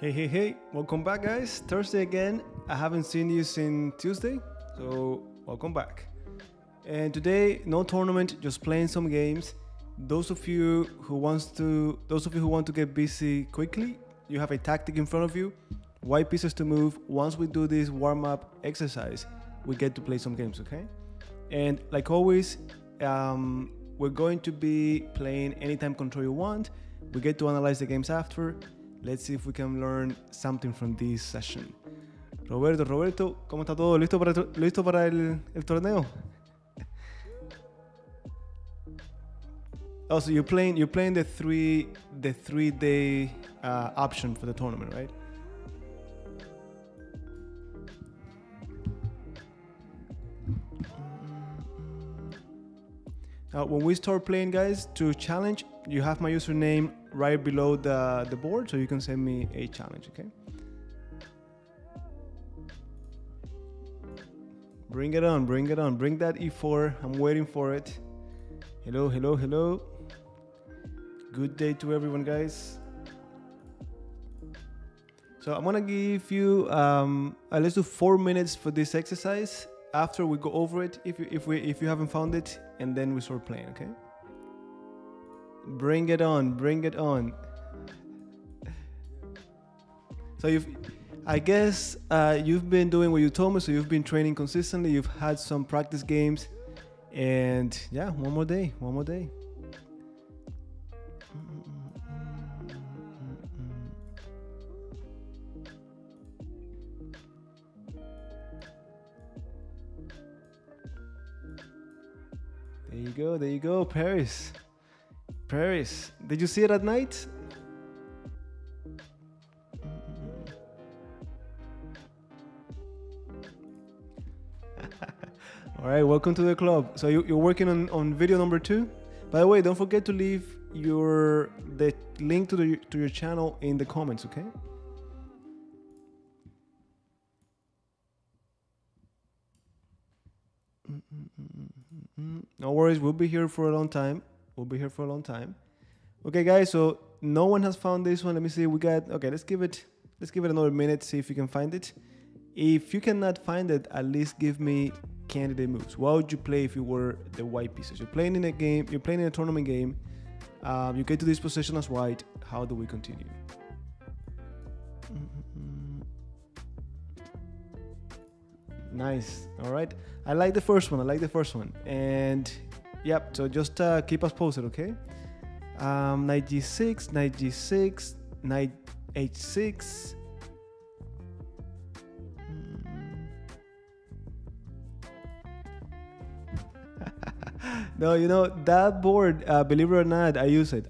Hey, welcome back guys, Thursday again. I haven't seen you since Tuesday, so welcome back. And today, no tournament, just playing some games. Those of you who want to get busy quickly, you have a tactic in front of you, white pieces to move. Once we do this warm-up exercise, we get to play some games, okay? And like always, we're going to be playing any time control you want. We get to analyze the games after. Let's see if we can learn something from this session. Roberto, ¿cómo está todo? ¿Listo para el torneo? Also, you're playing the three day option for the tournament, right? Now, when we start playing, guys, to challenge, you have my username right below the board, so you can send me a challenge, okay? Bring it on, bring that E4, I'm waiting for it. Hello. Good day to everyone, guys. So I'm gonna give you, let's do 4 minutes for this exercise. After we go over it, if you haven't found it, and then we start playing, okay? Bring it on. So I guess you've been doing what you told me, so you've been training consistently, you've had some practice games, and yeah, one more day. There you go, Paris. Paris, did you see it at night? All right, welcome to the club. So you're working on video number 2. By the way, don't forget to leave the link to your channel in the comments, okay? No worries, we'll be here for a long time. Okay, guys, so no one has found this one. Let me see. Let's give it another minute, see if you can find it. If you cannot find it, at least give me candidate moves. What would you play if you were the white pieces? You're playing in a tournament game. You get to this position as white. How do we continue? Nice. All right. I like the first one. And yep, so just keep us posted, okay? Knight G6, Knight G6, Knight H6. No, you know, that board, believe it or not, I use it,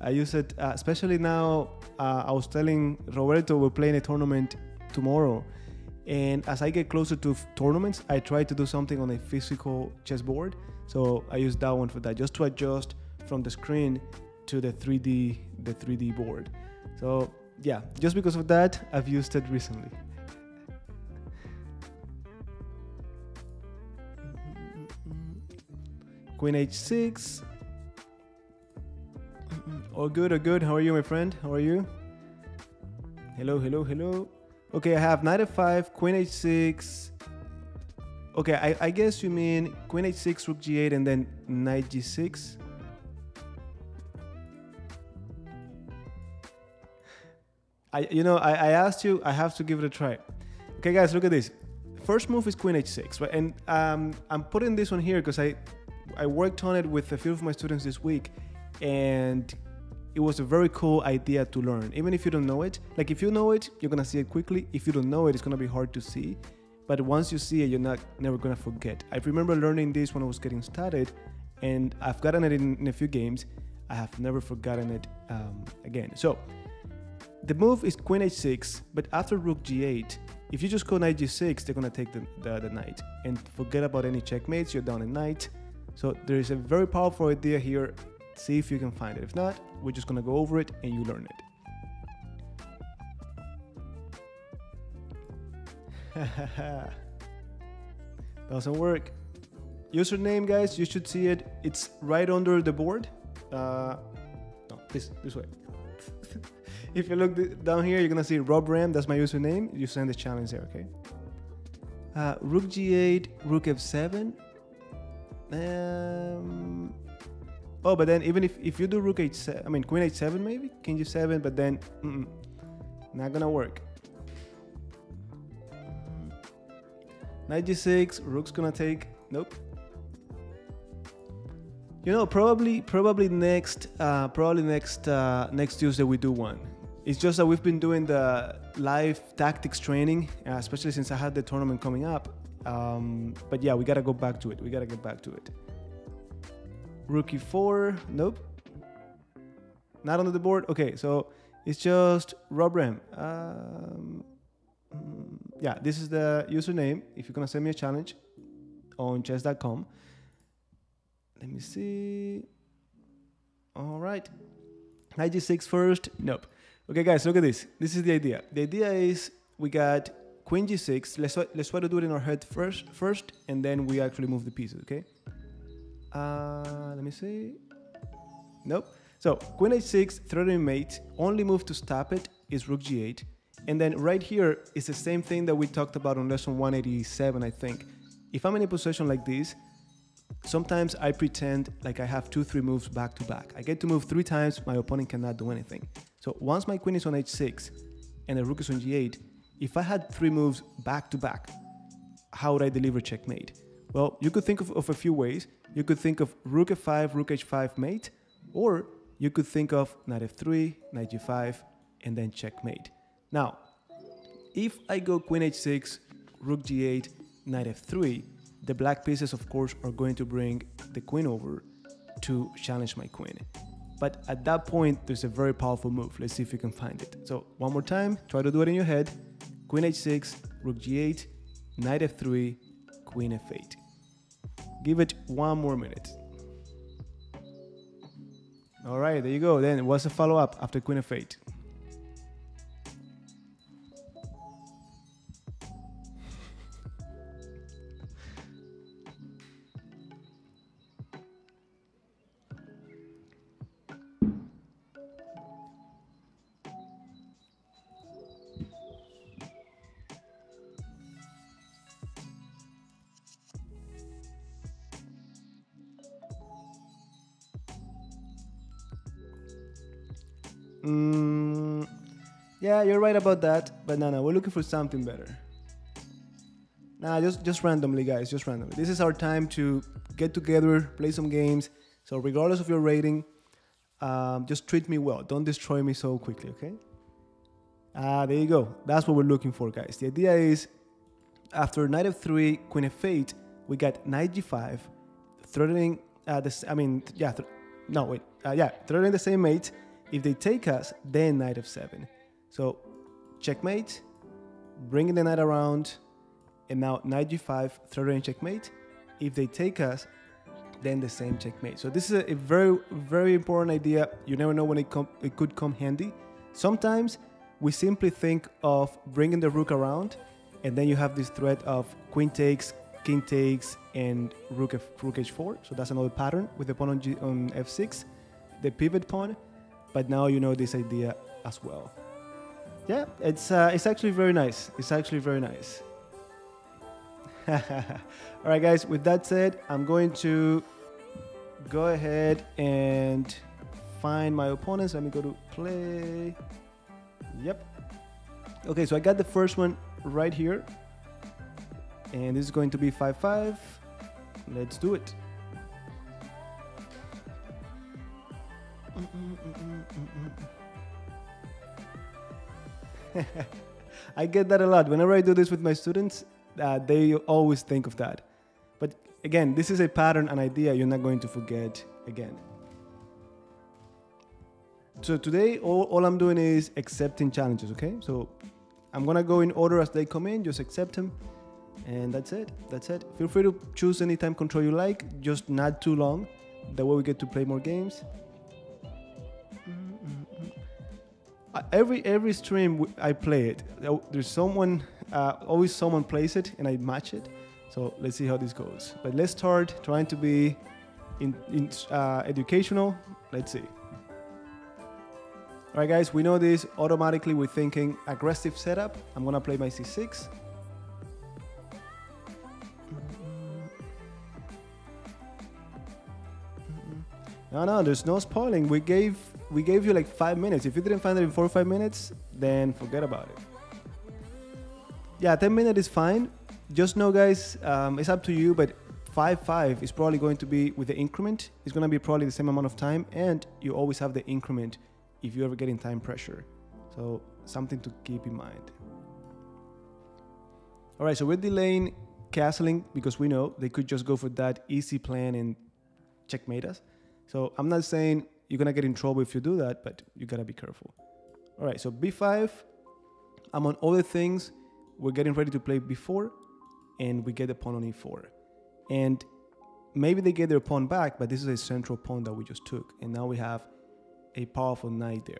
especially now. I was telling Roberto we're playing a tournament tomorrow. And as I get closer to tournaments, I try to do something on a physical chessboard. So I use that one for that, just to adjust from the screen to the 3D board. So yeah, just because of that, I've used it recently. Queen H6. All good. How are you, my friend? How are you? Hello. Okay, I have Knight F5, Queen H6. Okay, I guess you mean Queen H6, Rook G8, and then Knight G6. I asked you, I have to give it a try. Okay, guys, look at this. First move is Queen H6, right? And I'm putting this one here because I worked on it with a few of my students this week, and it was a very cool idea to learn, even if you don't know it. Like, if you know it, you're gonna see it quickly. If you don't know it, it's gonna be hard to see. But once you see it, you're never gonna forget. I remember learning this when I was getting started, and I've gotten it in a few games. I have never forgotten it again. So the move is Queen H6, but after Rook G8, if you just go Knight G6, they're gonna take the knight and forget about any checkmates. You're down a knight. So there is a very powerful idea here. See if you can find it. If not, we're just gonna go over it and you learn it. Doesn't work. Username, guys, you should see it. It's right under the board. No, this way. If you look down here, you're gonna see Rob Ram, that's my username. You send the challenge there, okay? Rook g8, Rook f7. Oh, but then even if you do Rook h7, I mean Queen h7 maybe, King g7, but then not gonna work. Knight g6, Rook's gonna take. Nope. You know, probably next Tuesday we do one. It's just that we've been doing the live tactics training, especially since I had the tournament coming up. But yeah, we gotta go back to it. We gotta get back to it. Rook e4. Nope. Not on the board. Okay, so it's just Rob Ram. Yeah, this is the username. If you're gonna send me a challenge on chess.com. Let me see. All right. Knight g6 first. Nope. Okay, guys, look at this. This is the idea. The idea is we got Queen g6. Let's try to do it in our head first, and then we actually move the pieces, okay? Let me see. Nope. So Queen h6, threatening mate. Only move to stop it is Rook g8. And then right here is the same thing that we talked about on lesson 187, I think. If I'm in a position like this, sometimes I pretend like I have 2-3 moves back to back. I get to move 3 times, my opponent cannot do anything. So once my queen is on h6 and the rook is on g8, if I had 3 moves back to back, how would I deliver checkmate? Well, you could think of a few ways. You could think of rook f5, rook h5 mate, or you could think of knight f3, knight g5, and then checkmate. Now, if I go queen h6, rook g8, knight f3, the black pieces, of course, are going to bring the queen over to challenge my queen. But at that point, there's a very powerful move. Let's see if you can find it. So one more time, try to do it in your head. Queen h6, rook g8, knight f3, queen f8. Give it one more minute. All right, there you go. Then what's the follow-up after queen f8? Yeah, you're right about that, but no, we're looking for something better. Nah, just randomly, guys, just randomly. This is our time to get together, play some games. So regardless of your rating, just treat me well. Don't destroy me so quickly, okay? There you go. That's what we're looking for, guys. The idea is, after knight f3, queen f8, we got knight g5, threatening. Threatening the same mate. If they take us, then knight f7. So checkmate, bringing the knight around, and now knight g5, threatening checkmate. If they take us, then the same checkmate. So this is a very, very important idea. You never know when it could come handy. Sometimes we simply think of bringing the rook around, and then you have this threat of queen takes, king takes, and rook h4. So that's another pattern with the pawn on f6, the pivot pawn. But now you know this idea as well. Yeah, it's actually very nice. It's actually very nice. All right, guys, with that said, I'm going to go ahead and find my opponents. Let me go to play. Yep. Okay, so I got the first one right here. And this is going to be 5-5. Let's do it. I get that a lot. Whenever I do this with my students, they always think of that. But again, this is a pattern, an idea you're not going to forget again. So today, all I'm doing is accepting challenges, okay? So I'm gonna go in order as they come in, just accept them. And that's it, that's it. Feel free to choose any time control you like, just not too long. That way we get to play more games. Every stream I play it, there's someone, always someone plays it and I match it. So let's see how this goes. But let's start trying to be educational. Let's see. All right, guys, we know this. Automatically, we're thinking aggressive setup. I'm going to play my c6. No, no, there's no spoiling. We gave you like 5 minutes. If you didn't find it in 4 or 5 minutes, then forget about it. Yeah, 10 minutes is fine. Just know, guys, it's up to you, but 5-5 is probably going to be with the increment. It's going to be probably the same amount of time, and you always have the increment if you ever get in time pressure. So something to keep in mind. All right, so we're delaying castling because we know they could just go for that easy plan and checkmate us. So I'm not saying you're going to get in trouble if you do that, but you got to be careful. All right, so b5, I'm on other things. We're getting ready to play b4, and we get the pawn on e4. And maybe they get their pawn back, but this is a central pawn that we just took. And now we have a powerful knight there.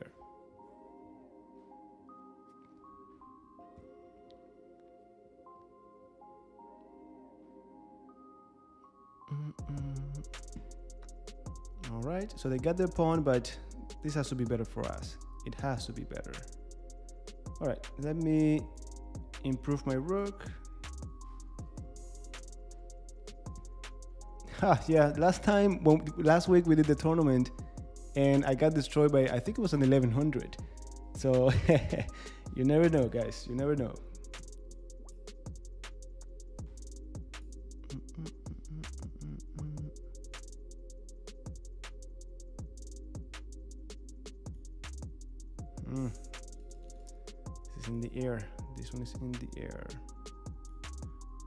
All right, so they got their pawn, but this has to be better for us. It has to be better. All right, let me improve my rook. Yeah, last week we did the tournament and I got destroyed by, I think it was an 1100. So you never know, guys, you never know. This is in the air. This one is in the air.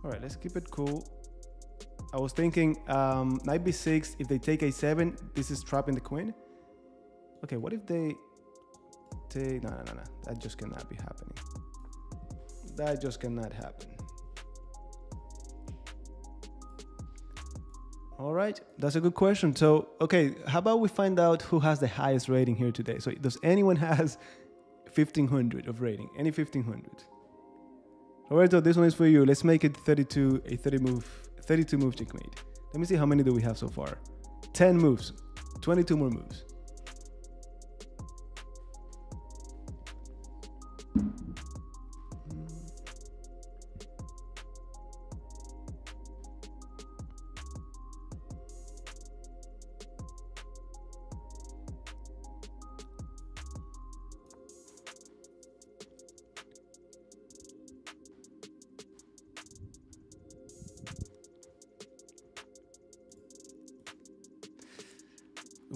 All right, let's keep it cool. I was thinking knight b6, if they take a7, this is trapping the queen. Okay, what if they take... No. That just cannot be happening. That just cannot happen. All right, that's a good question. So, okay, how about we find out who has the highest rating here today? So does anyone has 1500 of rating? Any 1500? Roberto, this one is for you. Let's make it 32, a 32 move checkmate. Let me see how many do we have so far. 10 moves, 22 more moves.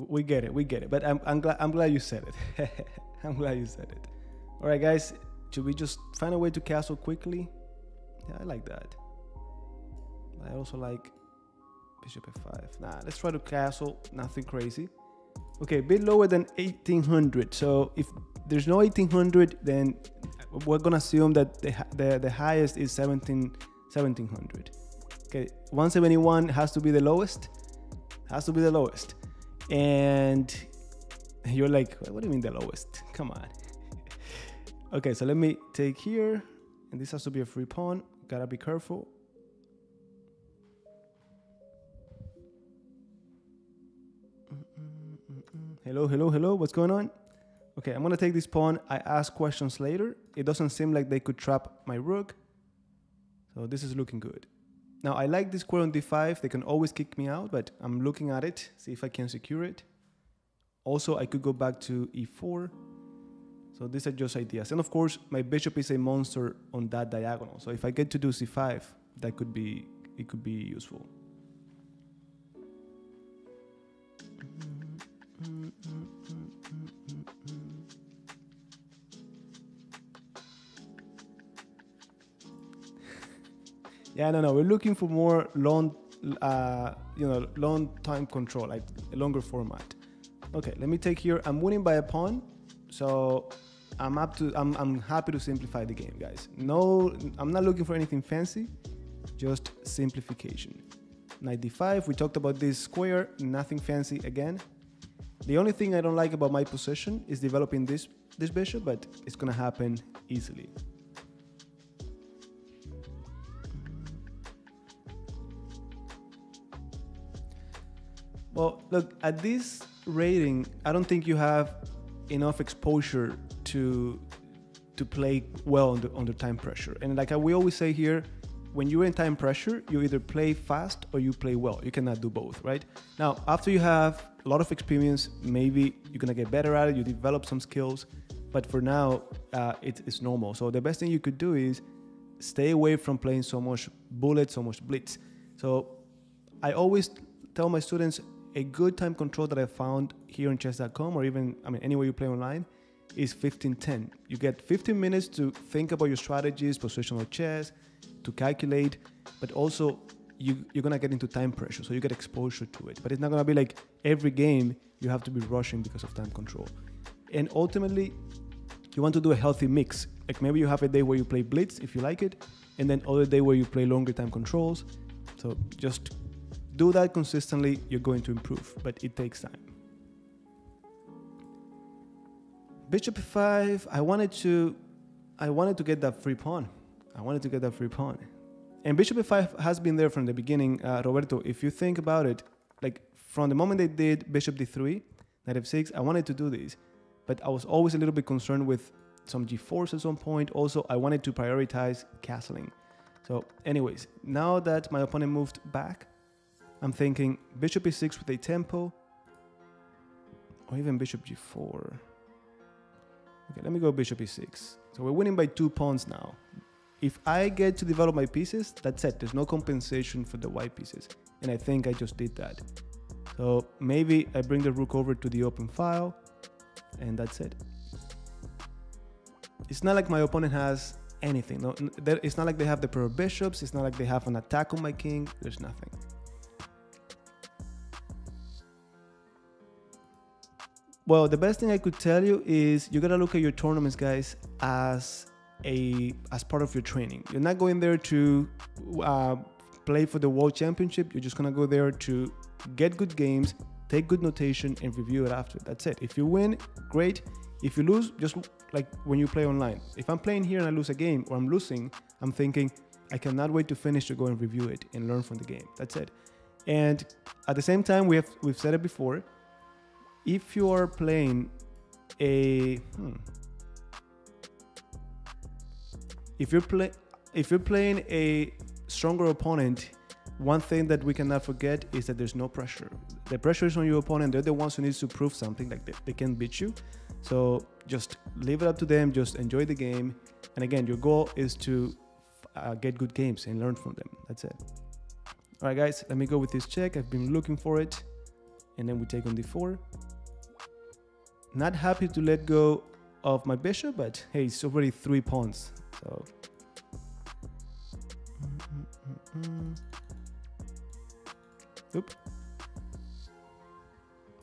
We get it, we get it. But I'm glad you said it. I'm glad you said it. All right, guys, should we just find a way to castle quickly? Yeah, I like that. I also like bishop f5. Nah, let's try to castle, nothing crazy. Okay, a bit lower than 1800. So if there's no 1800, then we're gonna assume that the highest is 1700. Okay, 171 has to be the lowest. Has to be the lowest. And you're like, what do you mean the lowest? Come on. Okay, so let me take here. And this has to be a free pawn. Gotta be careful. Hello, hello, hello. What's going on? Okay, I'm gonna take this pawn. I ask questions later. It doesn't seem like they could trap my rook. So this is looking good. Now, I like this square on d5. They can always kick me out, but I'm looking at it, see if I can secure it. Also, I could go back to e4. So these are just ideas. And of course, my bishop is a monster on that diagonal. So if I get to do c5, that could be, it could be useful. Yeah, no, we're looking for more long, long time control, like a longer format. Okay, let me take here. I'm winning by a pawn, so I'm happy to simplify the game, guys. No, I'm not looking for anything fancy, just simplification. Knight d5, we talked about this square, nothing fancy again. The only thing I don't like about my position is developing this bishop, but it's gonna happen easily. Well, look, at this rating, I don't think you have enough exposure to play well under time pressure. And like we always say here, when you're in time pressure, you either play fast or you play well. You cannot do both, right? Now, after you have a lot of experience, maybe you're gonna get better at it, you develop some skills, but for now, it's normal. So the best thing you could do is stay away from playing so much bullet, so much blitz. So I always tell my students, a good time control that I found here on chess.com, or even, I mean, anywhere you play online, is 15-10. You get 15 minutes to think about your strategies, positional chess, to calculate, but also you're gonna get into time pressure, so you get exposure to it. But it's not gonna be like every game you have to be rushing because of time control. And ultimately, you want to do a healthy mix. Like maybe you have a day where you play blitz, if you like it, and then other day where you play longer time controls. So just do that consistently, you're going to improve, but it takes time. Bishop f5, I wanted to get that free pawn. I wanted to get that free pawn. And bishop f5 has been there from the beginning. Roberto, if you think about it, like from the moment they did bishop d3, knight f6, I wanted to do this, but I was always a little bit concerned with some g4s at some point. Also, I wanted to prioritize castling. So anyways, now that my opponent moved back, I'm thinking bishop e6 with a tempo, or even bishop g4. Okay, let me go bishop e6. So we're winning by 2 pawns now. If I get to develop my pieces, that's it. There's no compensation for the white pieces. And I think I just did that. So maybe I bring the rook over to the open file, and that's it. It's not like my opponent has anything. No, it's not like they have the pair of bishops. It's not like they have an attack on my king. There's nothing. Well, the best thing I could tell you is you gotta look at your tournaments, guys, as part of your training. You're not going there to play for the world championship. You're just gonna go there to get good games, take good notation, and review it after. That's it. If you win, great. If you lose, just like when you play online. If I'm playing here and I lose a game, or I'm losing, I'm thinking, I cannot wait to finish to go and review it and learn from the game. That's it. And at the same time, we've said it before, if you are playing if you're playing a stronger opponent, one thing that we cannot forget is that there's no pressure. The pressure is on your opponent. They're the ones who need to prove something, like they can beat you. So just leave it up to them, just enjoy the game. And again, your goal is to get good games and learn from them. That's it. All right, guys, let me go with this check. I've been looking for it. And then we take on d4. Not happy to let go of my bishop, but hey, it's already 3 pawns. So Oop.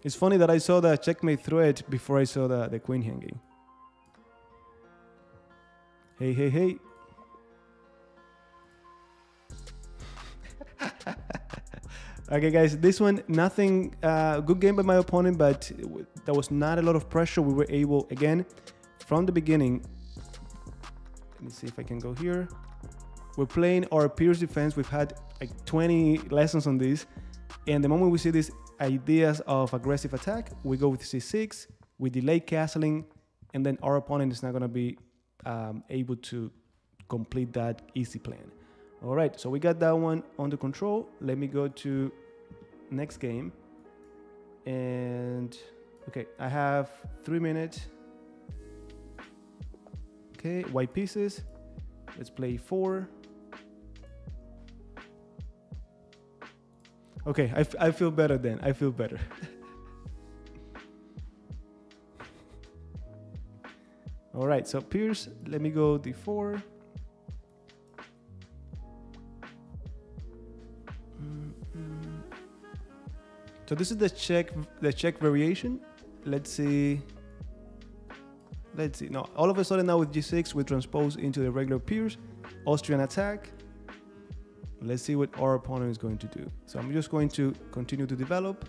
It's funny that I saw the checkmate threat before I saw the queen hanging. Hey, hey, hey. Okay, guys, this one, nothing, good game by my opponent, but there was not a lot of pressure. We were able, again, from the beginning, let me see if I can go here. We're playing our Pirc Defense. We've had like 20 lessons on this. And the moment we see these ideas of aggressive attack, we go with c6, we delay castling, and then our opponent is not gonna be able to complete that easy plan. All right, so we got that one under control. Let me go to next game. And okay, I have 3 minutes. Okay, white pieces. Let's play 4. Okay, I feel better then. I feel better. All right, so Pierce, let me go d4. So this is the check variation. Let's see. Now, all of a sudden now with G6, we transpose into the regular Pierce, Austrian attack. Let's see what our opponent is going to do. So I'm just going to continue to develop.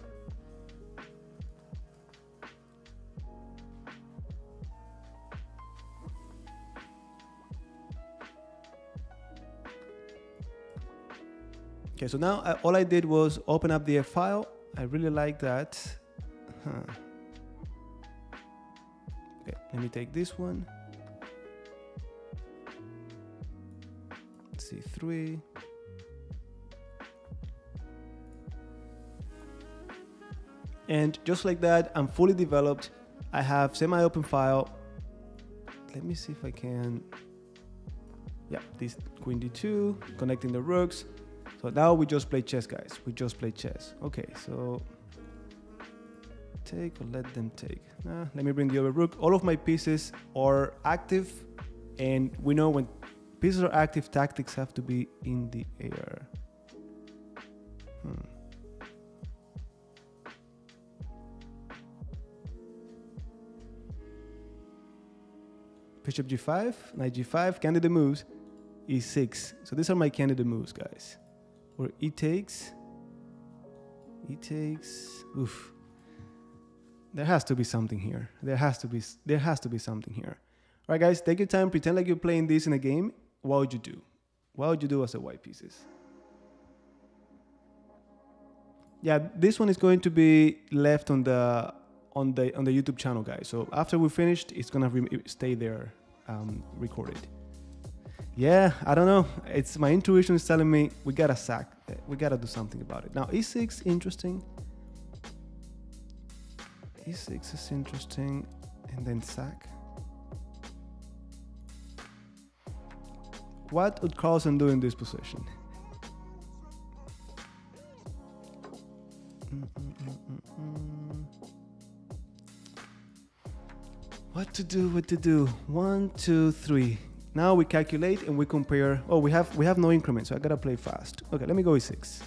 Okay, so now all I did was open up the F file. I really like that. Huh. Let me take this one. C3. And just like that, I'm fully developed. I have semi-open file. Let me see if I can. Yeah, this queen d2, connecting the rooks. So now we just play chess, guys. We just play chess. Okay, so take or let them take. Let me bring the other rook. All of my pieces are active, and we know when pieces are active, tactics have to be in the air. Bishop g5, knight g5, candidate moves, e6. So these are my candidate moves, guys. Or e takes, oof. There has to be something here. There has to be something here. All right, guys, take your time. Pretend like you're playing this in a game. What would you do? What would you do as a white pieces? Yeah, this one is going to be left on the YouTube channel, guys. So after we finished, it's gonna stay there, recorded. Yeah, I don't know. It's my intuition is telling me we gotta sack. We gotta do something about it. Now e6, interesting. E6 is interesting, and then sack. What would Carlsen do in this position? What to do, what to do? 1, 2, 3. Now we calculate and we compare. Oh, we have no increment, so I gotta play fast. Okay, let me go e6.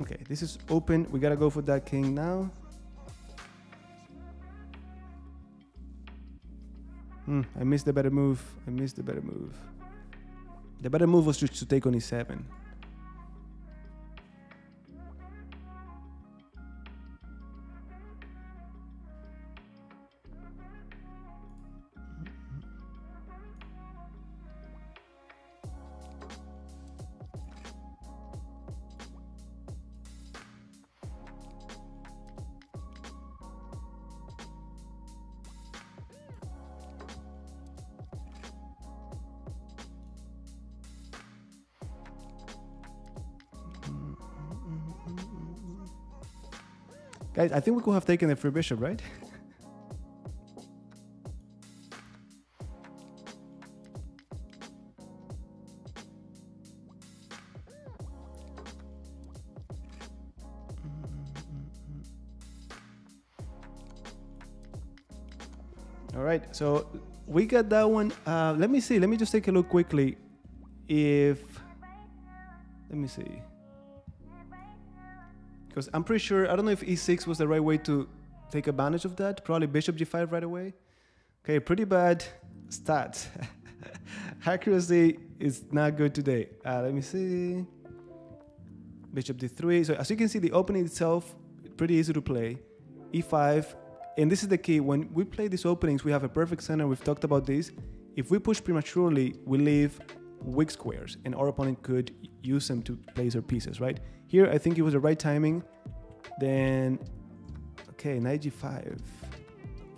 Okay, this is open. We gotta go for that king now. I missed the better move. I missed the better move. The better move was just to take on e7. I think we could have taken the free bishop, right? All right, so we got that one. Let me see. Let me just take a look quickly. Let me see. Because I'm pretty sure, I don't know if e6 was the right way to take advantage of that. Probably bishop g5 right away. Okay, pretty bad stats. Accuracy is not good today. Let me see. Bishop d3. So as you can see, the opening itself, pretty easy to play. e5. And this is the key. When we play these openings, we have a perfect center. We've talked about this. If we push prematurely, we leave weak squares, and our opponent could use them to place their pieces, right? Here, I think it was the right timing. Then, okay, knight g5.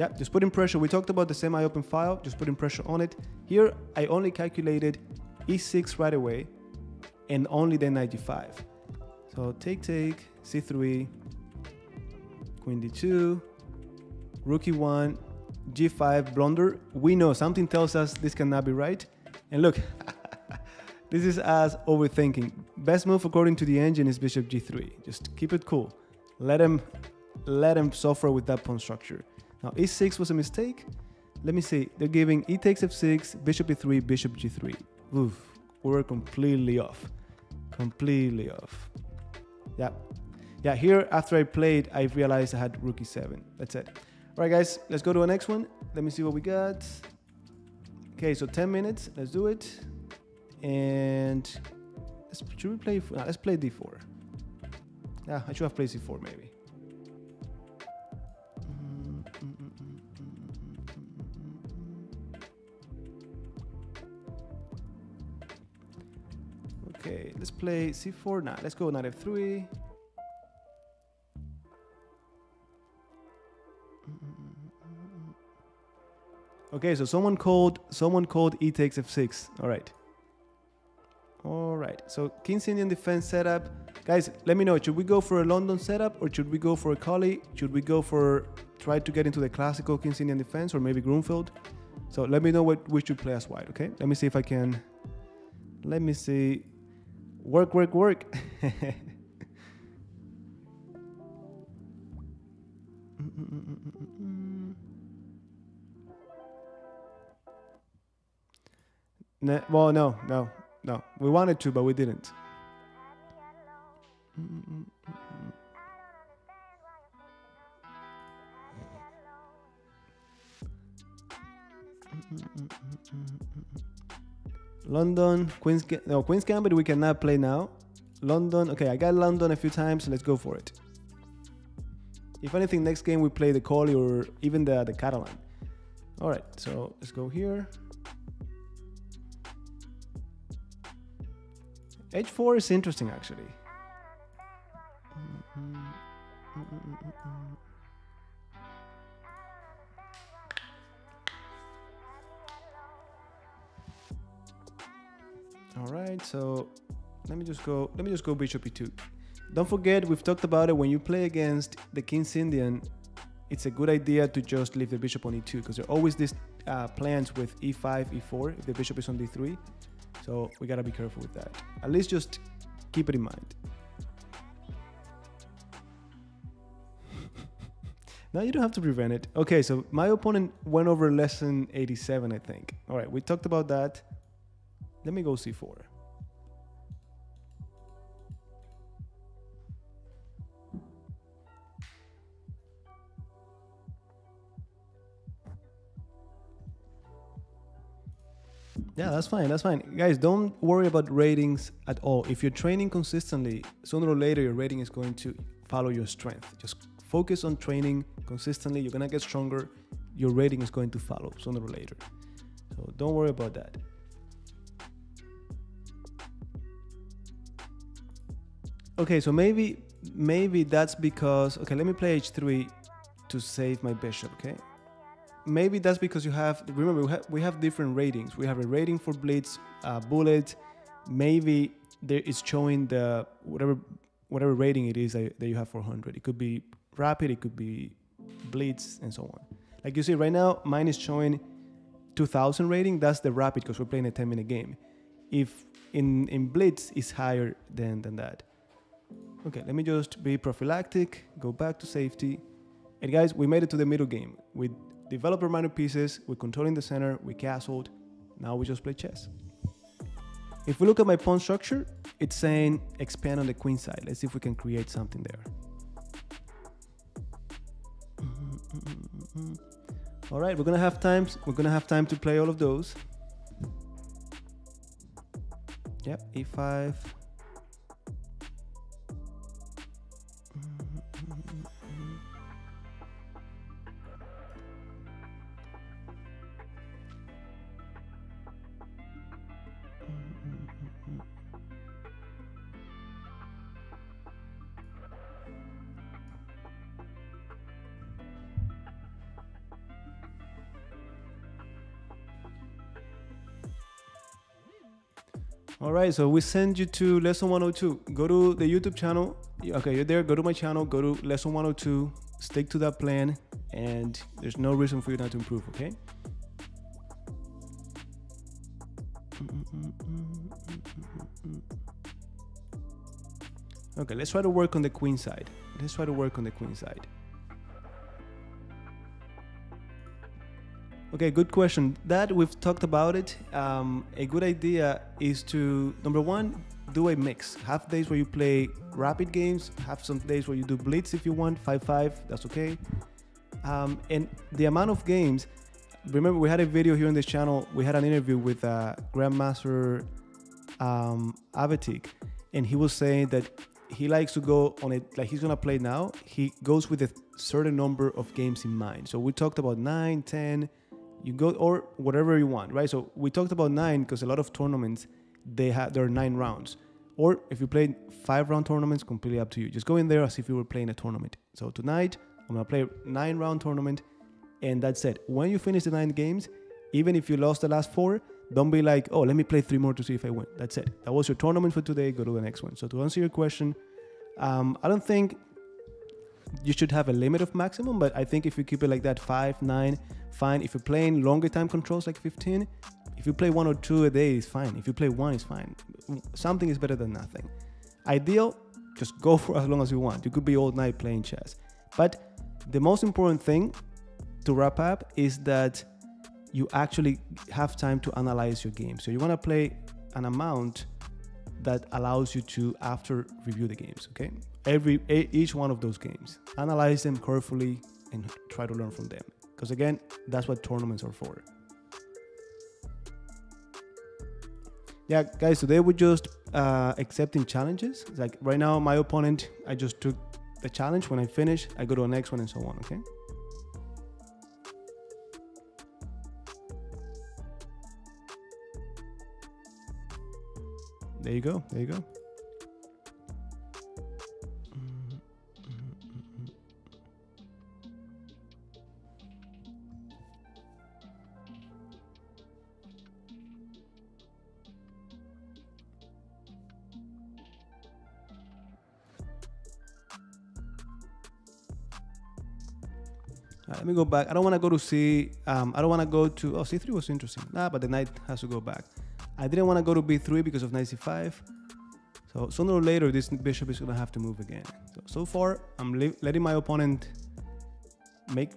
Yeah, just putting pressure. We talked about the semi-open file, just putting pressure on it. Here, I only calculated e6 right away, and only then knight g5. So take, take, c3, queen d2, rook e1, g5, blunder. We know, something tells us this cannot be right. And look, this is us overthinking. Best move according to the engine is bishop g3. Just keep it cool. Let him suffer with that pawn structure. Now e6 was a mistake. Let me see. They're giving e takes f6, bishop e3, bishop g3. Oof, we're completely off. Completely off. Yeah. Yeah, here after I played, I realized I had rook e7. That's it. All right, guys, let's go to our next one. Let me see what we got. Okay, so 10 minutes. Let's do it. And should we play? No, let's play d4. Yeah, I should have played c4 maybe. Okay, let's play c4 now. Let's go knight f3. Okay, so someone called e takes f6. All right. All right. So King's Indian defense setup. Guys, let me know, should we go for a London setup or should we go for a Collie? Should we go for try to get into the classical King's Indian defense or maybe Grunfeld? So let me know what we should play as white, okay? Let me see if I can. Let me see. Work, work, work. Well, no. We wanted to, but we didn't. London, Queen's Gambit we cannot play now. London, okay, I got London a few times, so let's go for it. If anything, next game we play the Collie or even the Catalan. All right, so let's go here. H4 is interesting, actually. All right, so let me just go bishop e2. Don't forget, we've talked about it, when you play against the King's Indian, it's a good idea to just leave the bishop on e2 because there are always these plans with e5, e4 if the bishop is on d3. So we gotta be careful with that. At least just keep it in mind. Now you don't have to prevent it. Okay, so my opponent went over lesson 87, I think. All right, we talked about that. Let me go c4. Yeah, that's fine, that's fine. Guys, don't worry about ratings at all. If you're training consistently, sooner or later your rating is going to follow your strength. Just focus on training consistently. You're gonna get stronger. Your rating is going to follow sooner or later. So don't worry about that. Okay, so maybe that's because, okay, let me play h3 to save my bishop, okay? Maybe that's because you have, remember, we have different ratings. We have a rating for blitz, bullet. Maybe there is showing the whatever rating it is that you have for 100. It could be rapid, it could be blitz, and so on. Like you see right now, mine is showing 2000 rating. That's the rapid because we're playing a 10-minute game. If in blitz, it's higher than that. Okay, let me just be prophylactic, go back to safety. And guys, we made it to the middle game. We developed our minor pieces, we're controlling the center, we castled, now we just play chess. If we look at my pawn structure, it's saying expand on the queen side. Let's see if we can create something there. All right, we're gonna have time to play all of those. Yep, e5. All right, so we send you to lesson 102. Go to the YouTube channel. Okay, you're there, go to my channel, go to lesson 102, stick to that plan, and there's no reason for you not to improve, okay? Okay, let's try to work on the queen side. Let's try to work on the queen side. Okay, good question. That we've talked about it. A good idea is to, number one, do a mix. Have days where you play rapid games, have some days where you do blitz if you want, 5-5, that's okay. And the amount of games, remember we had a video here on this channel, we had an interview with Grandmaster Avetik, and he was saying that he likes to go on it, like he's gonna play now, he goes with a certain number of games in mind. So we talked about 9, 10, you go or whatever you want, right? So we talked about 9 because a lot of tournaments, there are 9 rounds. Or if you play 5-round tournaments, completely up to you. Just go in there as if you were playing a tournament. So tonight, I'm gonna play a 9-round tournament and that's it. When you finish the 9 games, Even if you lost the last four, don't be like, oh, let me play three more to see if I win. That's it. That was your tournament for today. Go to the next one. So to answer your question, I don't think you should have a limit of maximum, but I think if you keep it like that, 5, 9, fine. If you're playing longer time controls like 15, if you play 1 or 2 a day, it's fine. If you play 1, it's fine. Something is better than nothing. Ideal, just go for as long as you want. You could be all night playing chess. But the most important thing to wrap up is that you actually have time to analyze your game. So you want to play an amount that allows you to after review the games, okay? Each one of those games. Analyze them carefully and try to learn from them. Because again, that's what tournaments are for. Yeah, guys, today we're just accepting challenges. It's like right now, my opponent, I just took the challenge. When I finish, I go to the next one and so on, okay? There you go, there you go. Let me go back. I don't want to go to C. I don't want to go to... Oh, C3 was interesting. Nah, but the knight has to go back. I didn't want to go to B3 because of knight C5. So sooner or later, this bishop is going to have to move again. So far, I'm letting my opponent make...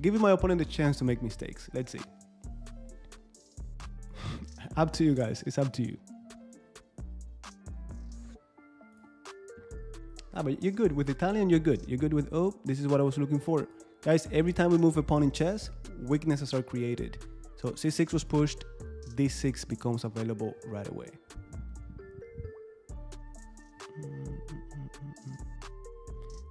Giving my opponent the chance to make mistakes. Let's see. Up to you guys. It's up to you. Ah, but you're good with Italian, you're good. You're good with, oh, this is what I was looking for. Guys, every time we move a pawn in chess, weaknesses are created. So C6 was pushed, D6 becomes available right away.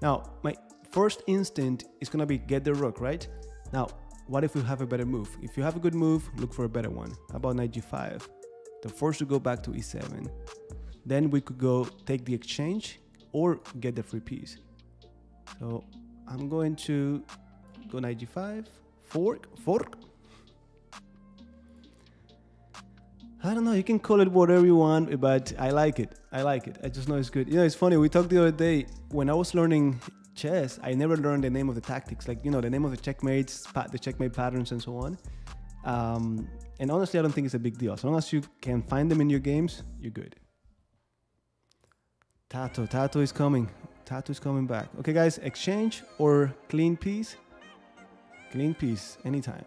Now, my first instinct is gonna be get the rook, right? Now, what if we have a better move? If you have a good move, look for a better one. How about knight G5? The force to go back to E7. Then we could go take the exchange, or get the free piece. So I'm going to go knight G5, fork. I don't know, you can call it whatever you want, but I like it. I like it. I just know it's good. You know, it's funny, we talked the other day, when I was learning chess, I never learned the name of the tactics, like, you know, the name of the checkmates, the checkmate patterns and so on. And honestly, I don't think it's a big deal. As long as you can find them in your games, you're good. Tato is coming. Tato is coming back. Okay, guys, exchange or clean piece? Clean piece, anytime.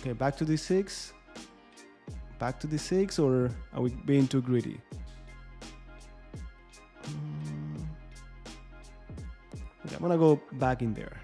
Okay, back to D6. Back to D6, or are we being too greedy? Okay, I'm gonna go back in there.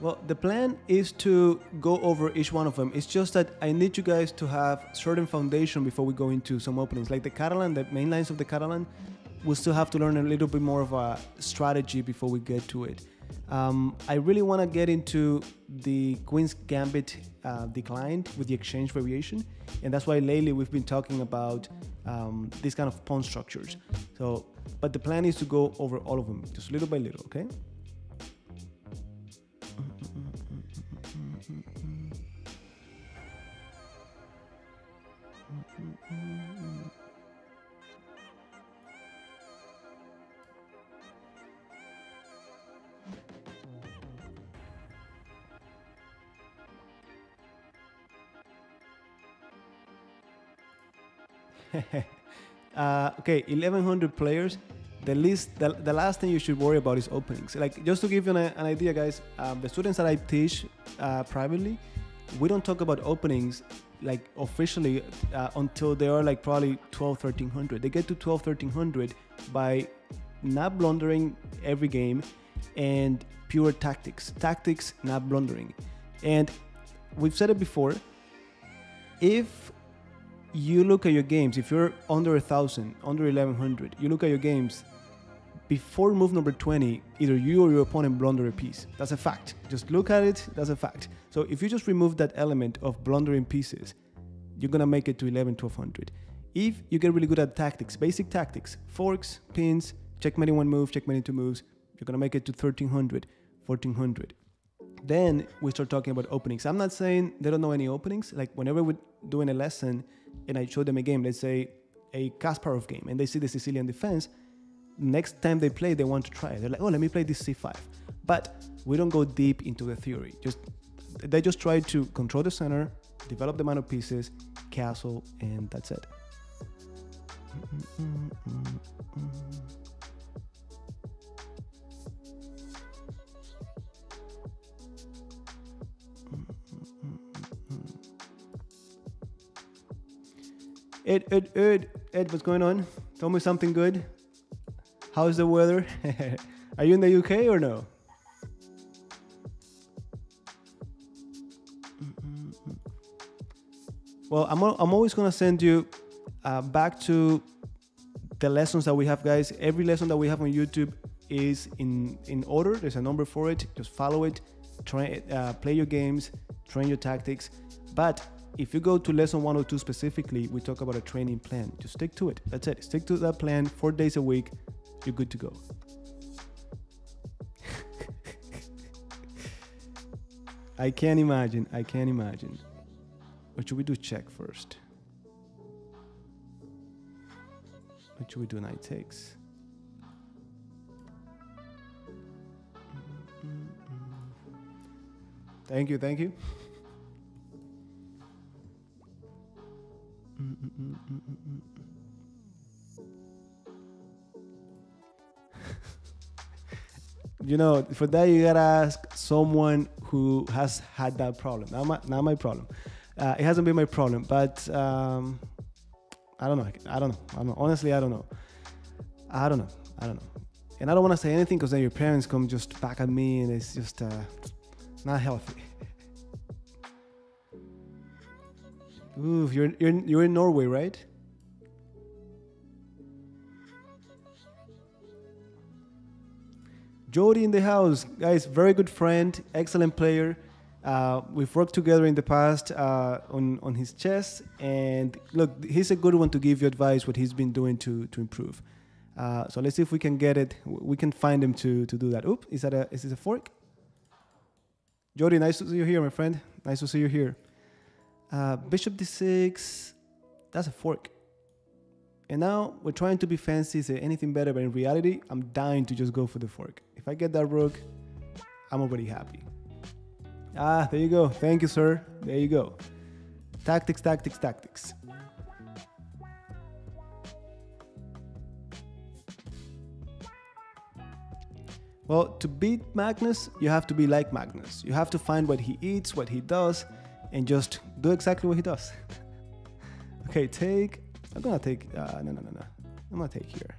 Well, the plan is to go over each one of them. It's just that I need you guys to have certain foundation before we go into some openings. Like the Catalan, the main lines of the Catalan, we'll still have to learn a little bit more of a strategy before we get to it. I really want to get into the Queen's Gambit declined with the exchange variation. And that's why lately we've been talking about these kind of pawn structures. So, but the plan is to go over all of them, just little by little, okay? Okay, 1100 players. The last thing you should worry about is openings. Like, just to give you an idea, guys, the students that I teach privately, we don't talk about openings like officially until they are like probably 1200, 1300. They get to 1200, 1300 by not blundering every game and pure tactics, not blundering. And we've said it before, if you look at your games, if you're under 1000, under 1100, you look at your games, before move number 20, either you or your opponent blunder a piece. That's a fact. Just look at it, that's a fact. So if you just remove that element of blundering pieces, you're gonna make it to 11, 1200. If you get really good at tactics, basic tactics, forks, pins, checkmate in one move, checkmate in two moves, you're gonna make it to 1300, 1400. Then we start talking about openings. I'm not saying they don't know any openings. Like whenever we're doing a lesson and I show them a game, let's say a Kasparov game, and they see the Sicilian defense, next time they play, they want to try it. They're like, oh, let me play this c5. But we don't go deep into the theory. They just try to control the center, develop the amount of pieces, castle, and that's it. Ed, what's going on? Tell me something good. How's the weather? Are you in the UK or no? Well, I'm always gonna send you back to the lessons that we have, guys. Every lesson that we have on YouTube is in order. There's a number for it. Just follow it. Play your games, train your tactics. But if you go to lesson 102 specifically, we talk about a training plan. Just stick to it. That's it. Stick to that plan 4 days a week. You're good to go. I can't imagine. I can't imagine. Or should we do check first? Or should we do knight takes? Thank you. Thank you. You know, for that you gotta ask someone who has had that problem. Not my problem. It hasn't been my problem, but I don't know. Honestly, I don't know. And I don't want to say anything because then your parents come just back at me, and it's just not healthy. Ooh, you're in Norway, right? Jody in the house, guys, very good friend, excellent player. We've worked together in the past on his chess, and look, he's a good one to give you advice what he's been doing to improve. So let's see if we can get it. We can find him to do that. Oop, is this a fork? Jody, nice to see you here, my friend. Nice to see you here. Bishop d6, that's a fork. And now we're trying to be fancy, say anything better, but in reality, I'm dying to just go for the fork. If I get that rook, I'm already happy. Ah, there you go. Thank you, sir. There you go. Tactics, tactics, tactics. Well, to beat Magnus, you have to be like Magnus. You have to find what he eats, what he does, and just do exactly what he does. Okay, take. I'm gonna take, no. I'm gonna take here.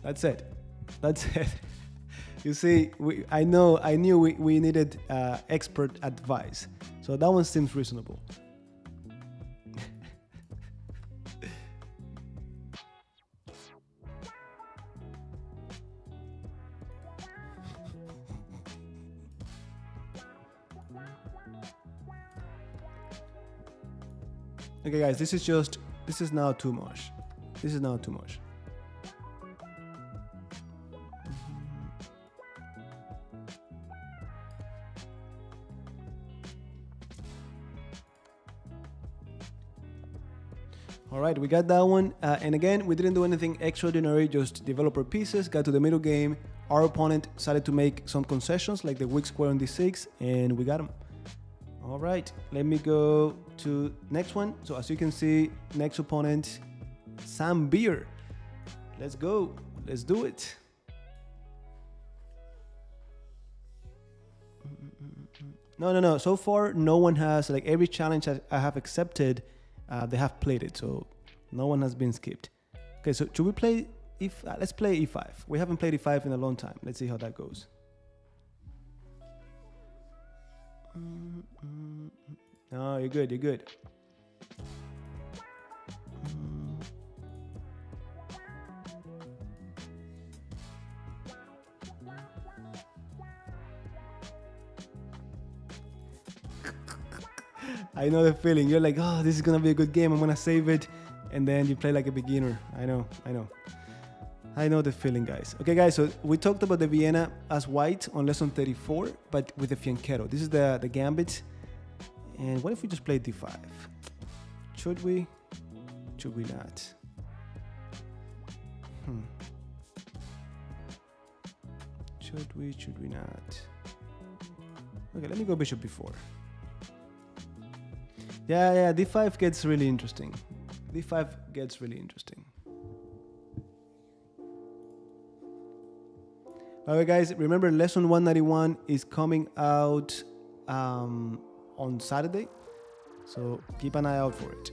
That's it. That's it. You see, I knew we needed expert advice. So that one seems reasonable. Okay, guys, this is now too much. This is now too much. All right, we got that one. And again, we didn't do anything extraordinary, just develop our pieces, got to the middle game. Our opponent decided to make some concessions, like the weak square on d6, and we got him. All right, let me go to next one. So as you can see, next opponent, Sam Beer. Let's go, let's do it. No, so far no one has, like every challenge I have accepted, they have played it, so no one has been skipped. Okay, so should we play, let's play e5. We haven't played e5 in a long time. Let's see how that goes. No, you're good, you're good. I know the feeling. You're like, oh, this is gonna be a good game, I'm gonna save it, and then you play like a beginner. I know the feeling, guys. Okay, guys, so we talked about the Vienna as white on lesson 34, but with the fianchetto. This is the gambit. And what if we just play d5? Should we? Should we not? Should we? Should we not? Okay, let me go bishop b4. Yeah, d5 gets really interesting. D5 gets really interesting. Alright, guys, remember lesson 191 is coming out on Saturday, so keep an eye out for it.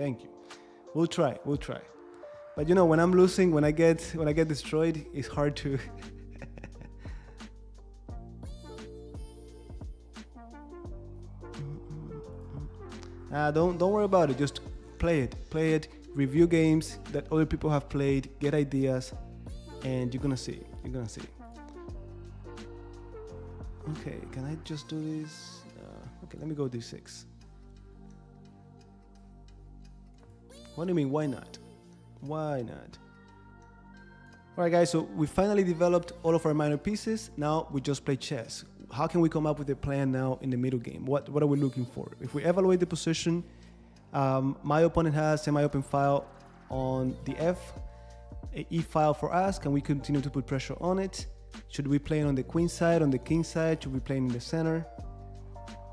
Thank you. We'll try. But you know, when I'm losing, when I get destroyed, it's hard to. Don't worry about it. Just play it. Review games that other people have played. Get ideas, and you're gonna see. Okay, can I just do this? Okay, let me go d6. What do you mean, why not? Why not? Alright, guys, so we finally developed all of our minor pieces. Now we just play chess. How can we come up with a plan now in the middle game? What are we looking for? If we evaluate the position, my opponent has semi-open file on the F, an E file for us. Can we continue to put pressure on it? Should we play on the queen side, on the king side? Should we play in the center?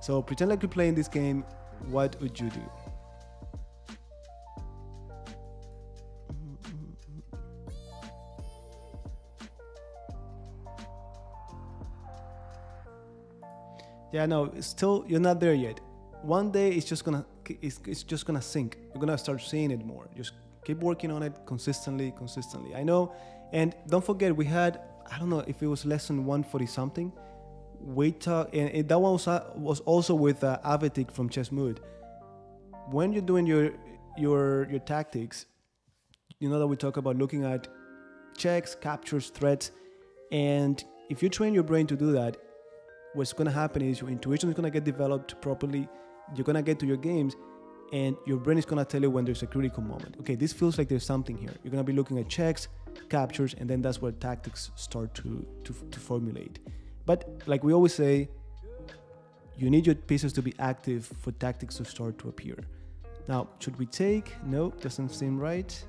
So pretend like you're playing this game. What would you do? Yeah, no, still you're not there yet. One day it's just gonna sink. You're gonna start seeing it more. Just keep working on it consistently. I know, and don't forget we had, I don't know if it was lesson 140 something. We talked, and that one was also with Avetik from ChessMood. When you're doing your tactics, you know that we talk about looking at checks, captures, threats, and if you train your brain to do that, what's going to happen is your intuition is going to get developed properly. You're going to get to your games and your brain is going to tell you when there's a critical moment. Okay, this feels like there's something here. You're going to be looking at checks, captures, and then that's where tactics start to formulate. But like we always say, you need your pieces to be active for tactics to start to appear. Now, should we take? No, doesn't seem right.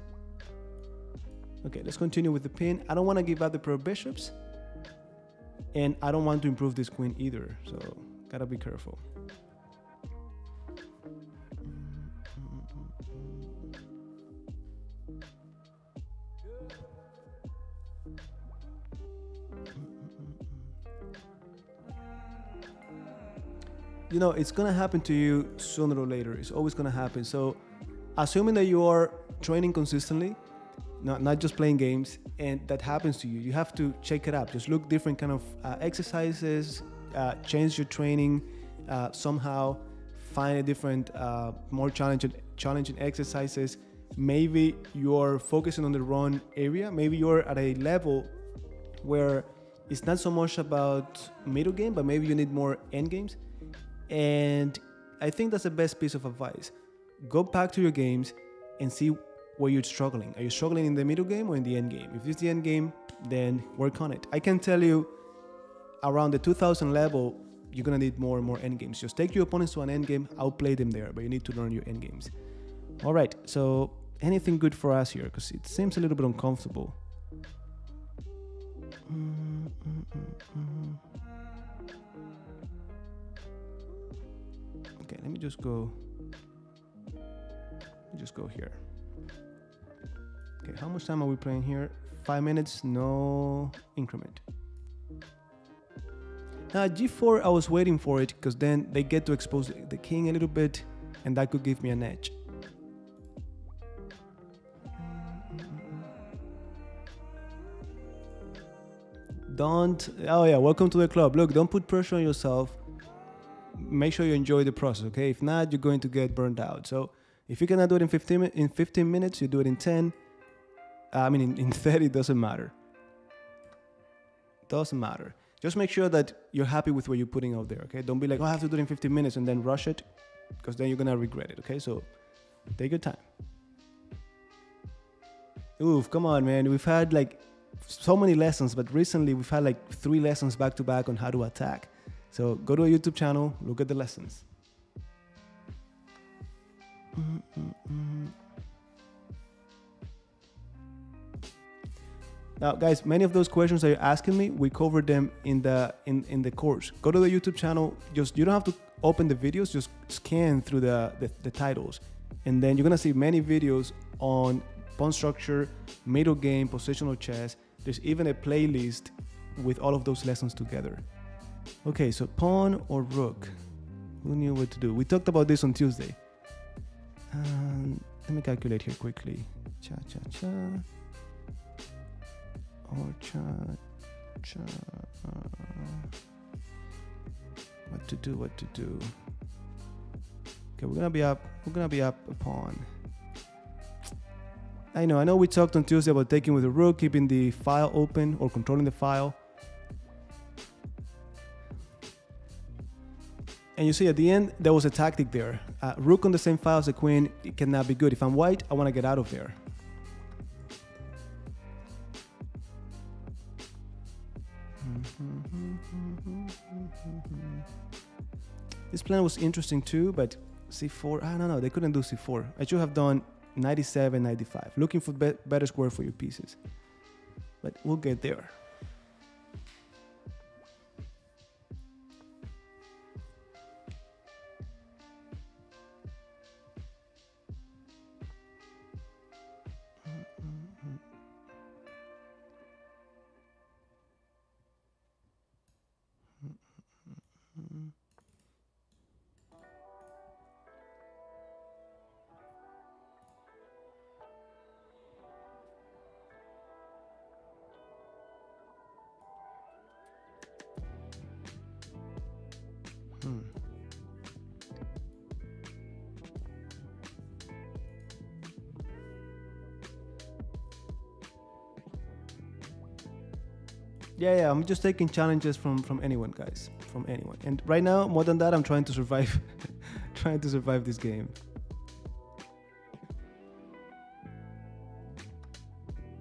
Okay, let's continue with the pin. I don't want to give up the pair of bishops. And I don't want to improve this queen either, so gotta be careful. You know, it's gonna happen to you sooner or later. It's always gonna happen. So, assuming that you are training consistently, not just playing games, and that happens to you, you have to check it up. Just look different kind of exercises, change your training, somehow find a different, more challenging exercises. Maybe you're focusing on the wrong area. Maybe you're at a level where it's not so much about middle game, but maybe you need more end games. And I think that's the best piece of advice. Go back to your games and see where you're struggling. Are you struggling in the middle game or in the end game? If it's the end game, then work on it. I can tell you around the 2000 level, you're gonna need more and more end games. Just take your opponents to an end game, outplay them there, but you need to learn your end games. All right, so anything good for us here? Because it seems a little bit uncomfortable. Okay, let me just go here. Okay, how much time are we playing here? 5 minutes, no increment. Now g4, I was waiting for it because then they get to expose the king a little bit and that could give me an edge. Don't, oh yeah, welcome to the club. Look, don't put pressure on yourself. Make sure you enjoy the process, okay? If not, you're going to get burned out. So if you cannot do it in 15 minutes, you do it in 10. I mean, in 30, doesn't matter. Doesn't matter. Just make sure that you're happy with what you're putting out there, okay? Don't be like, oh, I have to do it in 15 minutes and then rush it, because then you're gonna regret it, okay? So take your time. Oof, come on, man. We've had like so many lessons, but recently we've had like 3 lessons back to back on how to attack. So go to our YouTube channel, look at the lessons. Now, guys, many of those questions that you're asking me, we covered them in the course. Go to the YouTube channel. Just, you don't have to open the videos. Just scan through the titles, and then you're gonna see many videos on pawn structure, middle game, positional chess. There's even a playlist with all of those lessons together. Okay, so pawn or rook. Who knew what to do? We talked about this on Tuesday. Let me calculate here quickly. Cha cha cha. Or cha cha. What to do? What to do? Okay, we're gonna be up. We're gonna be up a pawn. I know. We talked on Tuesday about taking with the rook, keeping the file open or controlling the file. And you see at the end, there was a tactic there. Rook on the same file as the queen, it cannot be good. If I'm white, I want to get out of there. This plan was interesting too, but c4, I don't know, they couldn't do c4. I should have done 97, 95, looking for better square for your pieces. But we'll get there. Yeah, I'm just taking challenges from anyone, guys, from anyone. And right now, more than that, I'm trying to survive, trying to survive this game.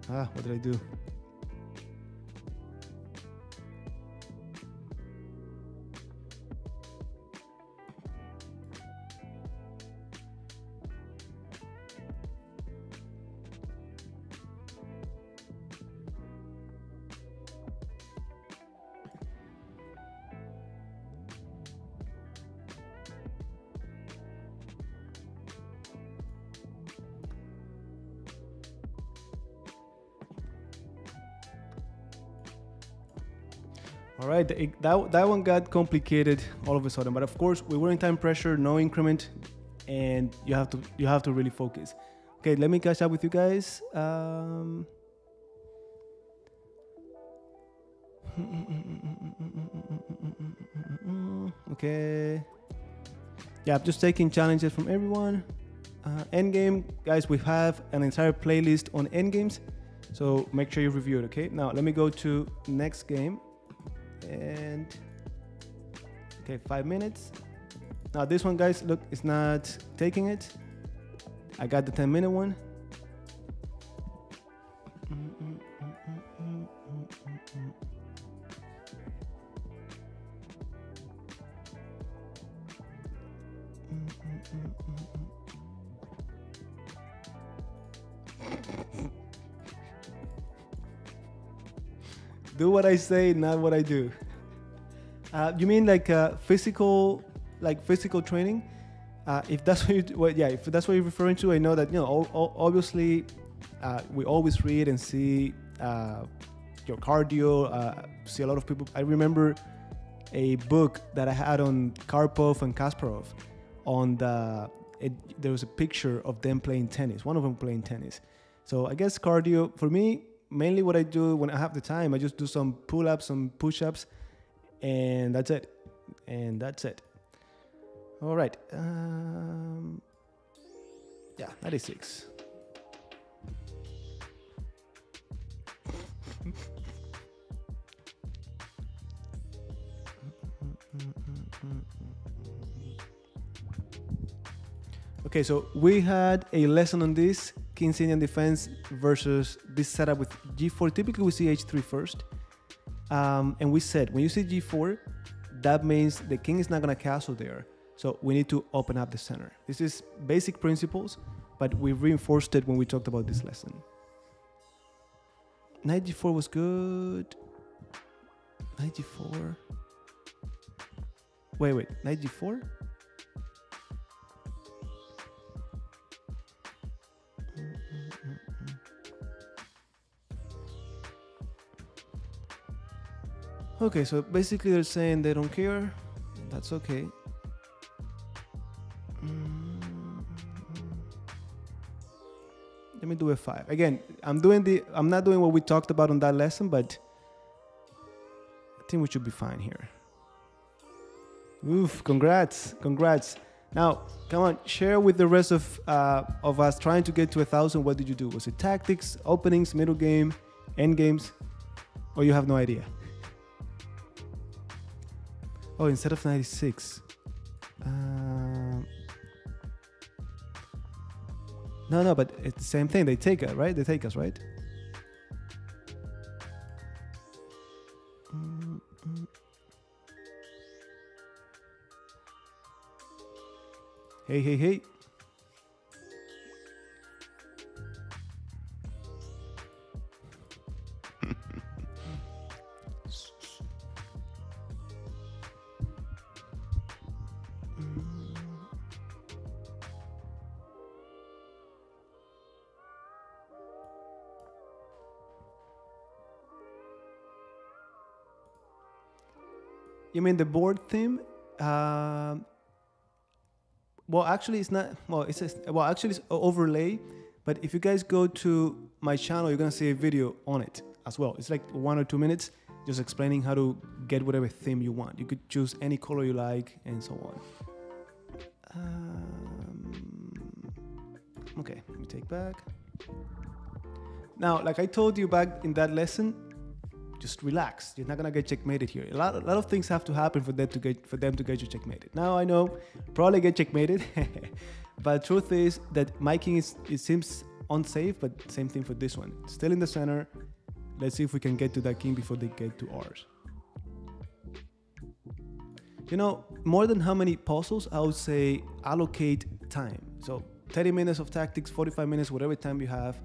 Ah, what did I do? All right, that one got complicated all of a sudden, but of course we were in time pressure, no increment, and you have to really focus. Okay, let me catch up with you guys. Okay, yeah, I'm just taking challenges from everyone. Endgame, guys, we have an entire playlist on endgames, so make sure you review it. Okay, now let me go to next game. And okay, 5 minutes. Now this one, guys, look, it's not taking it. I got the 10-minute one. Do what I say, not what I do. You mean like physical training? If that's what you're referring to, I know that, you know, obviously we always read and see your cardio, see a lot of people. I remember a book that I had on Karpov and Kasparov. On the, there was a picture of them playing tennis, one of them playing tennis. So I guess cardio, for me, mainly what I do when I have the time, I just do some pull-ups, some push-ups, and that's it. All right. Yeah, 96. Okay, so we had a lesson on this, King's Indian defense versus this setup with g4. Typically we see h3 first, and we said when you see g4, that means the king is not going to castle there, so we need to open up the center. This is basic principles, but we reinforced it when we talked about this lesson. Knight g4 was good. Knight g4. Wait, knight g4? Okay, so basically they're saying they don't care. That's okay. Let me do f5. Again, I'm not doing what we talked about on that lesson, but I think we should be fine here. Oof, congrats. Congrats. Now, come on, share with the rest of us trying to get to 1,000. What did you do? Was it tactics, openings, middle game, end games, or you have no idea? Oh, instead of 96. No, but it's the same thing. They take us, right? Hey. You mean the board theme? Well, actually, it's not. Well, it says. Well, actually, it's overlay. But if you guys go to my channel, you're gonna see a video on it as well. It's like 1 or 2 minutes, just explaining how to get whatever theme you want. You could choose any color you like, and so on. Okay, let me take back. Now, like I told you back in that lesson, just relax. You're not gonna get checkmated here. A lot of things have to happen for them to get you checkmated. Now I know, probably get checkmated, but truth is that my king is, it seems unsafe, but same thing for this one. Still in the center. Let's see if we can get to that king before they get to ours. You know, more than how many puzzles, I would say allocate time. So 30 minutes of tactics, 45 minutes, whatever time you have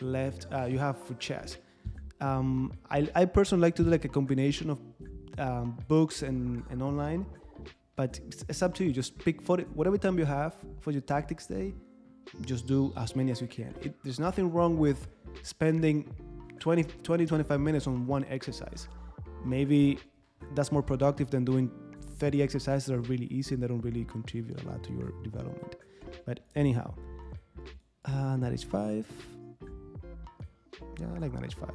left, you have for chess. I personally like to do like a combination of books and online, but it's up to you. Just pick whatever time you have for your tactics day, just do as many as you can. There's nothing wrong with spending 25 minutes on one exercise. Maybe that's more productive than doing 30 exercises that are really easy and they don't really contribute a lot to your development. But anyhow, knight h5. Yeah, I like knight h5.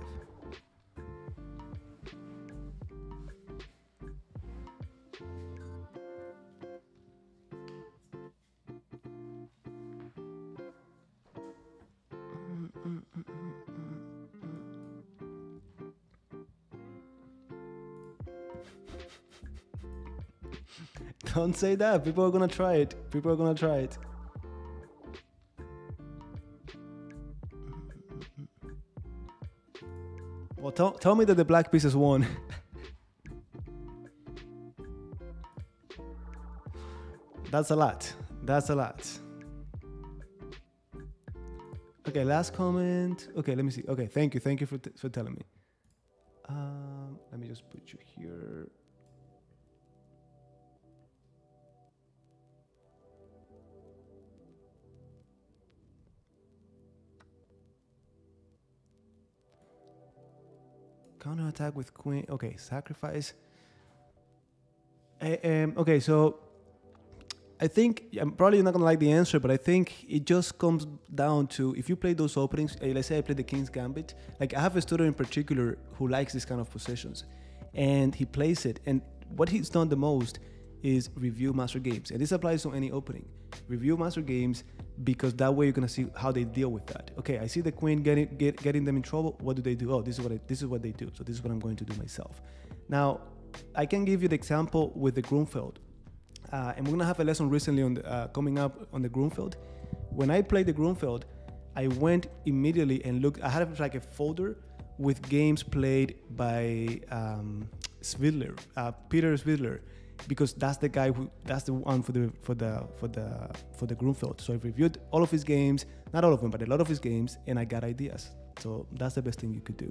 Don't say that. People are gonna try it. Well, tell me that the black pieces won. That's a lot. Okay, last comment. Okay, let me see. Okay, thank you for telling me. Let me just put you here. Counter attack with queen. Okay, sacrifice. Okay, so I think I'm probably not gonna like the answer, but I think it just comes down to if you play those openings. Let's say I play the King's Gambit. Like, I have a student in particular who likes this kind of positions, and he plays it. And what he's done the most is review master games, and this applies to any opening. Review master games, because that way you're gonna see how they deal with that. Okay, I see the queen getting them in trouble. What do they do? Oh, this is what they do. So this is what I'm going to do myself. Now, I can give you the example with the Grünfeld. And we're gonna have a lesson recently on the, coming up on the Grünfeld. When I played the Grünfeld, I went immediately and looked. I had like a folder with games played by Svidler, Peter Svidler, because that's the guy who, that's the one for the Grünfeld. So I reviewed all of his games, not all of them, but a lot of his games, and I got ideas. So that's the best thing you could do.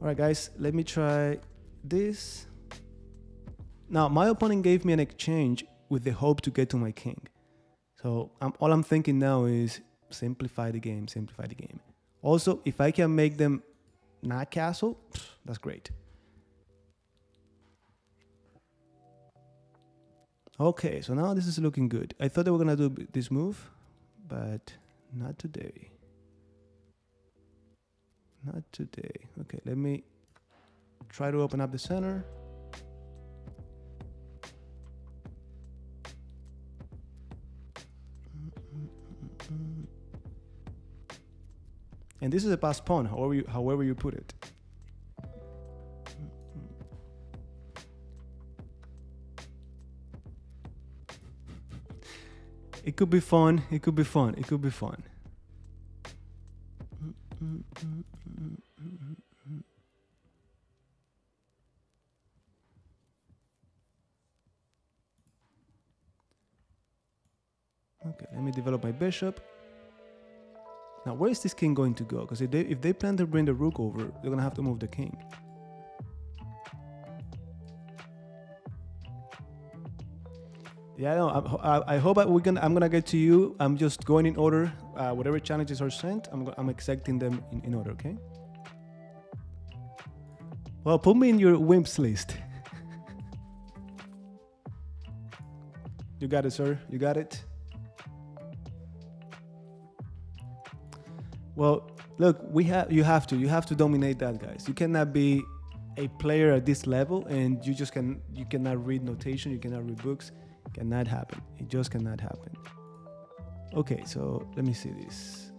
All right, guys, let me try this. Now, my opponent gave me an exchange with the hope to get to my king. So all I'm thinking now is simplify the game, simplify the game. Also, if I can make them not castle, that's great. Okay, so now this is looking good. I thought they were gonna do this move, but not today. Not today. Okay, let me try to open up the center. And this is a passed pawn, however you put it. It could be fun, it could be fun, it could be fun. Okay, let me develop my bishop. Now, where is this king going to go? Because if they plan to bring the rook over, they're gonna have to move the king. Yeah, I'm gonna get to you. I'm just going in order. Whatever challenges are sent, I'm accepting them in order. Okay. Well, put me in your wimps list. You got it, sir. You got it. Well, look, you have to dominate that, guys. You cannot be a player at this level and you cannot read notation, you cannot read books. It cannot happen. It just cannot happen. Okay, so let me see this.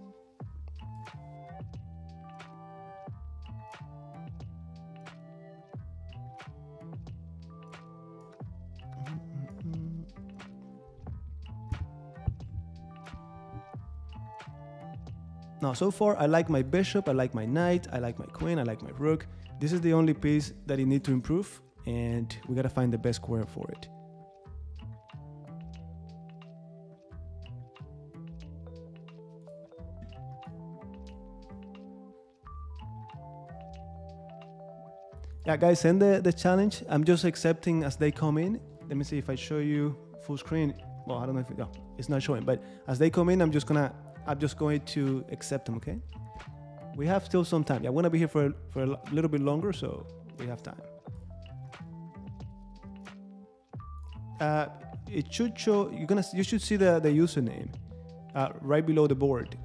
Now, so far, I like my bishop, I like my knight, I like my queen, I like my rook. This is the only piece that you need to improve, and we gotta find the best square for it. Yeah, guys, send the challenge. I'm just accepting as they come in. Let me see if I show you full screen. Well, I don't know if no, it's not showing, but as they come in, I'm just going to accept them, okay? We have still some time. Yeah, I want to be here for a little bit longer, so we have time. It should show. You should see the username right below the board.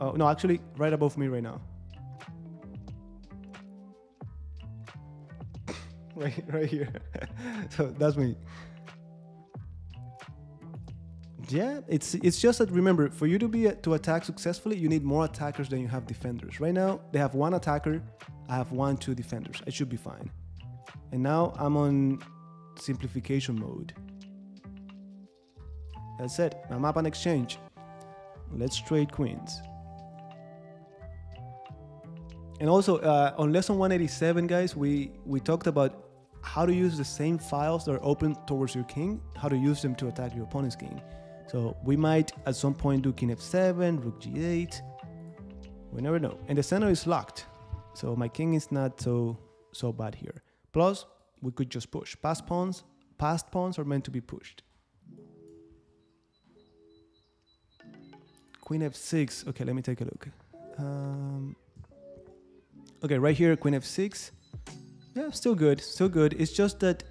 No, actually, right above me right now. right here. So that's me. Yeah, it's just that, remember, for you to attack successfully, you need more attackers than you have defenders. Right now, they have one attacker, I have two defenders. I should be fine. And now I'm on simplification mode. That's it, I'm up on exchange. Let's trade queens. And also, on lesson 187, guys, we talked about how to use the same files that are open towards your king, how to use them to attack your opponent's king. So we might at some point do king f7, rook g8, we never know. And the center is locked, so my king is not so bad here. Plus, we could just push. Passed pawns are meant to be pushed. Queen f6, okay, let me take a look. Okay, right here, queen f6. Yeah, still good, still good. It's just that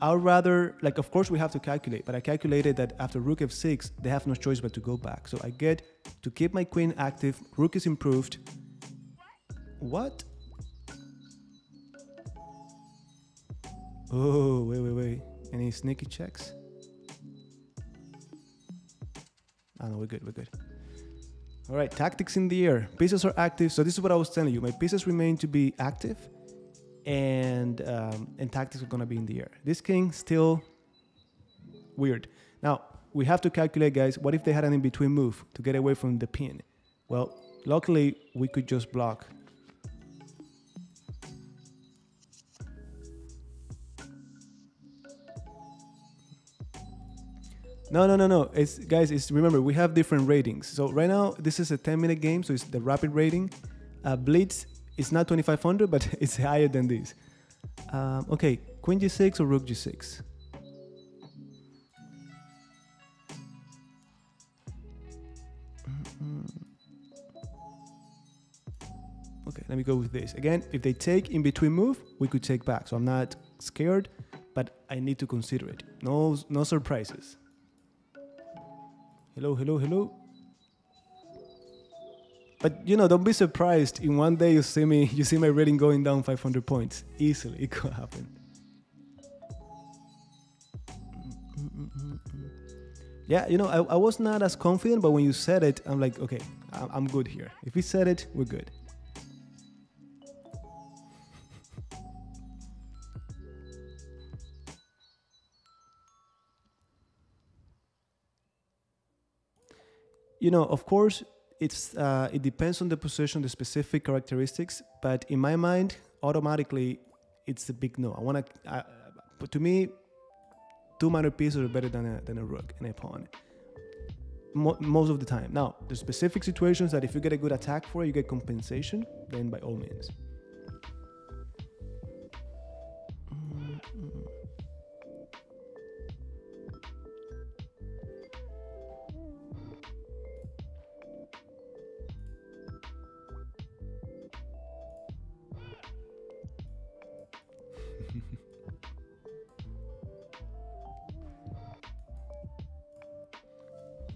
I'd rather, like, of course we have to calculate, but I calculated that after rook f6, they have no choice but to go back. So I get to keep my queen active, rook is improved. What? Oh, wait, wait, wait. Any sneaky checks? Oh, no, we're good, we're good. All right, tactics in the air. Pieces are active. So this is what I was telling you. My pieces remain to be active, and tactics are going to be in the air. This king still weird. Now, we have to calculate, guys, what if they had an in-between move to get away from the pin? Well, luckily, we could just block. No, no, no, no. It's, guys, it's, remember, we have different ratings. So right now, this is a 10-minute game, so it's the rapid rating. Blitz, it's not 2500, but it's higher than this. Okay, queen g6 or rook g6? Okay, let me go with this. Again, if they take in between move, we could take back. So I'm not scared, but I need to consider it. No, no surprises. Hello, hello, hello. But you know, don't be surprised. In one day, you see my rating going down 500 points easily. It could happen. Yeah, you know, I was not as confident, but when you said it, I'm like, okay, I'm good here. If we said it, we're good. You know, of course, it's it depends on the position, the specific characteristics. But in my mind, automatically, it's a big no. I want to. But to me, two minor pieces are better than a rook and a pawn. Most of the time. Now, the specific situations that if you get a good attack for it, you get compensation. Then by all means.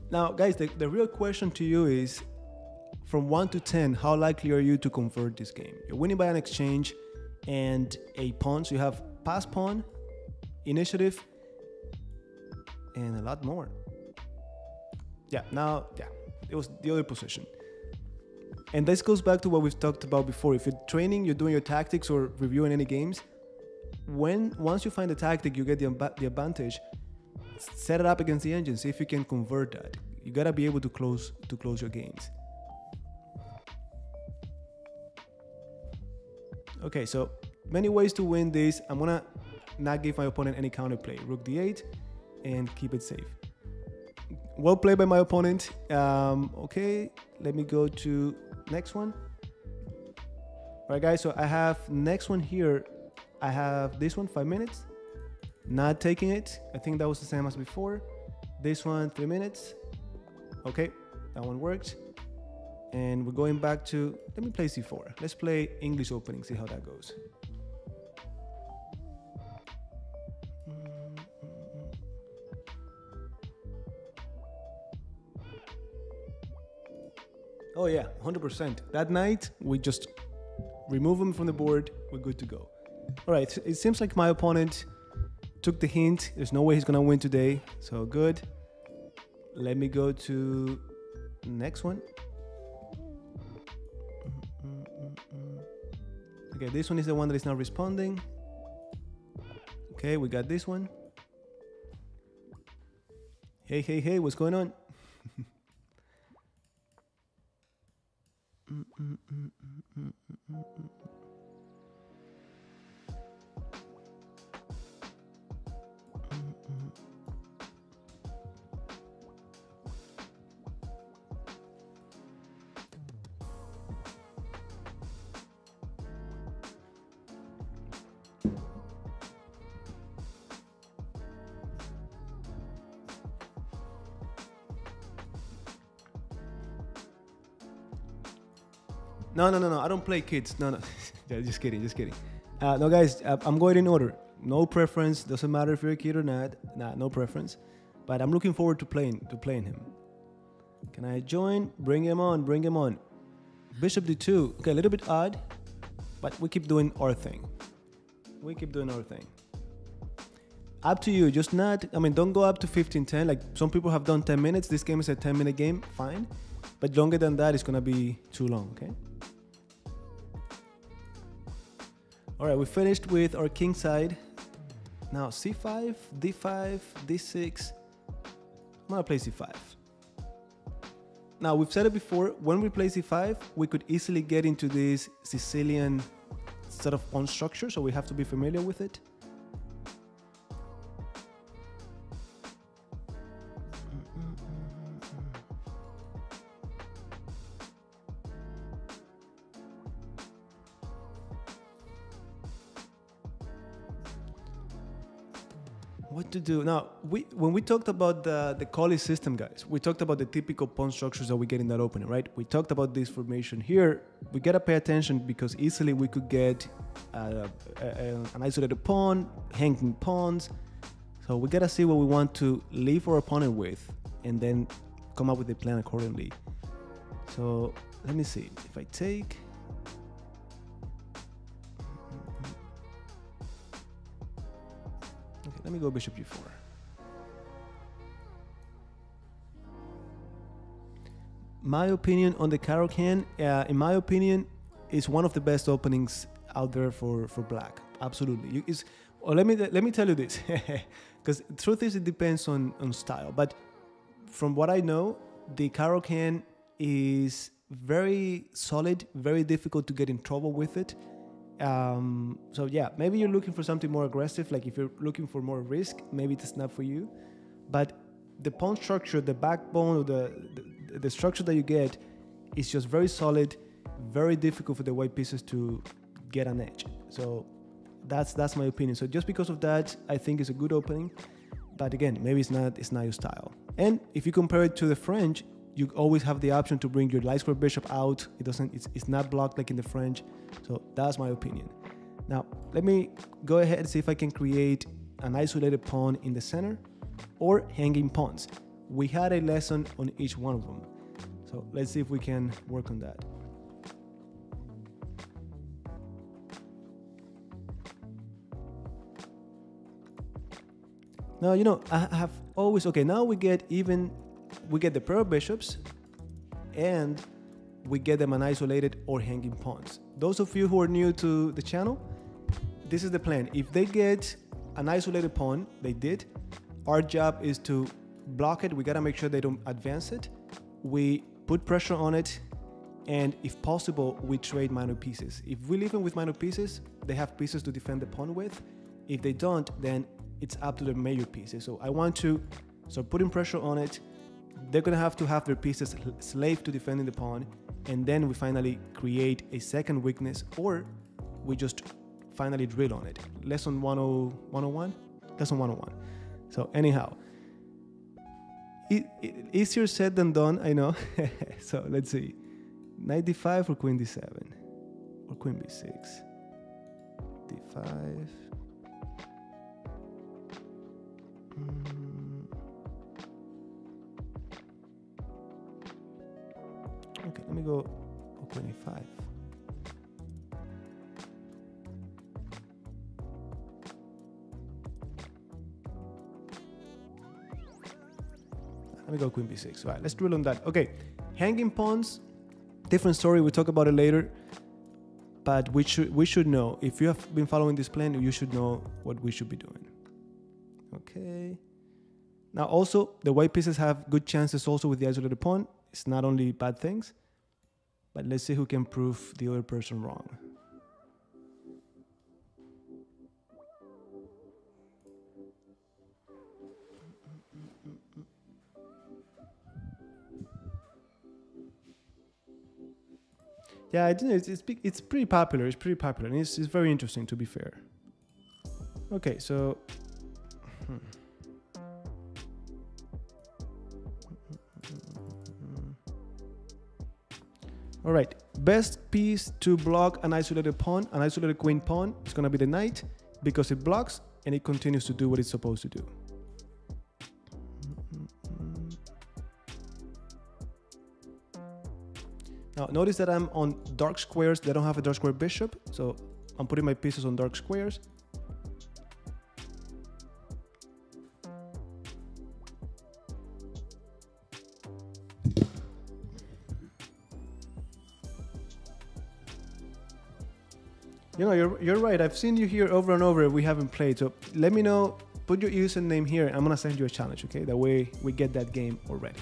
Now, guys, the real question to you is, from 1 to 10, how likely are you to convert this game? You're winning by an exchange and a pawn, so you have pass pawn, initiative, and a lot more. Yeah, now, yeah, it was the other position. And this goes back to what we've talked about before. If you're training, you're doing your tactics or reviewing any games, once you find the tactic, you get the advantage. Set it up against the engine, see if you can convert that. You gotta be able to close your games. Okay, so many ways to win this. I'm gonna not give my opponent any counterplay. Rook d8 and keep it safe. Well played by my opponent. Okay, let me go to next one. All right, guys, so I have next one here. I have this one, 5 minutes. Not taking it. I think that was the same as before. This one, 3 minutes. Okay, that one worked. And we're going back to, let me play c4. Let's play English opening, see how that goes. Oh yeah, 100%. That night, we just remove him from the board. We're good to go. All right, it seems like my opponent took the hint. There's no way he's gonna win today, so good. Let me go to next one. Okay, this one is the one that is not responding. Okay, we got this one. Hey, hey, hey, what's going on? No, no, no, no, I don't play kids. No, no, just kidding, just kidding. Now, guys, I'm going in order. No preference. Doesn't matter if you're a kid or not. Nah, no preference. But I'm looking forward to playing him. Can I join? Bring him on. Bring him on. Bishop d2. Okay, a little bit odd, but we keep doing our thing. We keep doing our thing. Up to you. Just not. I mean, don't go up to 15-10. Like some people have done 10 minutes. This game is a 10-minute game. Fine, but longer than that is gonna be too long. Okay. All right. We finished with our king side. Now c5, d5, d6. I'm gonna play c5. Now, we've said it before, when we play c5, we could easily get into this Sicilian set of pawn structure, so we have to be familiar with it. What to do now? When we talked about the Collie system, guys, we talked about the typical pawn structures that we get in that opening, right? We talked about this formation here. We gotta pay attention because easily we could get an isolated pawn, hanging pawns. So we gotta see what we want to leave our opponent with, and then come up with a plan accordingly. So let me see if I take. Let me go bishop g4. My opinion on the Karokan, in my opinion, is one of the best openings out there for black. Absolutely. Let me tell you this, because truth is it depends on style. But from what I know, the Karokan is very solid, very difficult to get in trouble with it. So yeah, maybe you're looking for something more aggressive, like if you're looking for more risk, maybe it's not for you. But the pawn structure, the backbone, or the structure that you get is just very solid, very difficult for the white pieces to get an edge. So that's my opinion. So just because of that, I think it's a good opening. But again, maybe it's not your style. And if you compare it to the French, you always have the option to bring your light square bishop out. It's not blocked like in the French. So that's my opinion. Now, let me go ahead and see if I can create an isolated pawn in the center or hanging pawns. We had a lesson on each one of them. So let's see if we can work on that. Now, you know, I have always, okay, now we get even. We get the pair of bishops, and we get them an isolated or hanging pawns. Those of you who are new to the channel, this is the plan. If they get an isolated pawn, they did, our job is to block it. We gotta make sure they don't advance it. We put pressure on it, and if possible, we trade minor pieces. If we leave them with minor pieces, they have pieces to defend the pawn with. If they don't, then it's up to the major pieces. So I want to start putting pressure on it. They're gonna have to have their pieces slave to defending the pawn, and then we finally create a second weakness, or we just finally drill on it. Lesson 101? Lesson 101. So anyhow, easier said than done, I know. So let's see, knight d5 or queen d7 or queen b6, d5. Okay, let me go for queen a5. Let me go queen b6. All right, let's drill on that. Okay, hanging pawns, different story. We'll talk about it later. But we should know. If you have been following this plan, you should know what we should be doing. Okay. Now also, the white pieces have good chances also with the isolated pawn. It's not only bad things, but let's see who can prove the other person wrong. Yeah, I don't know. It's pretty popular. It's pretty popular, and it's very interesting, to be fair. Okay, so. All right, Best piece to block an isolated pawn, an isolated queen pawn, is going to be the knight, because it blocks and it continues to do what it's supposed to do. Now notice that I'm on dark squares. They don't have a dark square bishop, so I'm putting my pieces on dark squares. You know, you're right. I've seen you here over and over. We haven't played, so let me know. Put your username here. I'm gonna send you a challenge, okay? That way we get that game already.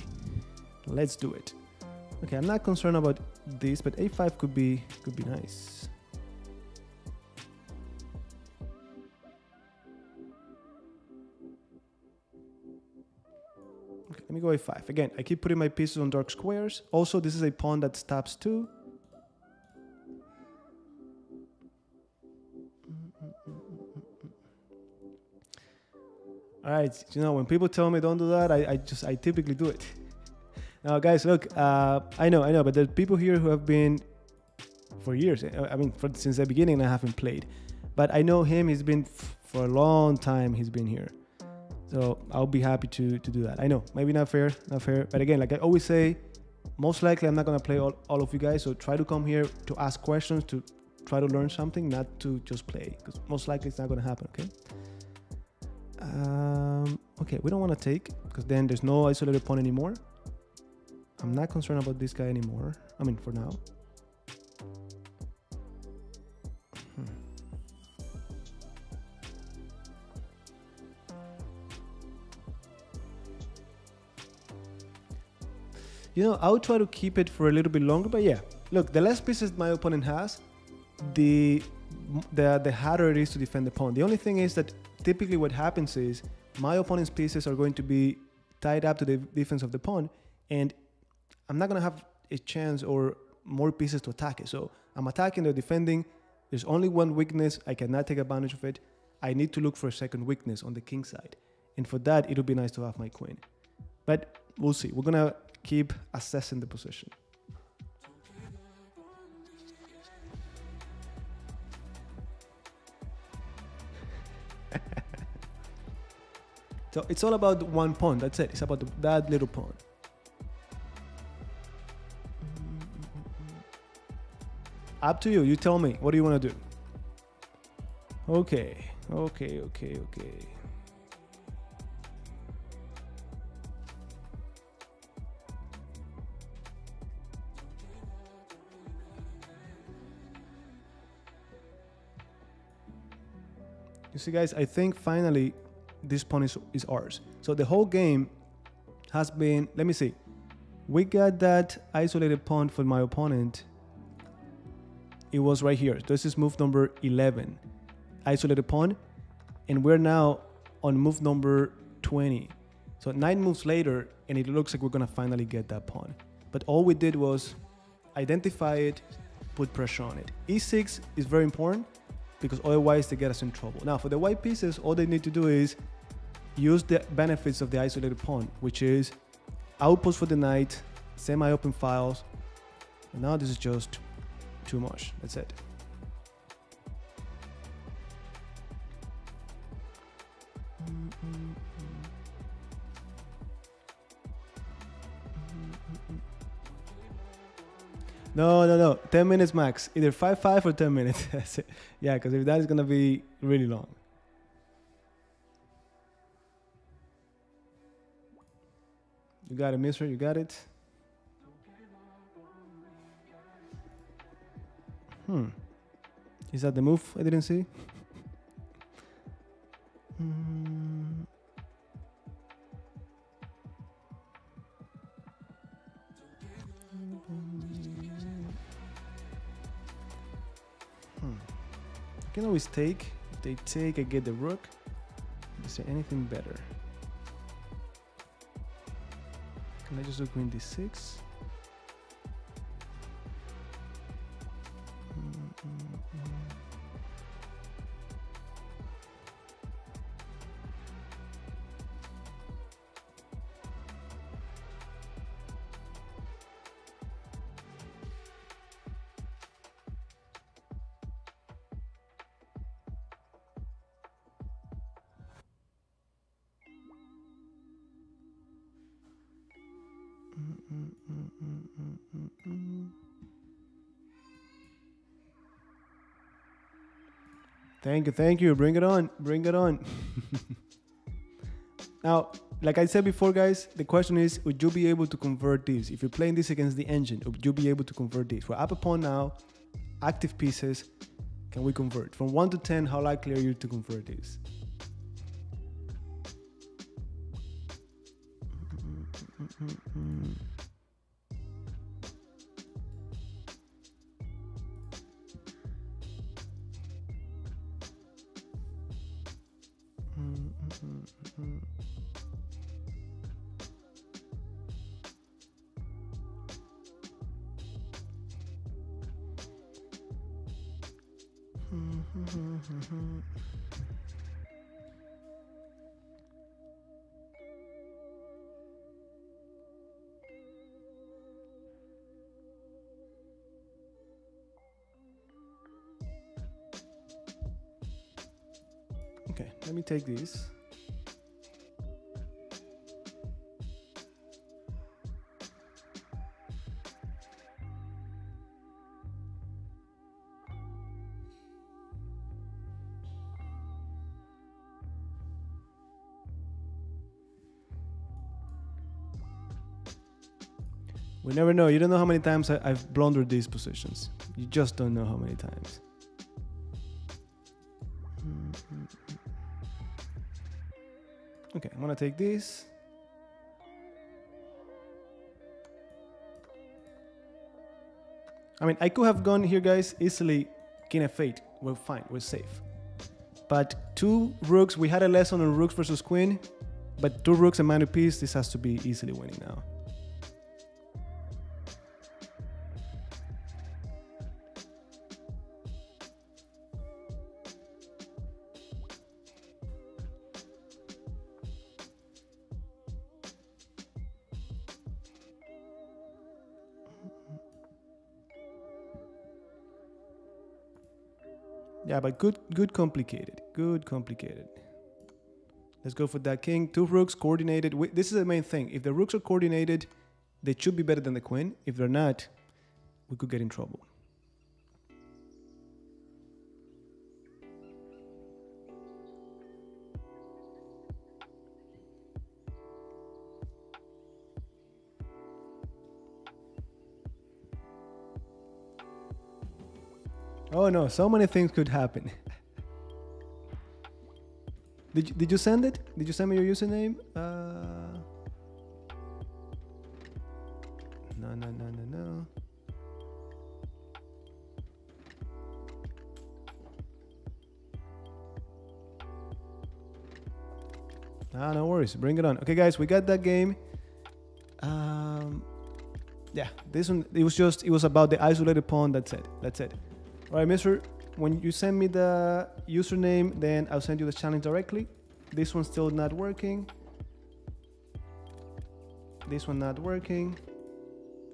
Let's do it. Okay, I'm not concerned about this, but a5 could be nice. Okay, let me go a5. Again, I keep putting my pieces on dark squares. Also, this is a pawn that stabs too. All right, you know, when people tell me don't do that, I typically do it. Now, guys, look, I know, but there are people here who have been for years. I mean, since the beginning, I haven't played, but I know him. He's been for a long time. He's been here, so I'll be happy to do that. I know, maybe not fair, but again, like I always say, most likely I'm not gonna play all of you guys. So try to come here to ask questions, to try to learn something, not to just play, because most likely it's not gonna happen. Okay. Okay, we don't want to take, because then there's no isolated pawn anymore. I'm not concerned about this guy anymore. I mean, for now. You know, I'll try to keep it for a little bit longer, but yeah. Look, the less pieces my opponent has, the harder it is to defend the pawn. The only thing is that typically what happens is my opponent's pieces are going to be tied up to the defense of the pawn, and I'm not going to have a chance or more pieces to attack it. So I'm attacking, they're defending. There's only one weakness. I cannot take advantage of it. I need to look for a second weakness on the king side. And for that, it'll be nice to have my queen. But we'll see. We're going to keep assessing the position. So it's all about one pawn, that's it. It's about that little pawn. Up to you, you tell me, what do you want to do? Okay. You see, guys, I think finally, this pawn is ours. So the whole game has been, let me see. We got that isolated pawn for my opponent. It was right here. This is move number 11, isolated pawn. And we're now on move number 20. So 9 moves later, and it looks like we're gonna finally get that pawn. But all we did was identify it, put pressure on it. E6 is very important, because otherwise they get us in trouble. Now for the white pieces, all they need to do is use the benefits of the isolated pawn, which is outpost for the knight, semi-open files. And now this is just too much, that's it. No, 10 minutes max, either 5-5 or 10 minutes, that's it. Yeah, because if that is going to be really long. You got it, mister, you got it. Is that the move I didn't see? I can always take. If they take, I get the rook. Is there anything better? Can I just do queen d6? Thank you, bring it on. Now, like I said before, guys, the question is, would you be able to convert these? If you're playing this against the engine, would you be able to convert these? We're up a pawn now, active pieces, can we convert? From 1 to 10, how likely are you to convert these? Okay, let me take these. We never know. You don't know how many times I've blundered these positions. You just don't know how many times. Okay, I'm gonna take this. I mean, I could have gone here, guys, easily king f8. We're fine, we're safe. But two rooks, we had a lesson on rooks versus queen, but two rooks and minor piece, this has to be easily winning now. Yeah, but good complicated. Good complicated. Let's go for that king. Two rooks coordinated. This is the main thing. If the rooks are coordinated, they should be better than the queen. If they're not, we could get in trouble. Oh no, so many things could happen. Did you send it? Did you send me your username? No. Ah, no worries, bring it on. Okay guys, we got that game. Yeah, this one, it was about the isolated pawn, that's it. All right, mister, when you send me the username, then I'll send you the challenge directly. This one's still not working. This one not working.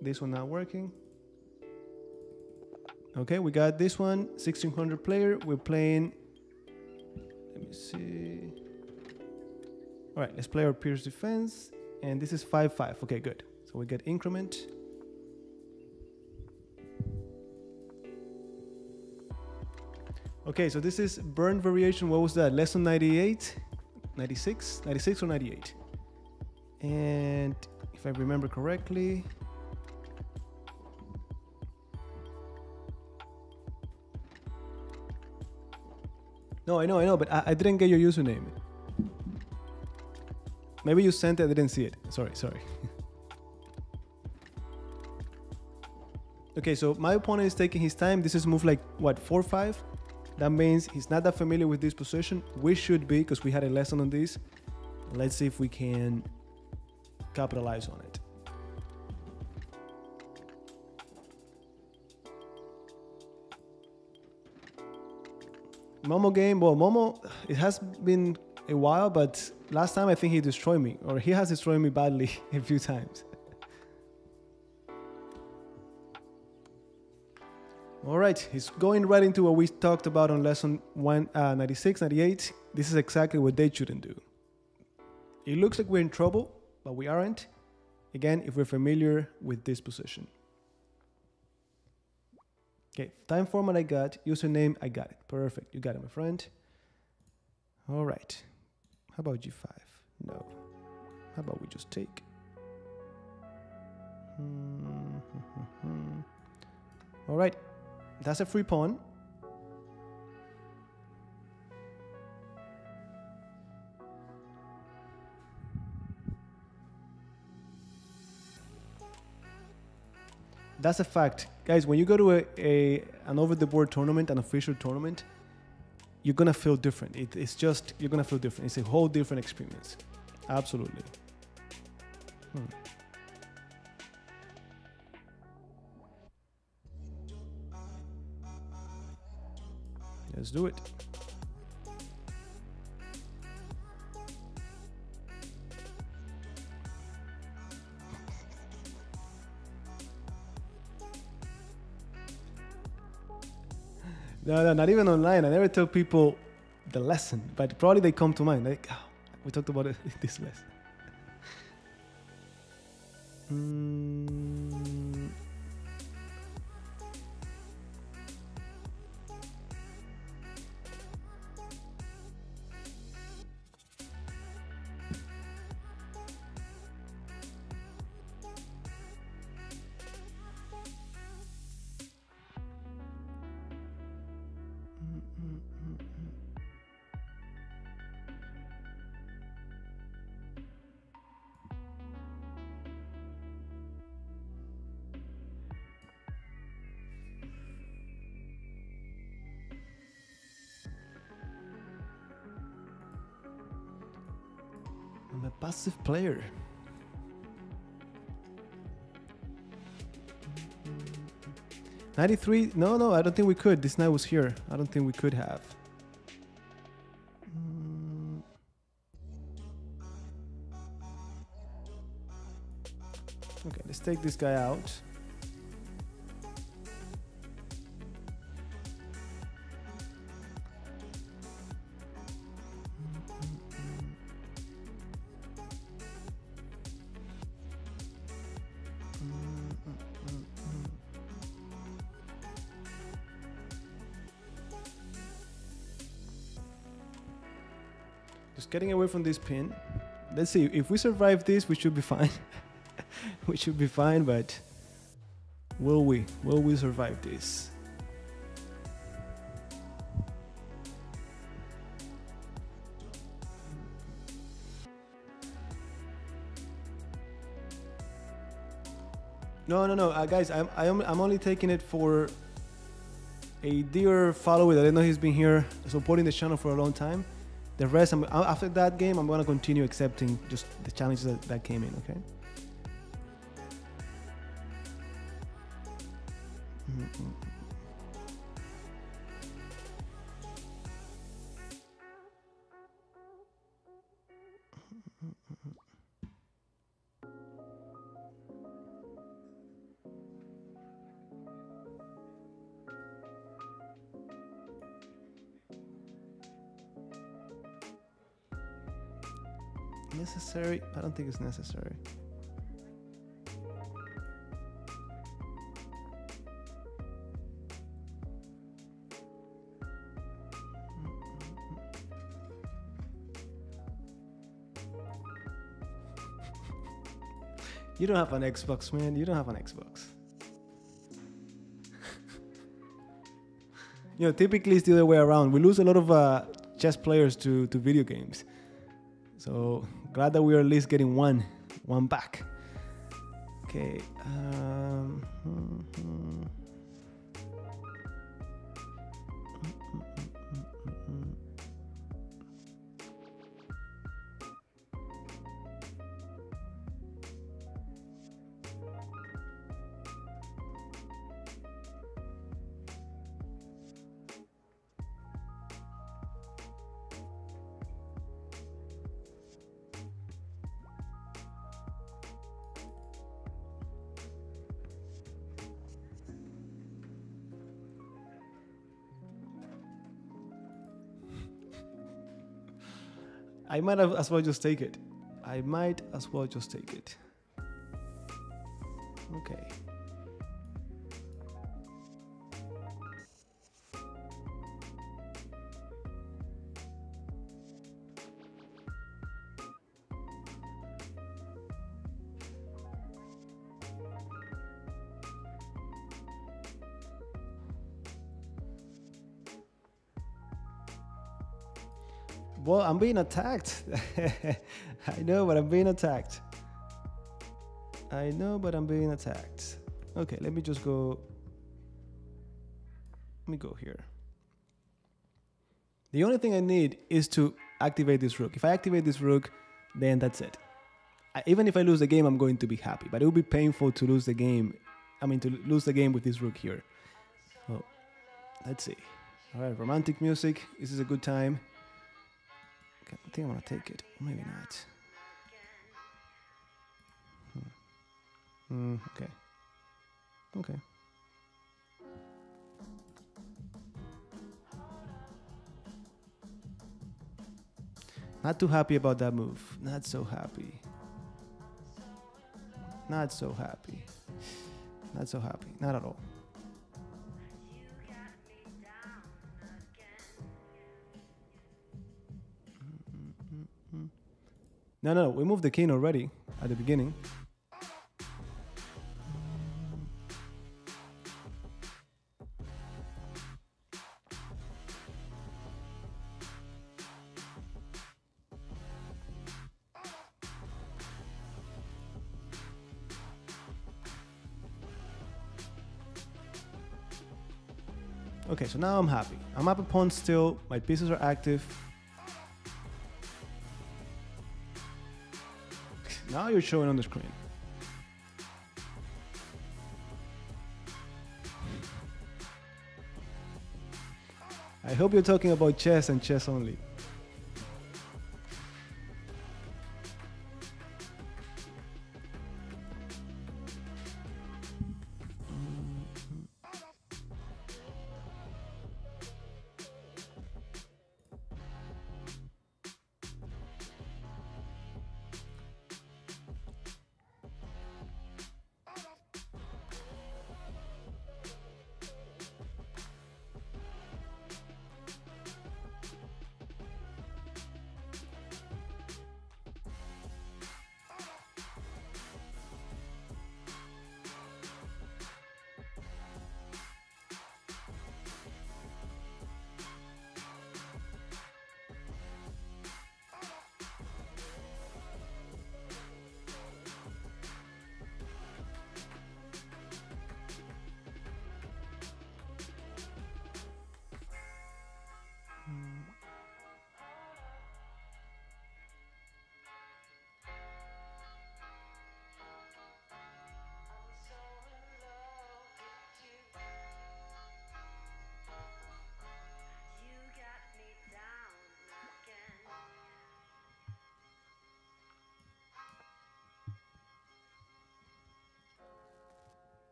This one not working. Okay, we got this one, 1600 player. We're playing, let me see. All right, let's play our Pirc Defense. And this is 5-5, okay, good. So we get increment. Okay, so this is burn variation. What was that? Lesson 98, 96, 96 or 98. And if I remember correctly, no, I know, but I didn't get your username. Maybe you sent it, I didn't see it. Sorry. Okay, so my opponent is taking his time. This is move like what, 4-5? That means he's not that familiar with this position. We should be, because we had a lesson on this. Let's see if we can capitalize on it. Momo game, well, Momo, it has been a while, but last time I think he destroyed me, or he has destroyed me badly a few times. All right, he's going right into what we talked about on lesson 96, 98. This is exactly what they shouldn't do. It looks like we're in trouble, but we aren't. again, if we're familiar with this position. Okay, time format I got, username I got it. Perfect, you got it, my friend. All right, how about G5? No, how about we just take? All right, that's a free pawn. That's a fact. Guys, when you go to an over-the-board tournament, an official tournament, you're going to feel different. It's just, you're going to feel different. It's a whole different experience. Absolutely. Let's do it. No, not even online. I never tell people the lesson, but probably they come to mind. Like, oh, we talked about it, this lesson. I'm a passive player. Knight e3? No, I don't think we could. This knight was here. I don't think we could have. Okay, let's take this guy out. Getting away from this pin. Let's see, if we survive this, we should be fine. We should be fine, but will we? Will we survive this? No, guys, I'm only taking it for a dear follower that I know he's been here supporting the channel for a long time. The rest, after that game, I'm going to continue accepting just the challenges that came in, okay? Necessary? I don't think it's necessary. You don't have an Xbox, man. You don't have an Xbox. You know, typically it's the other way around. We lose a lot of chess players to video games. So glad that we are at least getting one back. Okay. I might as well just take it. Okay. Well, I'm being attacked. I know, but I'm being attacked. I know, but I'm being attacked. Okay, let me just go. Let me go here. The only thing I need is to activate this rook. If I activate this rook, then that's it. Even if I lose the game, I'm going to be happy. But it would be painful to lose the game. I mean, to lose the game with this rook here. Oh, let's see. All right, romantic music. This is a good time. Okay, I think I'm gonna take it. Maybe not. Okay. Okay. Not too happy about that move. Not so happy. Not so happy. Not so happy. Not at all. No, no, we moved the king already at the beginning. Okay, so now I'm happy. I'm up a pawn still, my pieces are active. Now you're showing on the screen. I hope you're talking about chess and chess only.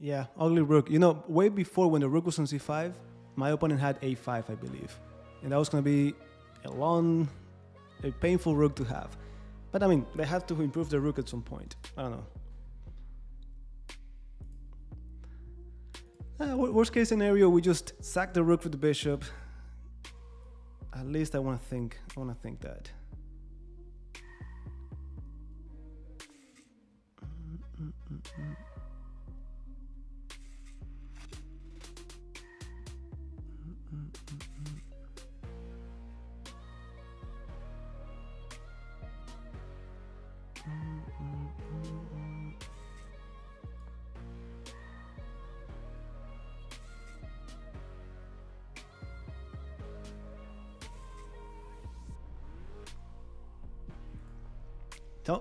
Yeah, ugly rook. You know, way before when the rook was on c5, my opponent had a5, I believe. And that was going to be a long, a painful rook to have. But I mean, they have to improve the rook at some point. I don't know. Worst case scenario, we just sack the rook for the bishop. At least I want to think that.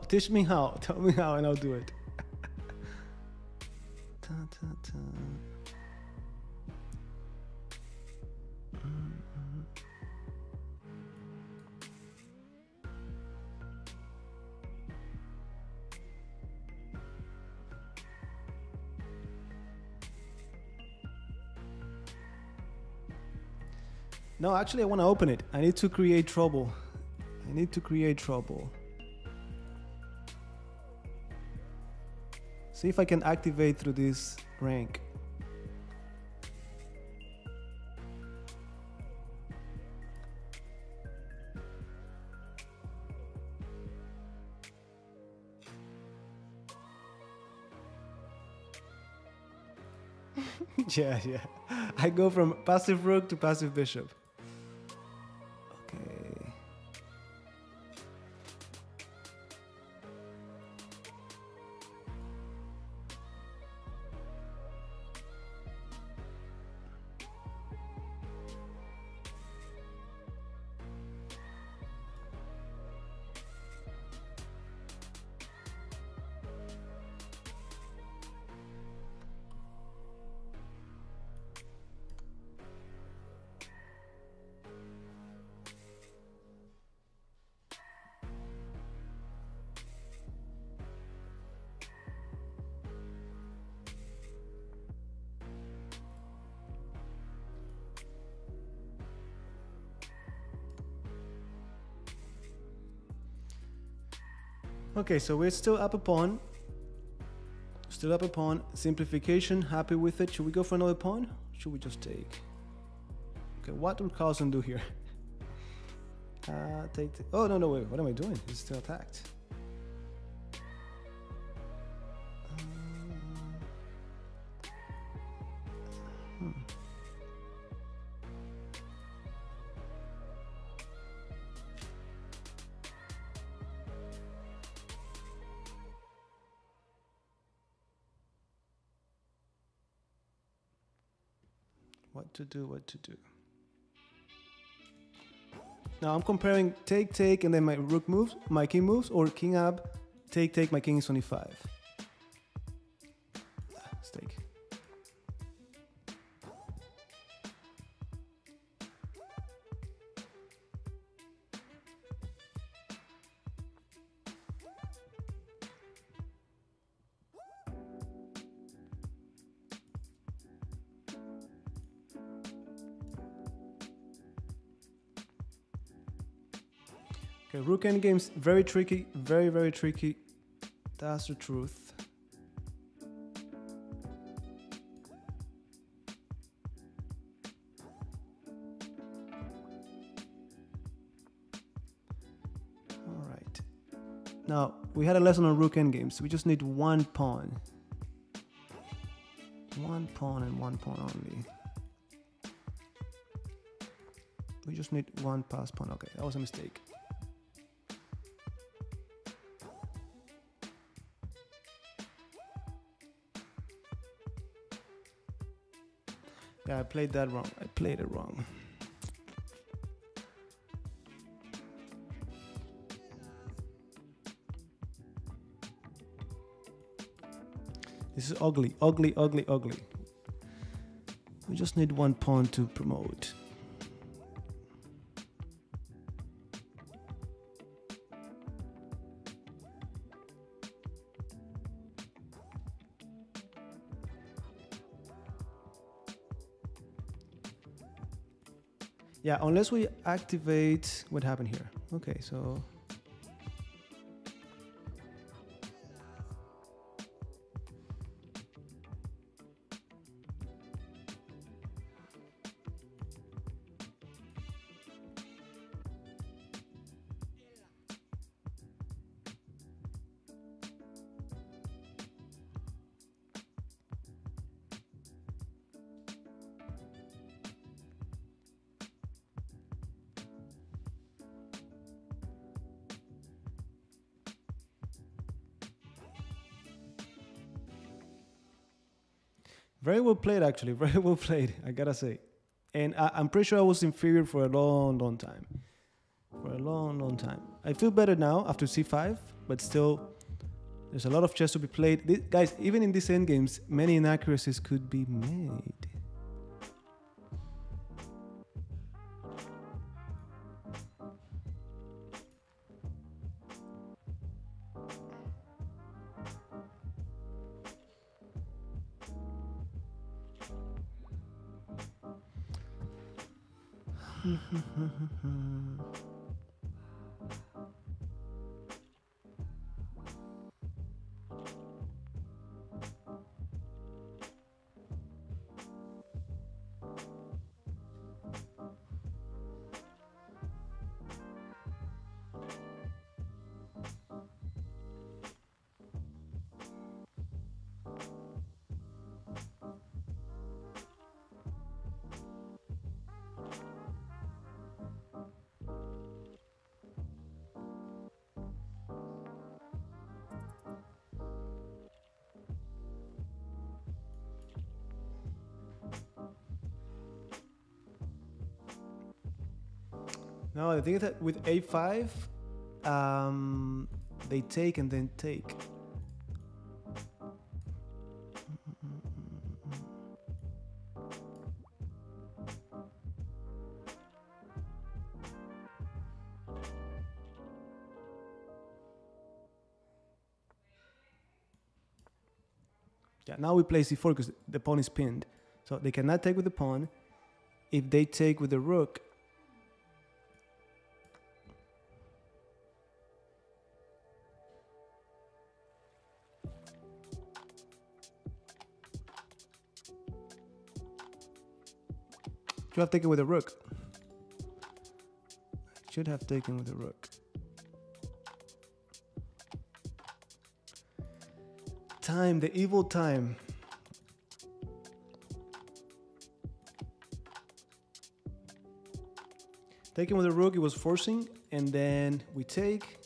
Teach me how. Tell me how, and I'll do it. No, actually, I want to open it. I need to create trouble. I need to create trouble. See if I can activate through this rank. Yeah, yeah. I go from passive rook to passive bishop. Okay. Okay, so we're still up a pawn. Still up a pawn. Simplification, happy with it. Should we go for another pawn? Should we just take? Okay, what will Carlsen do here? Take. Oh, no, no, wait. What am I doing? He's still attacked. What to do. Now I'm comparing take, take, and then my rook moves, my king moves, or king up, take, take, my king is 25. Let's take. Rook endgame's very tricky, very, very tricky. That's the truth. All right. Now, we had a lesson on rook endgame, so we just need one pawn. One pawn and one pawn only. We just need one pass pawn. Okay, that was a mistake. Yeah, I played that wrong. I played it wrong. This is ugly, ugly, ugly, ugly. We just need one pawn to promote. Yeah, unless we activate what happened here. Okay, so very well played, actually. Very well played, I gotta say. And I'm pretty sure I was inferior for a long, long time. For a long, long time. I feel better now after c5, but still, there's a lot of chess to be played. Guys, even in these endgames, many inaccuracies could be made. No, the thing is that with a5, they take and then take. Yeah, now we play c4 because the pawn is pinned. So they cannot take with the pawn. If they take with the rook, should have taken with the rook. Should have taken with the rook. Time, the evil time. Taking with the rook, it was forcing, and then we take,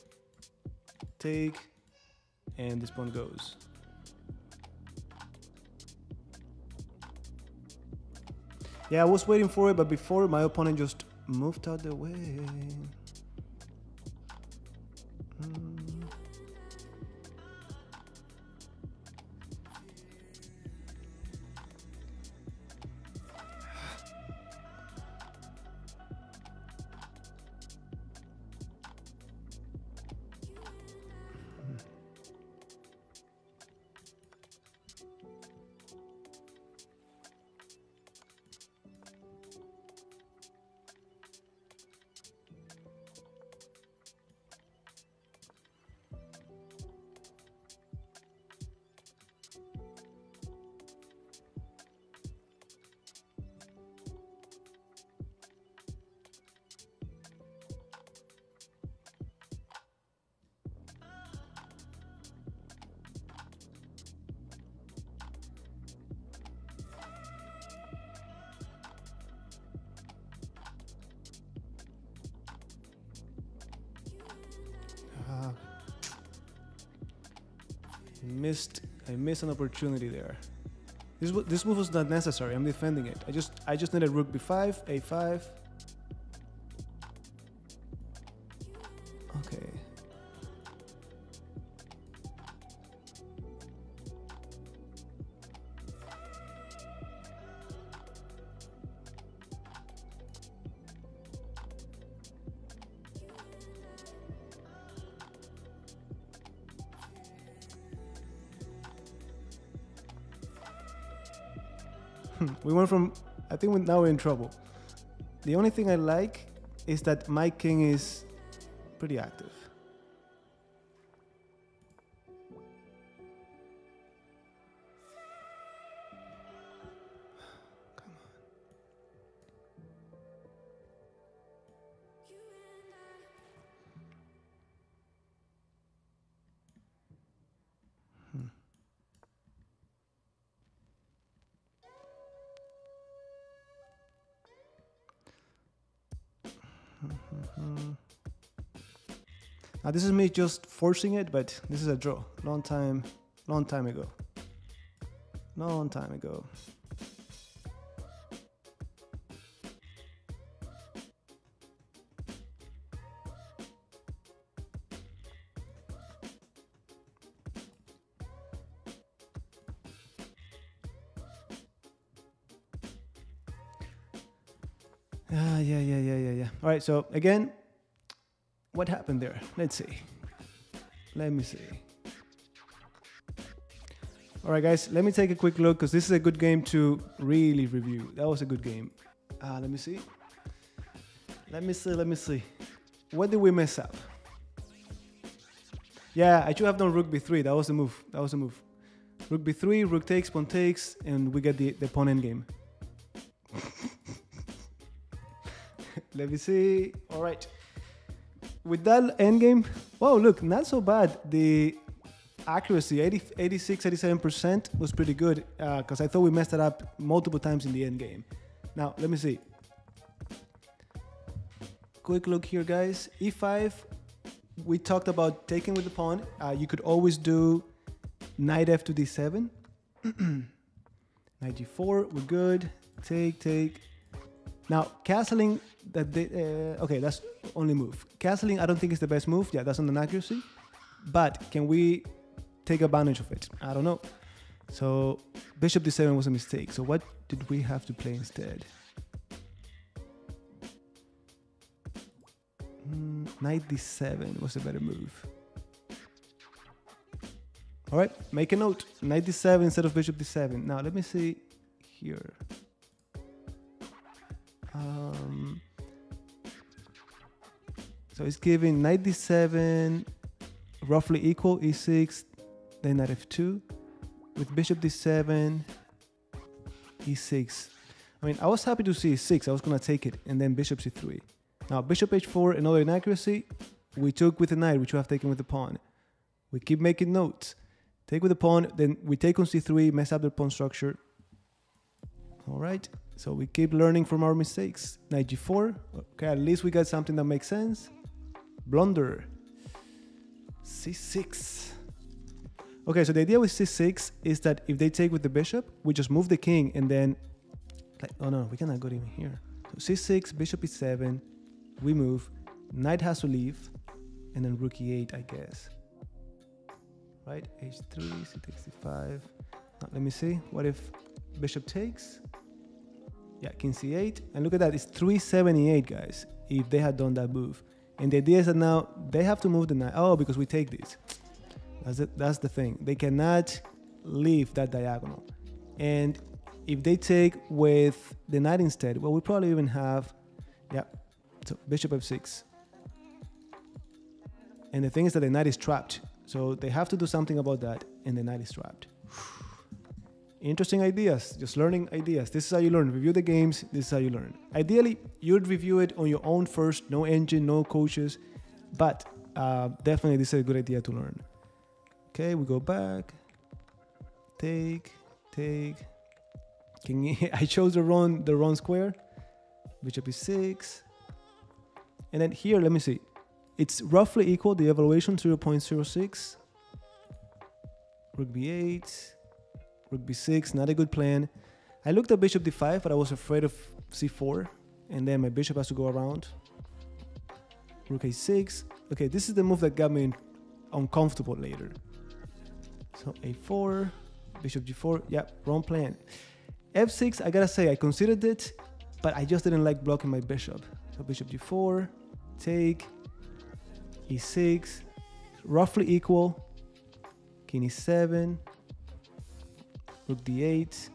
and this pawn goes. Yeah, I was waiting for it, but before my opponent just moved out the way. Missed an opportunity there. This move was not necessary. I'm defending it. I just needed rook b5, a5. Okay. We went from, I think now we're in trouble. The only thing I like is that my king is pretty active. Come on. Now this is me just forcing it, but this is a draw. Long time ago. All right, so again, what happened there? Let's see. Let me see. All right, guys, let me take a quick look because this is a good game to really review. That was a good game. Let me see. Let me see. What did we mess up? Yeah, I should have done rook b3. That was the move. Rook b3, rook takes, pawn takes, and we get the pawn endgame. Let me see. All right. With that endgame, wow, look, not so bad. The accuracy, 86, 87% was pretty good because I thought we messed it up multiple times in the endgame. Now, let me see. Quick look here, guys. E5, we talked about taking with the pawn. You could always do knight f to d7. Knight g4, we're good. Take, take. Now, castling, okay, that's only move. Castling, I don't think is the best move. Yeah, that's not an accuracy. But can we take advantage of it? I don't know. So bishop d7 was a mistake. So what did we have to play instead? Knight d7 was a better move. All right, make a note. Knight d7 instead of bishop d7. Now let me see here. So it's giving knight d7 roughly equal e6, then knight f2 with bishop d7, e6. I mean, I was happy to see e6. I was gonna take it, and then bishop c3. Now bishop h4, another inaccuracy. We took with the knight, which we have taken with the pawn. We keep making notes. Take with the pawn, then we take on c3, mess up the pawn structure. All right, so we keep learning from our mistakes. Knight g4, okay, at least we got something that makes sense. Blunder, c6. Okay, so the idea with c6 is that if they take with the bishop, we just move the king and then, like, oh no, we cannot go even here. So c6, bishop e7, we move, knight has to leave, and then rook e8, I guess. Right, h3, c takes d5. Now, let me see, what if bishop takes? Yeah, king c8, and look at that, it's 378, guys, if they had done that move. And the idea is that now they have to move the knight. Oh, because we take this. That's the thing. They cannot leave that diagonal. And if they take with the knight instead, well, we probably even have, yeah, so bishop f6. And the thing is that the knight is trapped. So they have to do something about that, and the knight is trapped. Interesting ideas, just learning ideas. This is how you learn. Review the games, this is how you learn. Ideally, you'd review it on your own first, no engine, no coaches, but definitely this is a good idea to learn. Okay, we go back, take, take. I chose the wrong square. Bishop e6. And then here, let me see. It's roughly equal, the evaluation, 0.06. Rook b8. Rook b6, not a good plan. I looked at bishop d5, but I was afraid of c4, and then my bishop has to go around. Rook a6. Okay, this is the move that got me uncomfortable later. So a4, bishop g4. Yeah, wrong plan. f6, I gotta say, I considered it, but I just didn't like blocking my bishop. So bishop g4, take, e6, roughly equal, king e7, rook d8.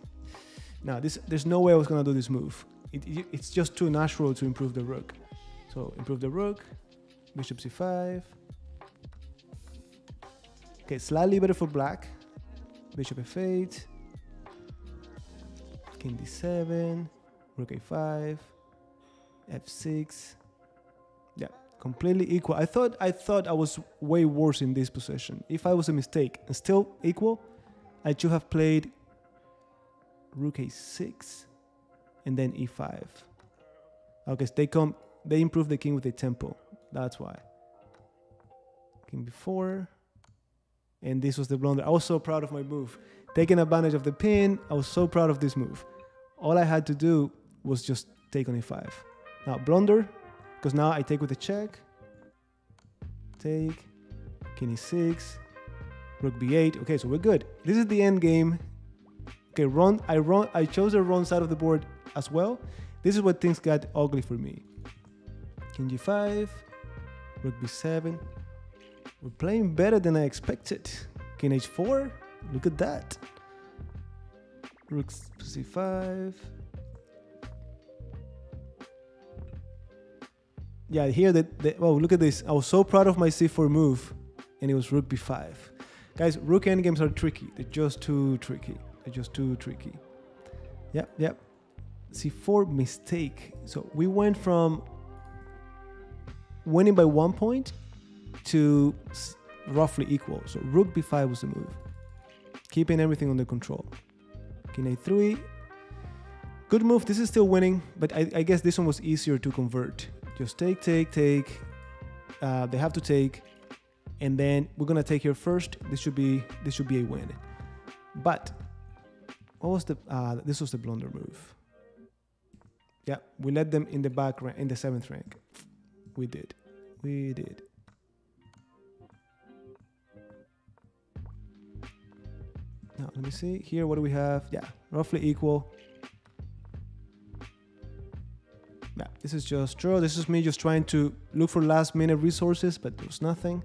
Now, there's no way I was gonna do this move. It's just too natural to improve the rook. So improve the rook, bishop c5. Okay, slightly better for black. Bishop f8, king d7, rook a5, f6. Yeah, completely equal. I thought I was way worse in this position. If I was a mistake and still equal, I should have played rook a6 and then e5. Okay, so they improve the king with the tempo. That's why. King b4. And this was the blunder. I was so proud of my move. Taking advantage of the pin, I was so proud of this move. All I had to do was just take on e5. Now blunder, because now I take with a check. Take, king e6, rook b8. Okay, so we're good. This is the end game. Okay, I chose the wrong side of the board as well. This is what things got ugly for me. King g5, rook b7. We're playing better than I expected. King h4. Look at that. Rook c5. Yeah, here oh, look at this. I was so proud of my c4 move, and it was rook b5. Guys, rook endgames are tricky. They're just too tricky. They're just too tricky. Yep, yep. c4 mistake. So we went from winning by 1 point to roughly equal. So rook b5 was the move. Keeping everything under control. King a3. Good move. This is still winning, but I guess this one was easier to convert. Just take, take, take. They have to take, and then we're gonna take here first. This should be a win. But what was the? This was the blunder move. Yeah, we let them in the back rank, in the 7th rank. We did. Now, let me see here, what do we have? Yeah, roughly equal. Yeah, this is just true. This is me just trying to look for last minute resources, but there's nothing.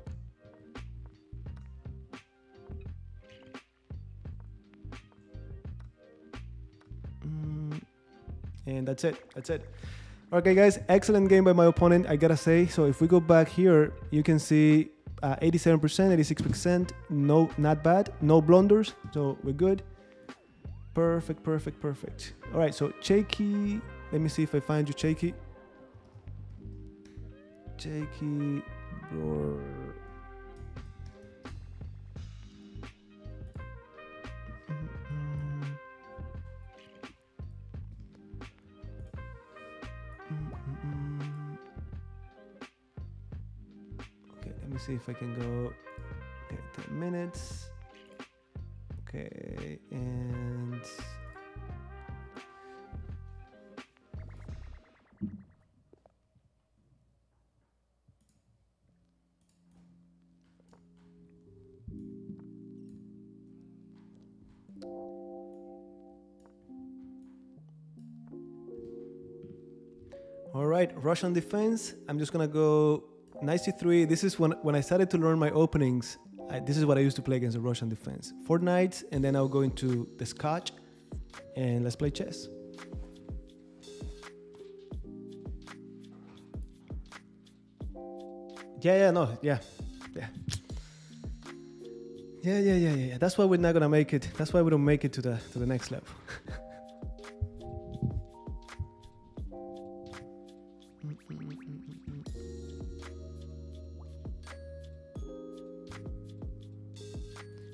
And that's it. That's it. Okay, guys. Excellent game by my opponent, I gotta say. So if we go back here, you can see 87%, 86%. No, not bad. No blunders. So we're good. Perfect, perfect, perfect. All right. So Cheeky. Let me see if I find you, Cheeky. Cheeky. Let me see if I can go. Okay, 10 minutes. Okay, and all right, Russian defense. I'm just gonna go Knight c3. This is when I started to learn my openings. This is what I used to play against the Russian defense. 4 knights, and then I'll go into the Scotch, and let's play chess. Yeah. That's why we're not gonna make it. That's why we don't make it to the next level.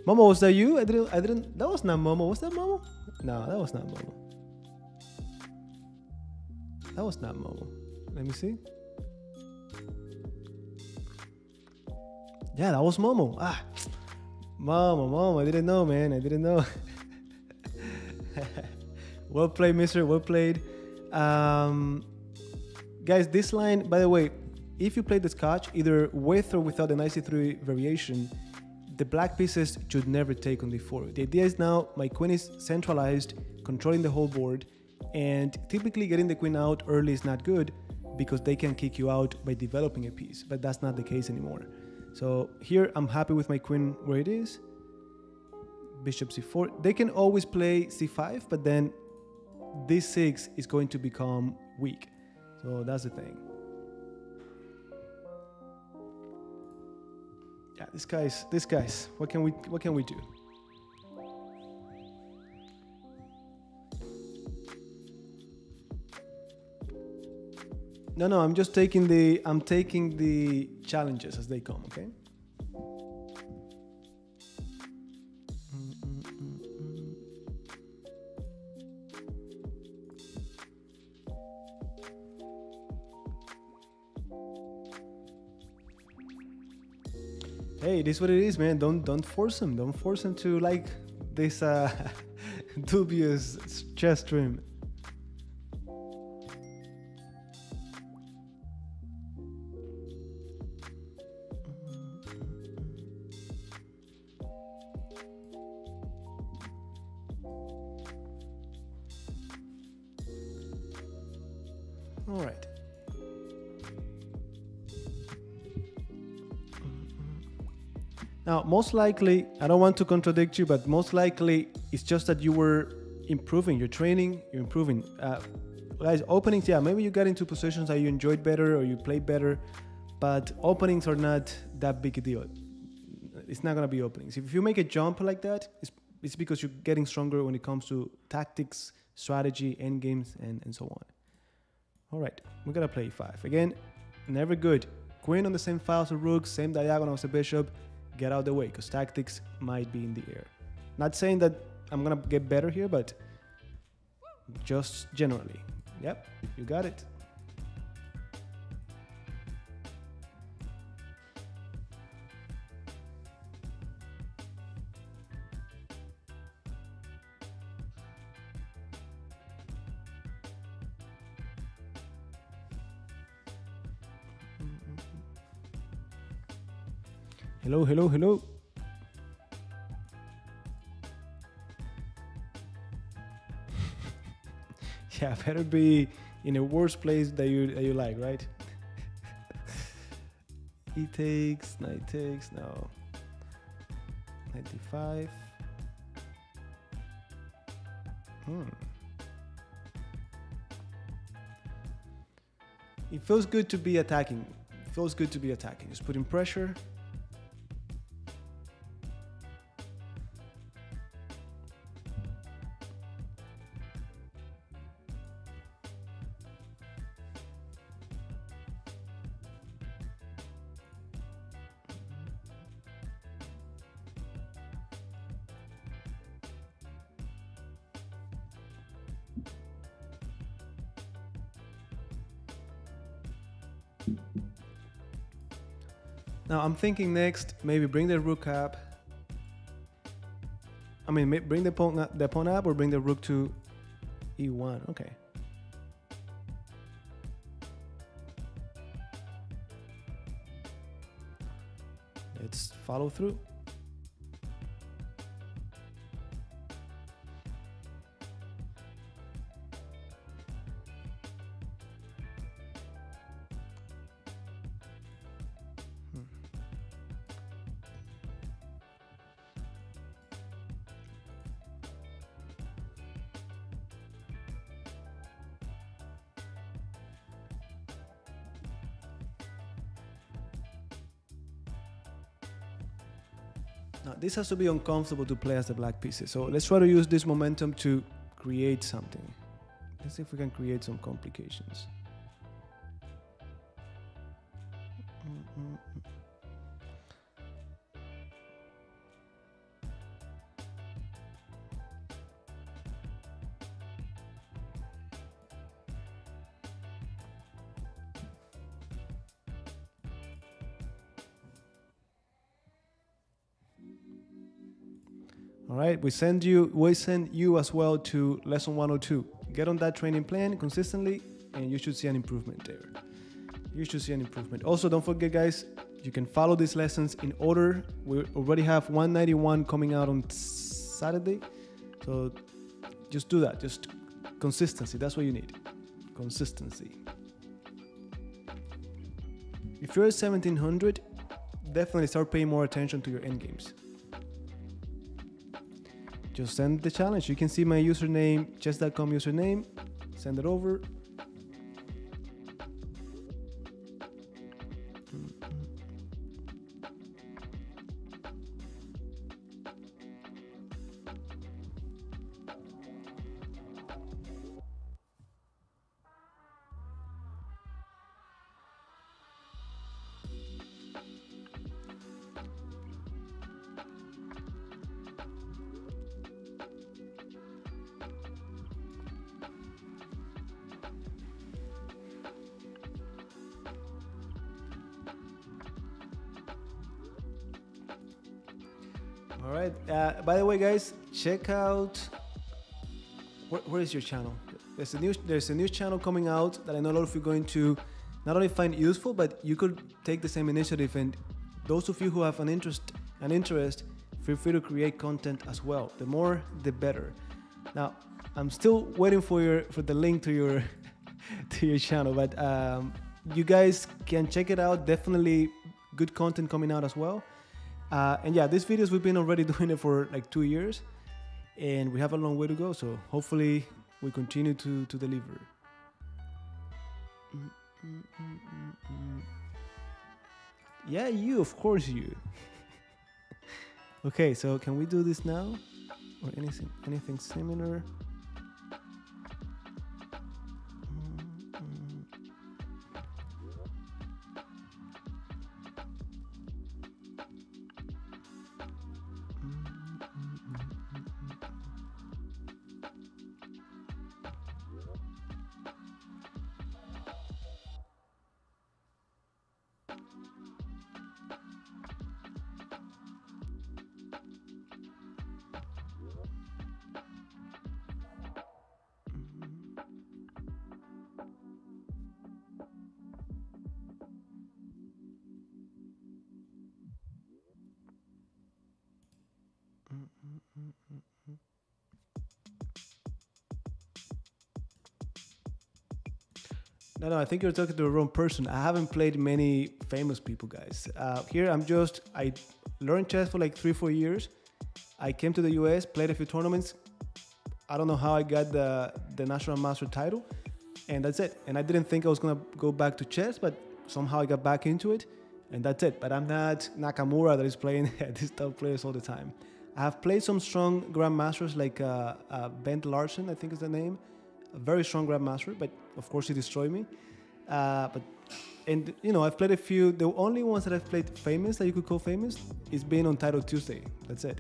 Momo, was that you? I didn't. That was not Momo. Was that Momo? No, that was not Momo. That was not Momo. Let me see. Yeah, that was Momo. Ah, Momo. I didn't know, man. I didn't know. Well played, Mister. Well played. Guys, this line, by the way, if you play the Scotch, either with or without the Knight c3 variation, the black pieces should never take on d4. The idea is now my queen is centralized, controlling the whole board, and typically getting the queen out early is not good because they can kick you out by developing a piece, but that's not the case anymore. So here I'm happy with my queen where it is. Bishop c4. They can always play c5, but then d6 is going to become weak. So that's the thing. Yeah, this guy's. What can we do? No, I'm just taking the challenges as they come, okay? Hey, it is what it is, man. Don't force him. Don't force him to like this dubious chess stream. All right. Now, most likely, I don't want to contradict you, but most likely it's just that you were improving your training, you're improving. Guys, openings, yeah, maybe you got into positions that you enjoyed better or you played better, but openings are not that big a deal. It's not gonna be openings. If you make a jump like that, it's because you're getting stronger when it comes to tactics, strategy, end games, and so on. All right, we're gonna play e5. Again, never good. Queen on the same file as a rook, same diagonal as a bishop. Get out of the way, because tactics might be in the air. Not saying that I'm gonna get better here, but just generally. Yep, you got it. Hello, hello, hello. Yeah, better be in a worse place that you like, right? He takes, knight takes, no. 95. It feels good to be attacking. It feels good to be attacking. Just putting pressure. Now I'm thinking next, maybe bring the rook up. I mean, bring the pawn up, or bring the rook to e1. Okay. Let's follow through. This has to be uncomfortable to play as the black pieces. So let's try to use this momentum to create something. Let's see if we can create some complications. We send you as well to lesson 102. Get on that training plan consistently, and you should see an improvement there. You should see an improvement. Also, don't forget, guys, you can follow these lessons in order. We already have 191 coming out on Saturday, so just do that. Just consistency. That's what you need. Consistency. If you're at 1700, definitely start paying more attention to your endgames. Just send the challenge. You can see my username, chess.com username. Send it over. Guys, check out where is your channel. There's a new channel coming out that I know a lot of you are going to not only find useful, but you could take the same initiative. And those of you who have an interest, feel free to create content as well. The more, the better. Now, I'm still waiting for the link to your to your channel, but you guys can check it out. Definitely good content coming out as well. And yeah, these videos, we've been already doing it for like 2 years, and we have a long way to go, so hopefully we continue to deliver. Yeah, you, of course you. Okay, so can we do this now? Or anything similar? No, I think you're talking to the wrong person. I haven't played many famous people, guys. Here I learned chess for like 3-4 years. I came to the US, played a few tournaments. I don't know how I got the national master title, and that's it. And I didn't think I was gonna go back to chess, but somehow I got back into it, and that's it. But I'm not Nakamura that is playing these top players all the time. I have played some strong grandmasters like Bent Larsen, I think is the name. A very strong grandmaster, but of course he destroyed me. And you know, I've played a few. The only ones that I've played famous that you could call famous is being on Title Tuesday. That's it.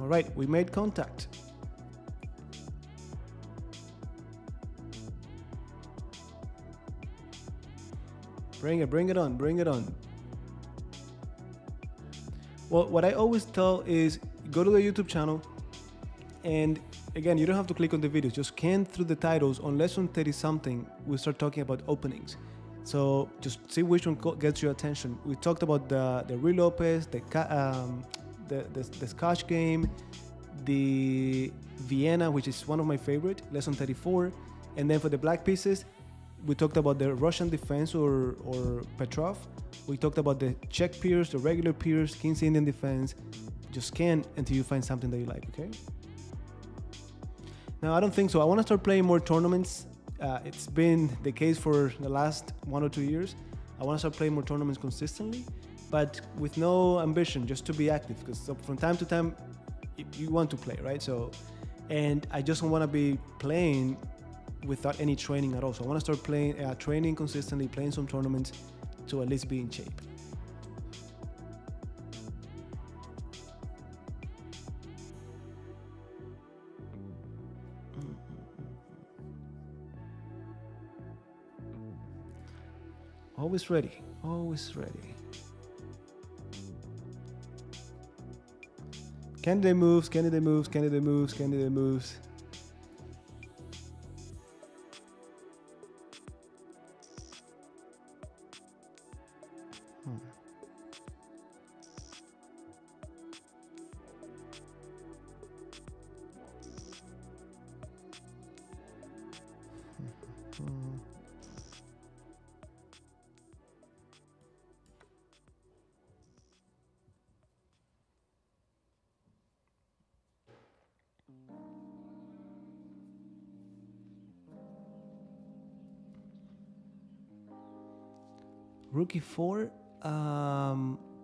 All right, we made contact. Bring it on. Well, what I always tell is go to the YouTube channel, and again, you don't have to click on the videos, just scan through the titles. On lesson 30 something, we start talking about openings. So just see which one gets your attention. We talked about the Ruy Lopez, the Scotch game, the Vienna, which is one of my favorite, lesson 34. And then for the black pieces, we talked about the Russian defense or Petrov. We talked about the Czech peers, the regular peers, King's Indian defense. Just scan until you find something that you like, okay? Now, I don't think so. I want to start playing more tournaments. It's been the case for the last 1 or 2 years. I want to start playing more tournaments consistently, but with no ambition, just to be active, because from time to time, you want to play, right? So, and I just don't want to be playing without any training at all. So I want to start playing, training consistently, playing some tournaments to at least be in shape. Always ready. Candidate moves. Rookie 4,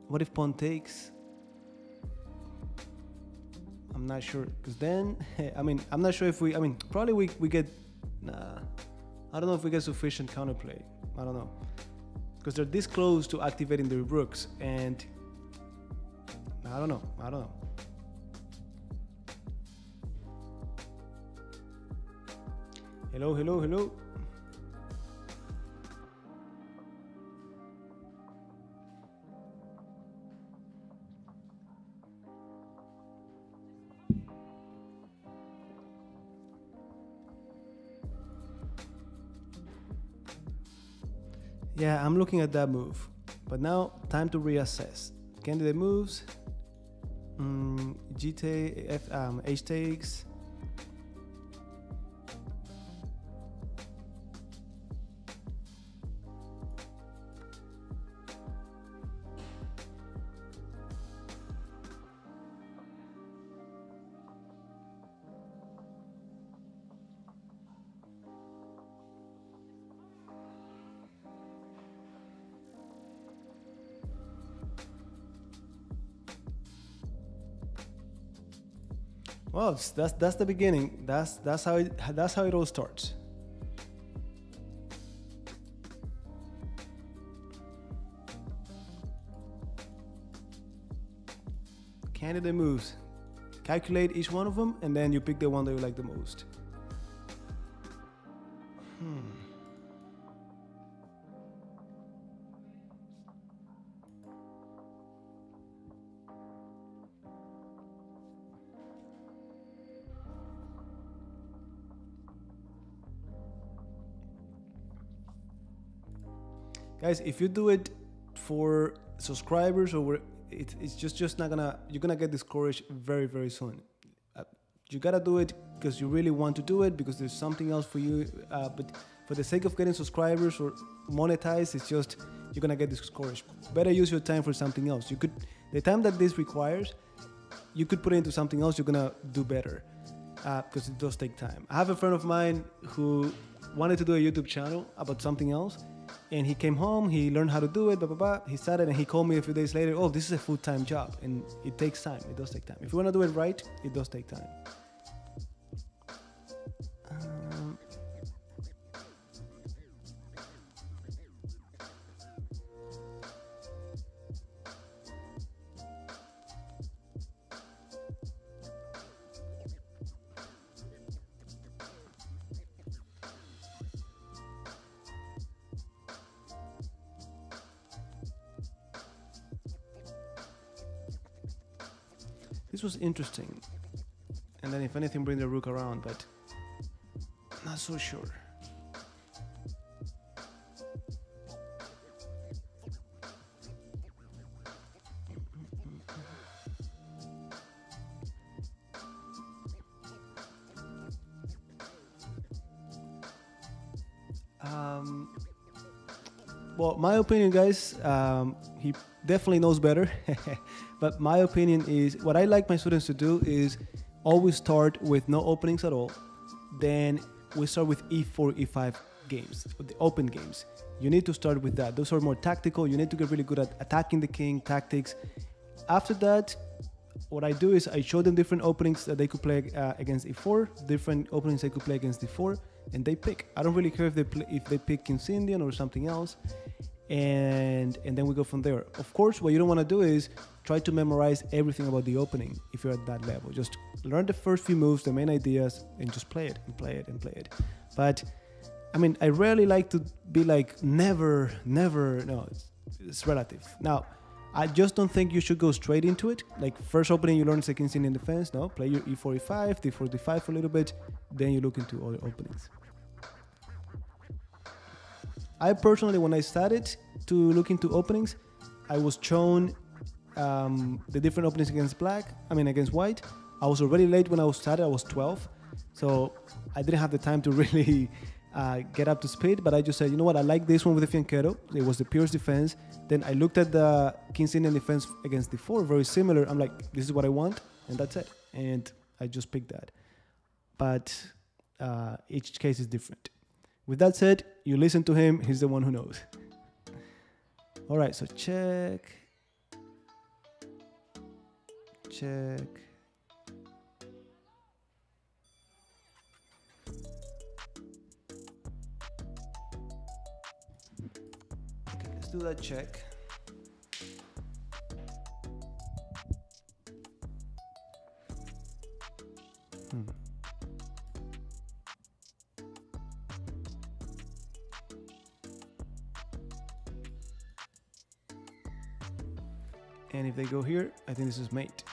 what if pawn takes? I'm not sure, because then, I'm not sure if we, probably we get, I don't know if we get sufficient counterplay, I don't know. Because they're this close to activating their rooks, and I don't know. Hello. Yeah, I'm looking at that move, but now time to reassess. Candidate moves, H takes. Well, that's the beginning. That's how it all starts. Candidate moves. Calculate each one of them, and then you pick the one that you like the most. Guys, if you do it for subscribers or it's just not gonna, you're gonna get discouraged very, very soon. You gotta do it because you really want to do it, because there's something else for you. But for the sake of getting subscribers or monetized, it's just, you're gonna get discouraged. Better use your time for something else. You could, the time that this requires, you could put it into something else. You're gonna do better, because it does take time. I have a friend of mine who wanted to do a YouTube channel about something else, and he came home, he learned how to do it, blah, blah, blah. He started, and he called me a few days later, oh, this is a full-time job, and it takes time. It does take time. If you want to do it right, it does take time. This was interesting, and then if anything, bring the rook around, but not so sure. Well, my opinion, guys, he definitely knows better. But my opinion is, what I like my students to do is always start with no openings at all. Then we start with E4, E5 games, the open games. You need to start with that. Those are more tactical. You need to get really good at attacking the king, tactics. After that, what I do is I show them different openings that they could play against E4, different openings they could play against D4, and they pick. I don't really care if they pick King's Indian or something else. And then we go from there. Of course, what you don't want to do is try to memorize everything about the opening if you're at that level. Just learn the first few moves, the main ideas, and just play it and play it and play it. But I mean, I rarely like to be like, never, never. No, it's relative. Now, I just don't think you should go straight into it. Like, first opening, you learn second Indian defense. No, play your E4, E5, D4, D5 for a little bit. Then you look into other openings. I personally, when I started to look into openings, I was shown the different openings against black, I mean against white. I was already late when I started, I was 12, so I didn't have the time to really get up to speed, but I just said, you know what, I like this one with the fianchetto, it was the Pirc defense. Then I looked at the King's Indian defense against D4, very similar. I'm like, this is what I want, and that's it. And I just picked that. But each case is different. With that said, you listen to him, he's the one who knows. All right, so check. Check. Okay, let's do that check. And if they go here, I think this is mate.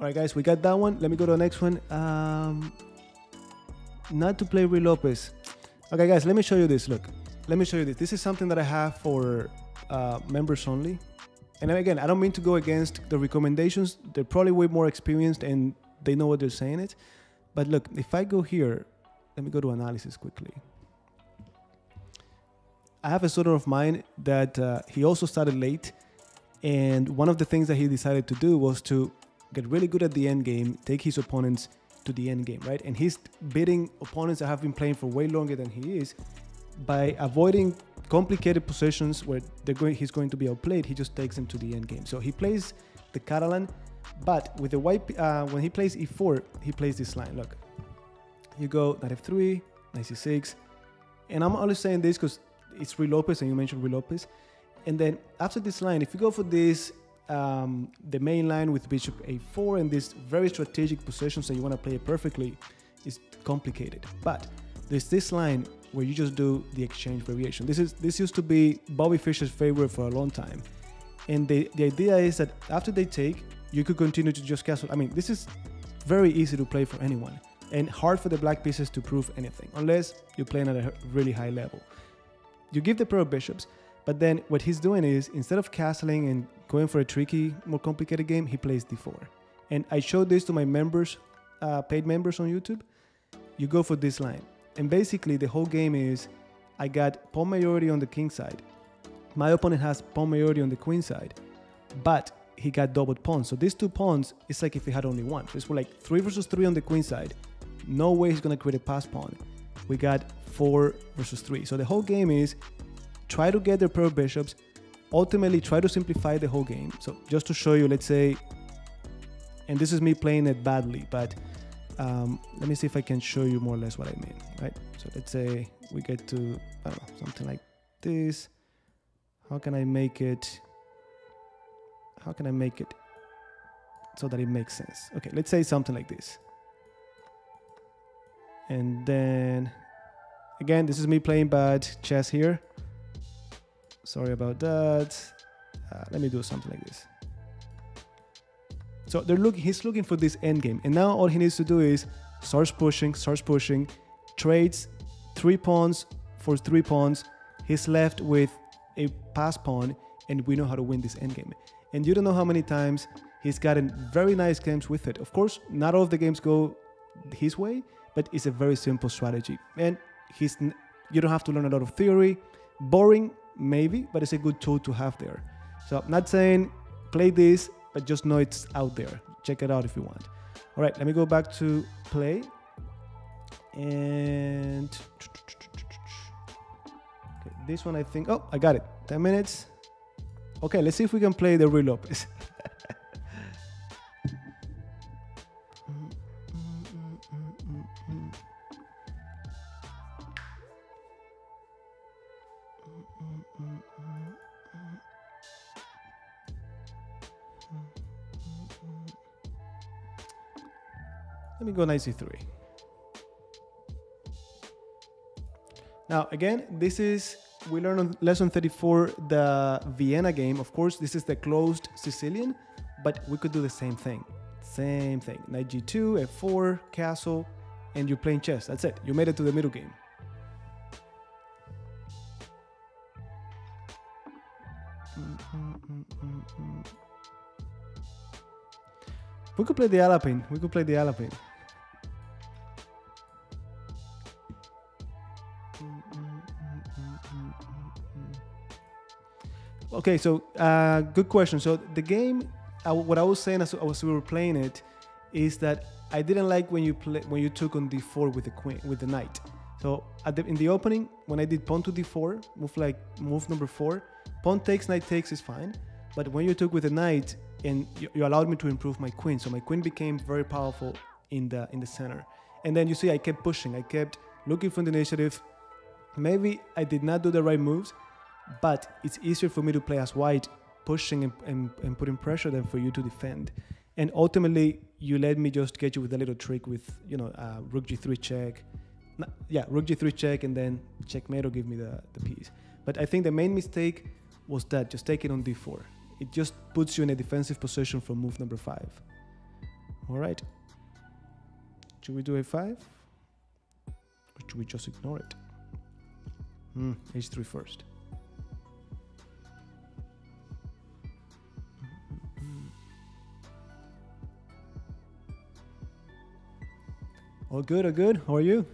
All right, guys, we got that one. Let me go to the next one. Not to play Ruy Lopez. Okay, guys, let me show you this. Look. Let me show you this. This is something that I have for members only. And again, I don't mean to go against the recommendations. They're probably way more experienced and they know what they're saying it. But look, if I go here, let me go to analysis quickly. I have a student of mine that he also started late. And one of the things that he decided to do was to get really good at the end game, take his opponents to the end game, right? And he's beating opponents that have been playing for way longer than he is. By avoiding complicated positions where he's going to be outplayed, he just takes him to the end game. So he plays the Catalan, but with the white, when he plays E4, he plays this line. Look, you go knight F3, knight C6, and I'm only saying this because it's Ruy Lopez, and you mentioned Ruy Lopez. And then after this line, if you go for this, the main line with bishop A4 and these very strategic positions that you want to play perfectly, is complicated. But there's this line where you just do the exchange variation. This used to be Bobby Fischer's favorite for a long time. And the idea is that after they take, you could continue to just castle. I mean, this is very easy to play for anyone and hard for the black pieces to prove anything, unless you're playing at a really high level. You give the pair of bishops, but then what he's doing is, instead of castling and going for a tricky, more complicated game, he plays d4. And I showed this to my members, paid members on YouTube. You go for this line. And basically the whole game is, I got pawn majority on the king side. My opponent has pawn majority on the queen side, but he got doubled pawns. So these two pawns, it's like if he had only one. So it's like 3 versus 3 on the queen side. No way he's gonna create a pass pawn. We got 4 versus 3. So the whole game is try to get their pair of bishops, ultimately try to simplify the whole game. So just to show you, let's say, and this is me playing it badly, but let me see if I can show you more or less what I mean, right? So let's say we get to, I don't know, something like this. How can I make it? How can I make it so that it makes sense? Okay, let's say something like this. And then, again, this is me playing bad chess here. Sorry about that. Let me do something like this. So they're looking, he's looking for this endgame. And now all he needs to do is starts pushing, trades 3 pawns for 3 pawns. He's left with a pass pawn, and we know how to win this endgame. And you don't know how many times he's gotten very nice games with it. Of course, not all of the games go his way, but it's a very simple strategy. And you don't have to learn a lot of theory. Boring, maybe, but it's a good tool to have there. So I'm not saying play this, but just know it's out there. Check it out if you want. All right, let me go back to play. And okay, this one I think, oh, I got it, 10 minutes. Okay, let's see if we can play the real Lopez. Let me go knight c3. Now, again, this is, we learned on lesson 34, the Vienna game. Of course, this is the closed Sicilian, but we could do the same thing. Same thing, knight g2, f4, castle, and you're playing chess. That's it, you made it to the middle game. We could play the Alapin, we could play the Alapin. Okay, so good question. So the game, what I was saying as we were playing it, is that I didn't like when you took on d4 with the queen, with the knight. So in the opening, when I did pawn to d4, move number 4, pawn takes, knight takes is fine. But when you took with the knight, and you allowed me to improve my queen, so my queen became very powerful in the center. And then you see, I kept pushing, I kept looking for the initiative. Maybe I did not do the right moves, but it's easier for me to play as white, pushing and putting pressure than for you to defend. And ultimately, you let me just get you with a little trick with, you know, rook g3 check. Yeah, rook g3 check, and then checkmate or give me the piece. But I think the main mistake was that, just take it on d4. It just puts you in a defensive position for move number 5. All right. Should we do a5? Or should we just ignore it? H3 first. All good, all good. How are you?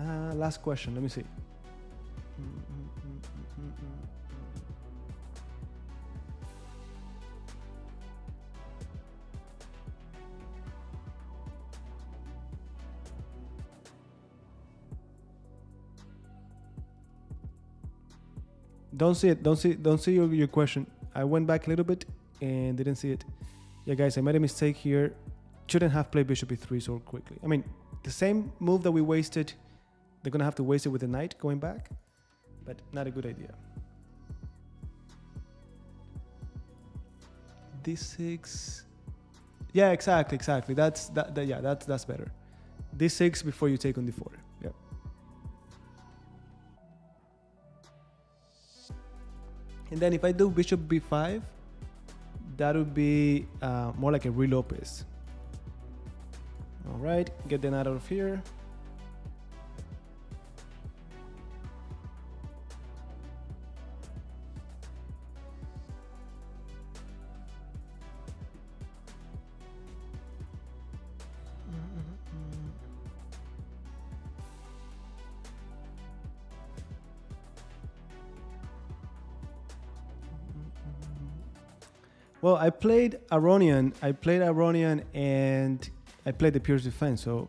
Last question, let me see. Don't see it, don't see your question. I went back a little bit and didn't see it. Yeah, guys, I made a mistake here. Shouldn't have played bishop e3 so quickly. I mean, the same move that we wasted, they're gonna have to waste it with the knight going back, but not a good idea. d6, yeah, exactly, that's better. d6 before you take on d4. Yeah. And then if I do bishop b5, that would be more like a real Lopez. All right, get the knight out of here. Well, I played Aronian. And I played the Pirc Defense. So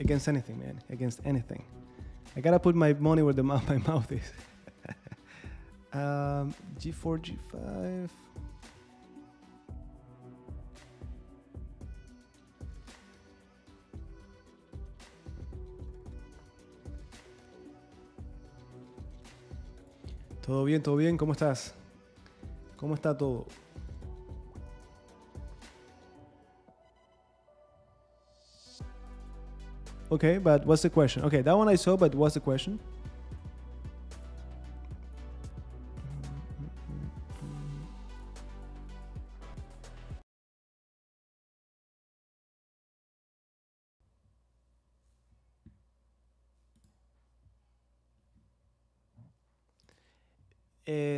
against anything, man. Against anything. I gotta put my money where the my mouth is. G4, G5. Todo bien, todo bien. ¿Cómo estás? ¿Cómo está todo? Okay, but what's the question? Okay, that one I saw, but what's the question?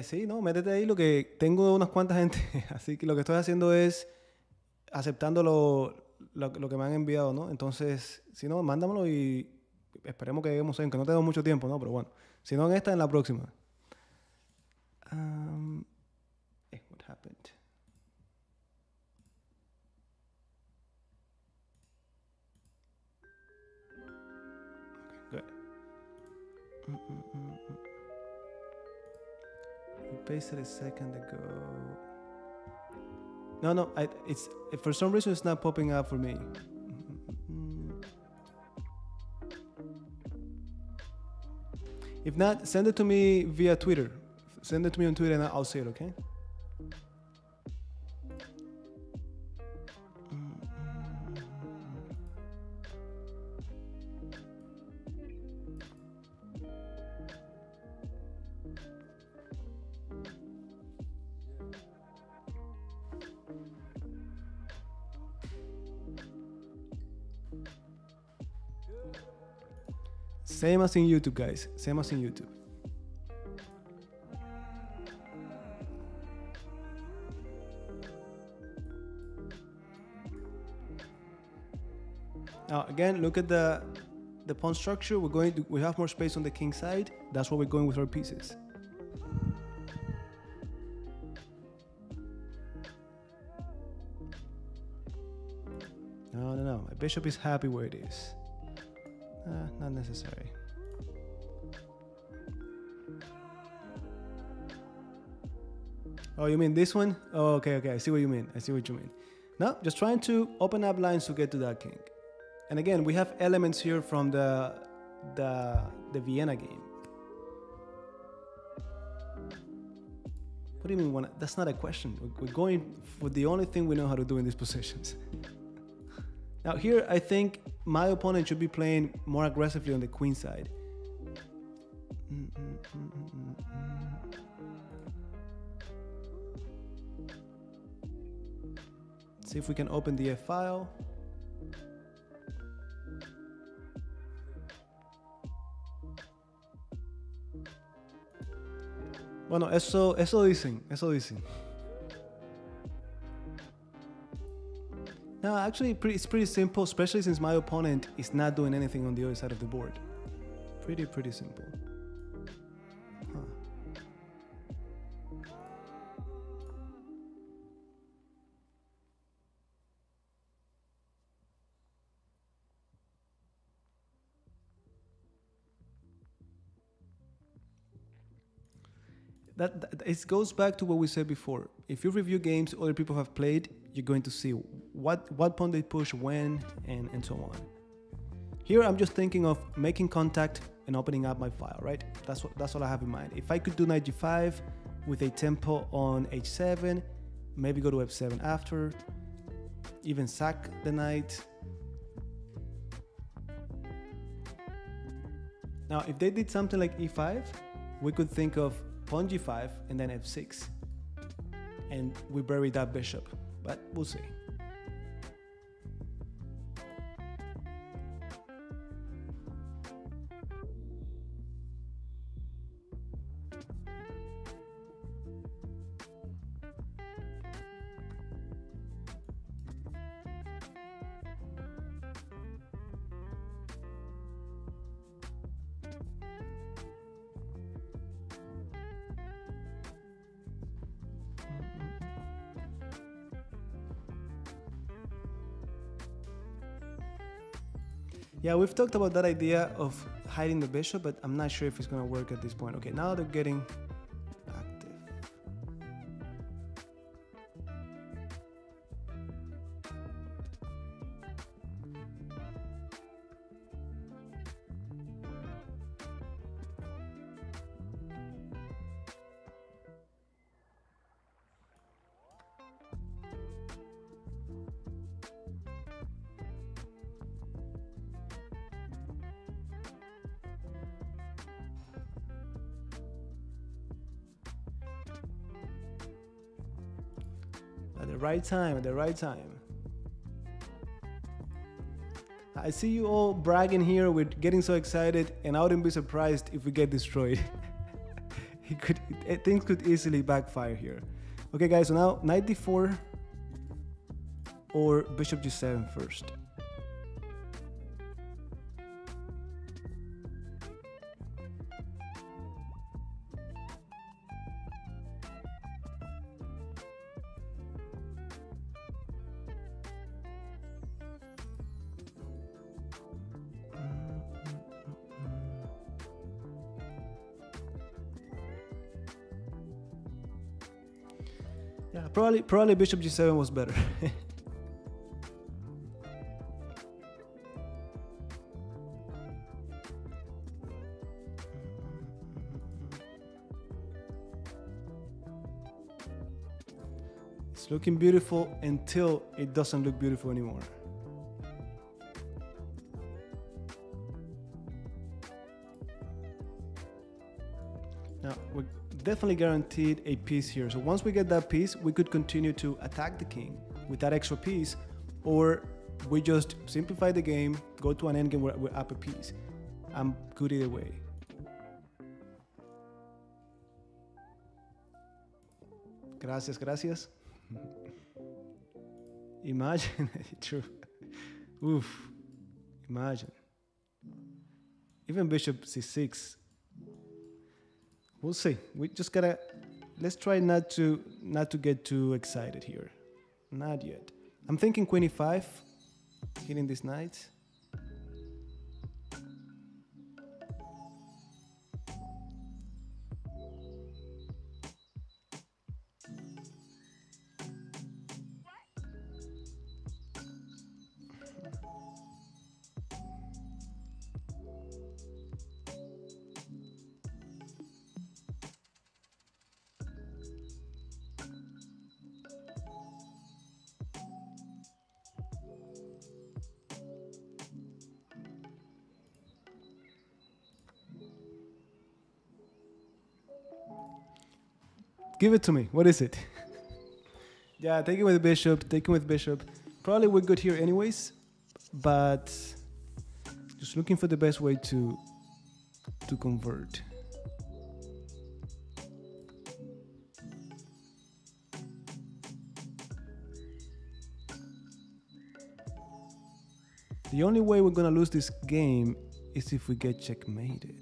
Sí, no, métete ahí. Lo que tengo unas cuantas gente, así que lo que estoy haciendo es aceptando lo que me han enviado, ¿no? Entonces, si no, mándamelo y esperemos que lleguemos ahí, aunque no tenemos mucho tiempo, ¿no? Pero bueno, si no en esta, en la próxima. What happened? Okay, good. You pasted a second ago. No, no, it's for some reason it's not popping up for me. If not, send it to me via Twitter. Send it to me on Twitter and I'll see it, okay? Same as in YouTube, guys. Same as in YouTube. Now again, look at the pawn structure. We have more space on the king side. That's why we're going with our pieces. No, no, no. My bishop is happy where it is. Not necessary. Oh, you mean this one? Oh, okay, okay. I see what you mean. I see what you mean. No, just trying to open up lines to get to that king. And again, we have elements here from the Vienna game. What do you mean? When, that's not a question. We're going for the only thing we know how to do in these positions. Now here, I think my opponent should be playing more aggressively on the queen side. See if we can open the F file. Bueno, eso dicen, eso dicen. No, actually, it's pretty simple, especially since my opponent is not doing anything on the other side of the board. Pretty simple. Huh. That it goes back to what we said before. If you review games other people have played, you're going to see what pawn they push when and so on. Here I'm just thinking of making contact and opening up my file, right? That's all I have in mind. If I could do knight g5 with a tempo on h7, maybe go to f7 after, even sack the knight. Now, if they did something like e5, we could think of pawn g5 and then f6. And we bury that bishop, but we'll see. Yeah, we've talked about that idea of hiding the bishop, but I'm not sure if it's gonna work at this point. Okay, now they're getting active. At the right time. I see you all bragging here with getting so excited, and I wouldn't be surprised if we get destroyed. Things could easily backfire here. Okay guys, so now knight d4 or bishop g7 first. Yeah, probably bishop g7 was better. It's looking beautiful until it doesn't look beautiful anymore. Definitely guaranteed a piece here. So once we get that piece, we could continue to attack the king with that extra piece, or we just simplify the game, go to an endgame where we're up a piece. I'm good either way. Gracias, gracias. Imagine, true. Oof, imagine. Even bishop c6. We'll see. We just gotta, let's try not to get too excited here. Not yet. I'm thinking queen e5, hitting this knight. Give it to me. What is it? Yeah, take it with bishop. Take it with bishop. Probably we're good here anyways, but just looking for the best way to convert. The only way we're gonna lose this game is if we get checkmated.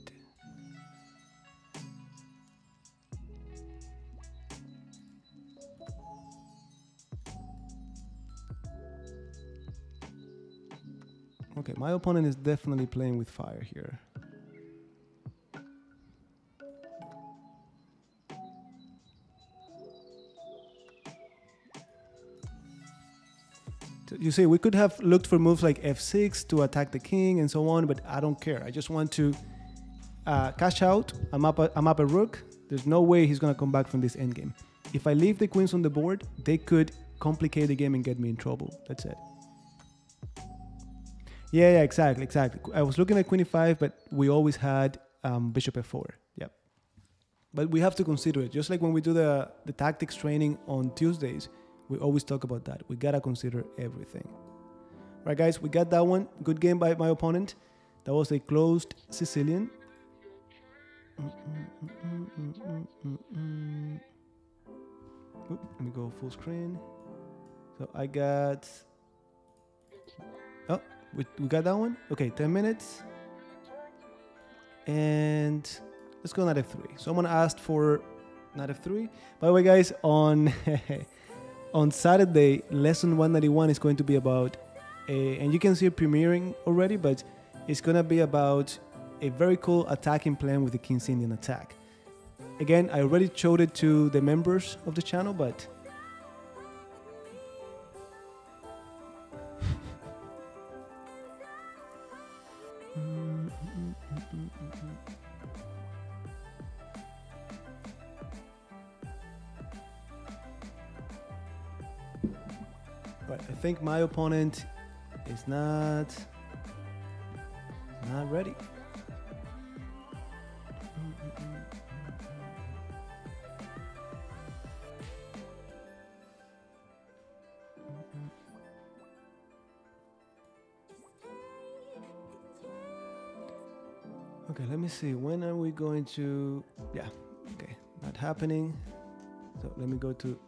Okay, my opponent is definitely playing with fire here. You see, we could have looked for moves like f6 to attack the king and so on, but I don't care. I just want to cash out. I'm up a rook. There's no way he's going to come back from this endgame. If I leave the queens on the board, they could complicate the game and get me in trouble. That's it. Yeah, exactly. I was looking at queen e5, but we always had bishop f4. Yep. But we have to consider it. Just like when we do the tactics training on Tuesdays, we always talk about that. We gotta consider everything. Right, guys, we got that one. Good game by my opponent. That was a closed Sicilian. Oop, let me go full screen. So I got... Oh, we got that one? Okay, 10 minutes. And let's go knight f3. Someone asked for knight f3. By the way, guys, on Saturday, Lesson 191 is going to be about... and you can see it premiering already, but it's going to be about a very cool attacking plan with the King's Indian attack. Again, I already showed it to the members of the channel, but... Right, I think my opponent is not ready. Okay, let me see. When are we going to... Yeah, okay, not happening. So let me go to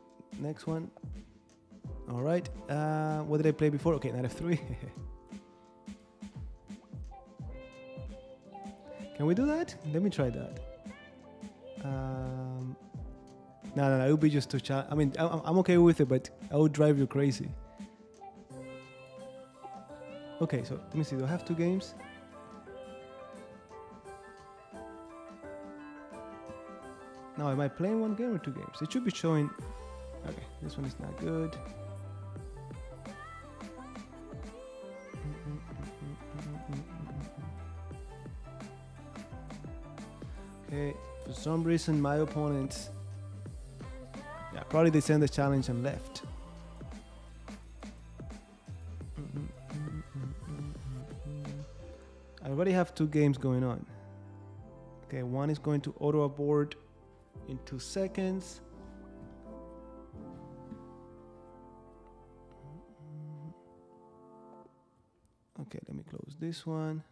next one. All right, what did I play before? Okay, knight f3. Can we do that? Let me try that. No, it would be just too challenging. I mean, I'm okay with it, but I would drive you crazy. Okay, so let me see. Do I have two games? Now, am I playing one game or two games? It should be showing... Okay, this one is not good. Okay, for some reason my opponents, probably they sent the challenge and left. I already have two games going on. Okay, one is going to auto abort in 2 seconds. Okay, let me close this one.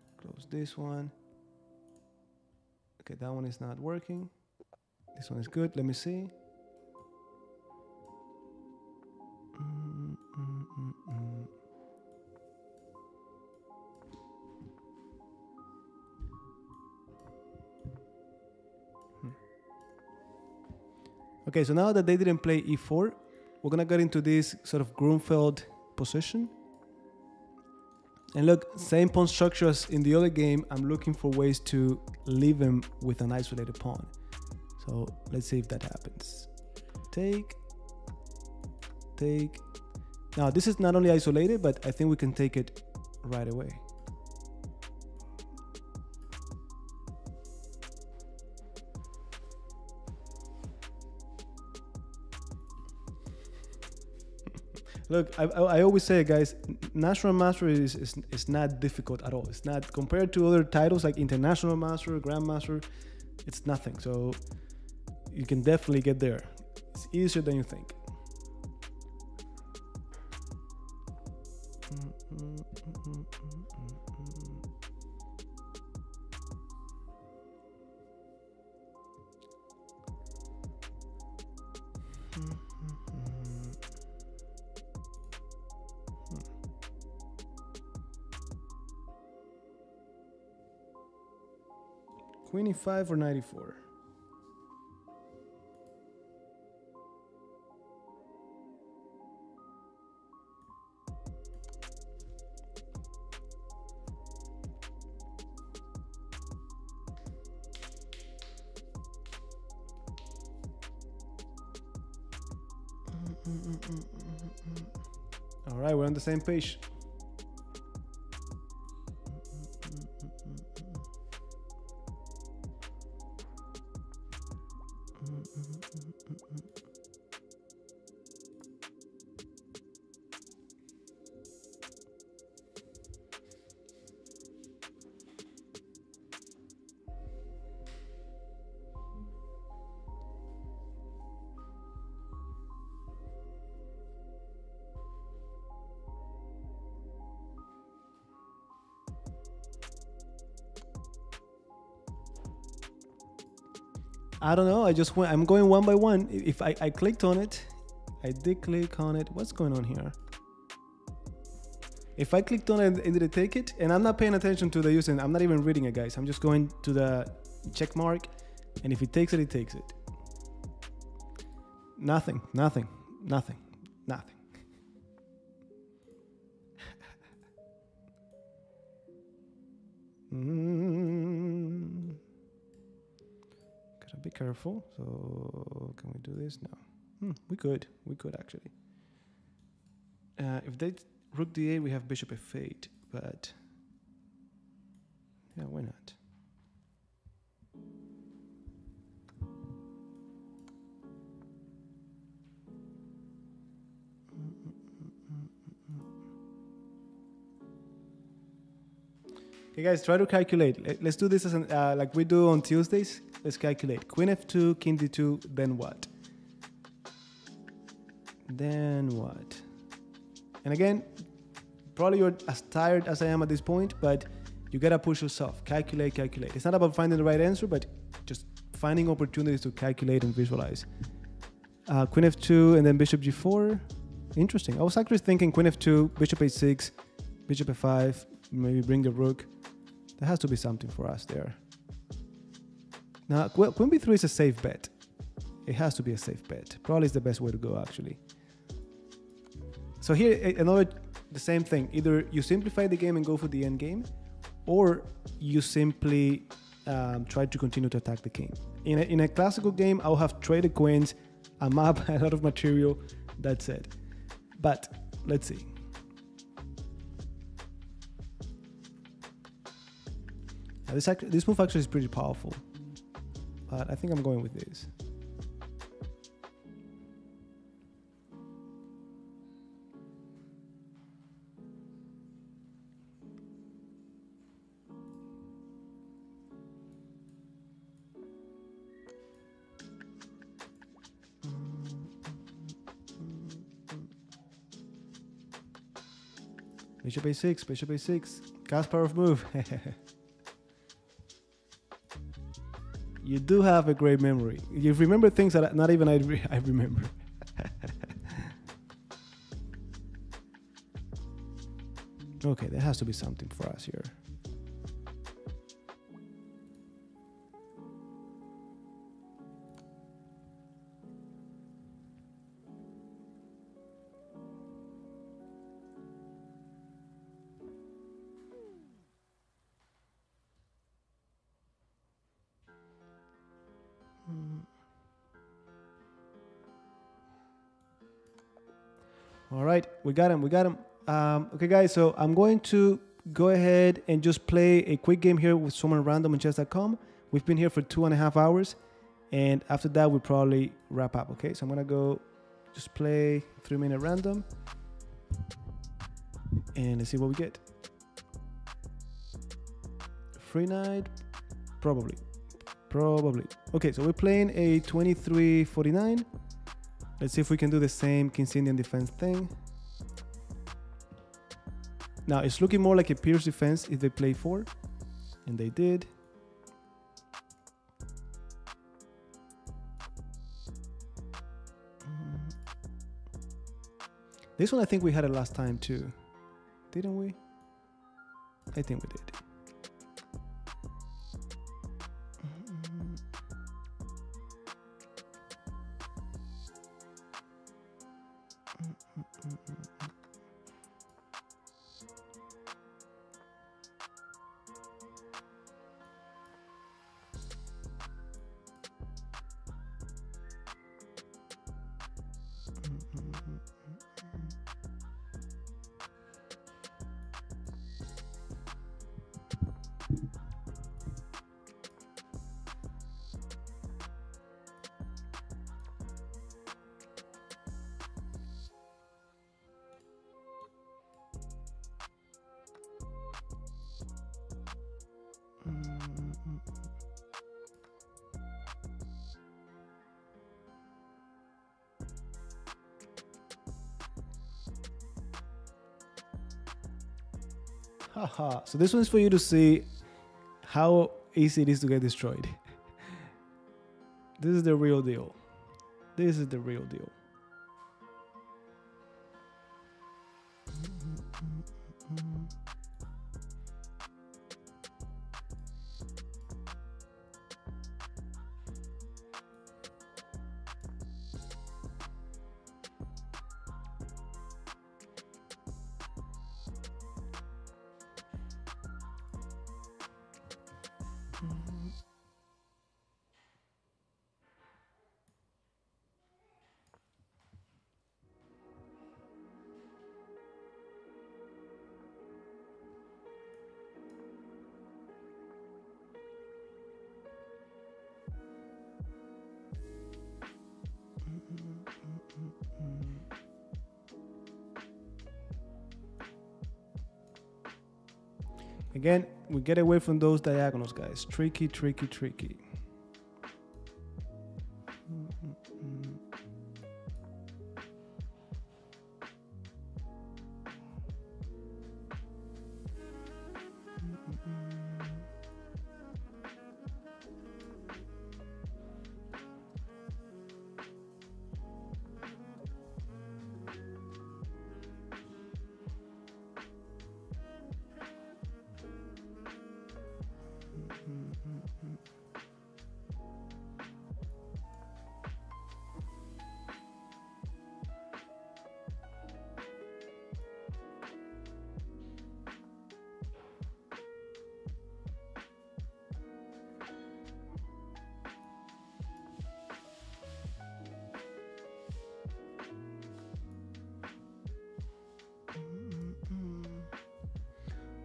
Okay, that one is not working. This one is good, let me see. Okay, so now that they didn't play e4, we're gonna get into this sort of Grünfeld position. And look, same pawn structure as in the other game, I'm looking for ways to leave him with an isolated pawn. So let's see if that happens. Take, take. Now this is not only isolated, but I think we can take it right away. Look, I always say, guys, National Mastery is not difficult at all. It's not compared to other titles like International Master, Grandmaster. It's nothing. So you can definitely get there. It's easier than you think. Queen e5 or 94. All right, we're on the same page. I don't know. I just went. I'm going one by one. If I clicked on it, I did click on it. What's going on here? If I clicked on it, it did take it, and I'm not paying attention to the username. I'm not even reading it, guys. I'm just going to the check mark, and if it takes it, it takes it. Nothing. Nothing. Nothing. Nothing. Gotta be careful. So can we do this? No. We could. We could actually. If they rook d8, we have bishop f8, but yeah, why not? Okay, guys, try to calculate. Let's do this as an, like we do on Tuesdays. Let's calculate. Queen f2, king d2, then what? Then what? And again, probably you're as tired as I am at this point, but you gotta push yourself. Calculate, calculate. It's not about finding the right answer, but just finding opportunities to calculate and visualize. Queen f2 and then bishop g4. Interesting. I was actually thinking queen f2, bishop h6, bishop f5, maybe bring the rook. There has to be something for us there. Now, queen b3 is a safe bet. It has to be a safe bet. Probably is the best way to go, actually. So here, another, the same thing. Either you simplify the game and go for the end game, or you simply try to continue to attack the king. In a classical game, I'll have traded queens, a map, a lot of material, that's it. But let's see. This move actually is pretty powerful, but I think I'm going with this. Bishop a6, bishop a6, Kasparov move. You do have a great memory. You remember things that not even I remember. Okay, there has to be something for us here. All right, we got him, we got him. Okay, guys, so I'm going to go ahead and just play a quick game here with someone random on chess.com. We've been here for 2.5 hours, and after that, we'll probably wrap up, okay? So I'm gonna go just play 3-minute random, and let's see what we get. Free knight, probably, probably. Okay, so we're playing a 2349. Let's see if we can do the same King's Indian defense thing. Now, it's looking more like a Pirc defense if they play 4, and they did. This one I think we had it last time too, didn't we? I think we did. Haha, so this one's for you to see how easy it is to get destroyed. This is the real deal. This is the real deal. Again, we get away from those diagonals, guys. Tricky, tricky, tricky.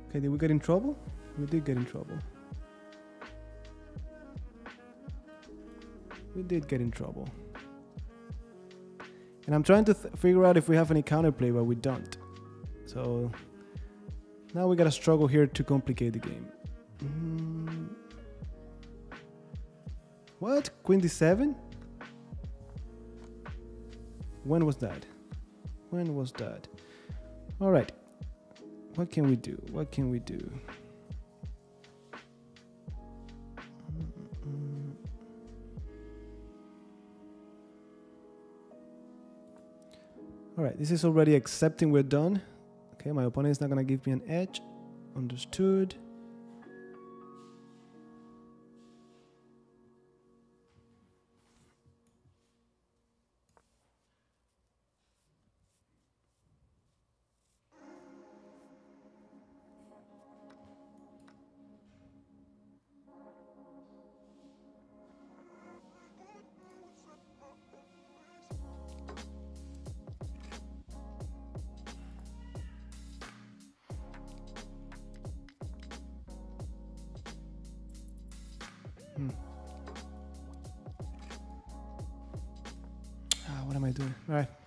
Okay, did we get in trouble? We did get in trouble. We did get in trouble. And I'm trying to figure out if we have any counterplay, but we don't. So now we gotta struggle here to complicate the game. What? Queen d7? When was that? When was that? All right. What can we do? What can we do? All right, this is already accepting we're done. Okay, my opponent is not gonna give me an edge. Understood.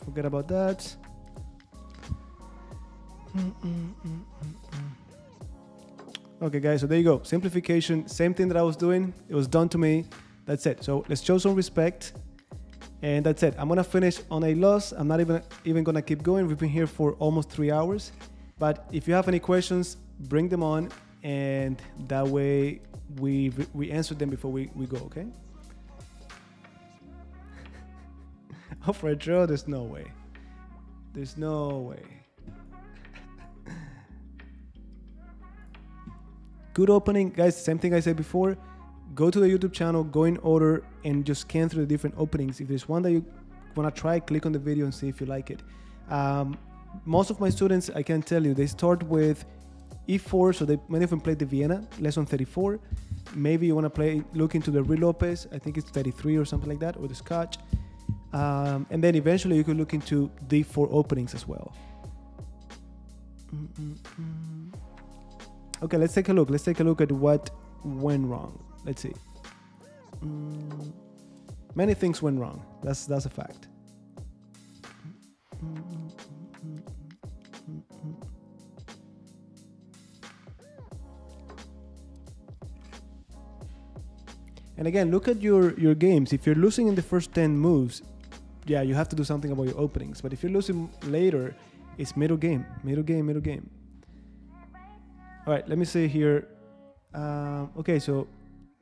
Forget about that. Okay, guys, so there you go. Simplification, same thing that I was doing. It was done to me. That's it. So let's show some respect. And that's it. I'm going to finish on a loss. I'm not even going to keep going. We've been here for almost 3 hours. But if you have any questions, bring them on. And that way we answer them before we go, okay? Oh, for a draw, there's no way. There's no way. Good opening, guys. Same thing I said before. Go to the YouTube channel, go in order, and just scan through the different openings. If there's one that you want to try, click on the video and see if you like it. Most of my students, I can tell you, they start with e4, so many of them played the Vienna, lesson 34. Maybe you want to look into the Ruy Lopez. I think it's 33 or something like that, or the Scotch. And then eventually you could look into D4 openings as well. Okay, let's take a look. Let's take a look at what went wrong. Let's see. Many things went wrong. That's a fact. And again, look at your games. If you're losing in the first 10 moves, yeah, you have to do something about your openings. But if you're losing later, it's middle game, middle game, middle game. All right, let me see here. Okay, so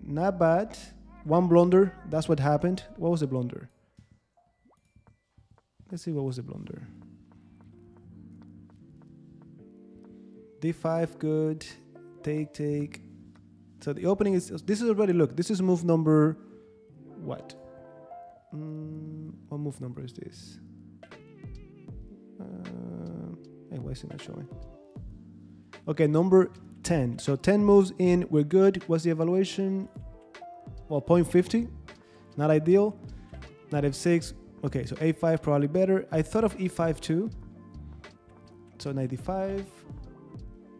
not bad. One blunder, that's what happened. What was the blunder? Let's see what was the blunder. D5, good. Take, take. So the opening is, this is already, look, this is move number, what? What move number is this? Hey, why is it not showing? Okay, number 10. So 10 moves in, we're good. What's the evaluation? Well, 0.50, not ideal. Knight f6, okay, so a5 probably better. I thought of e5 too. So knight d5,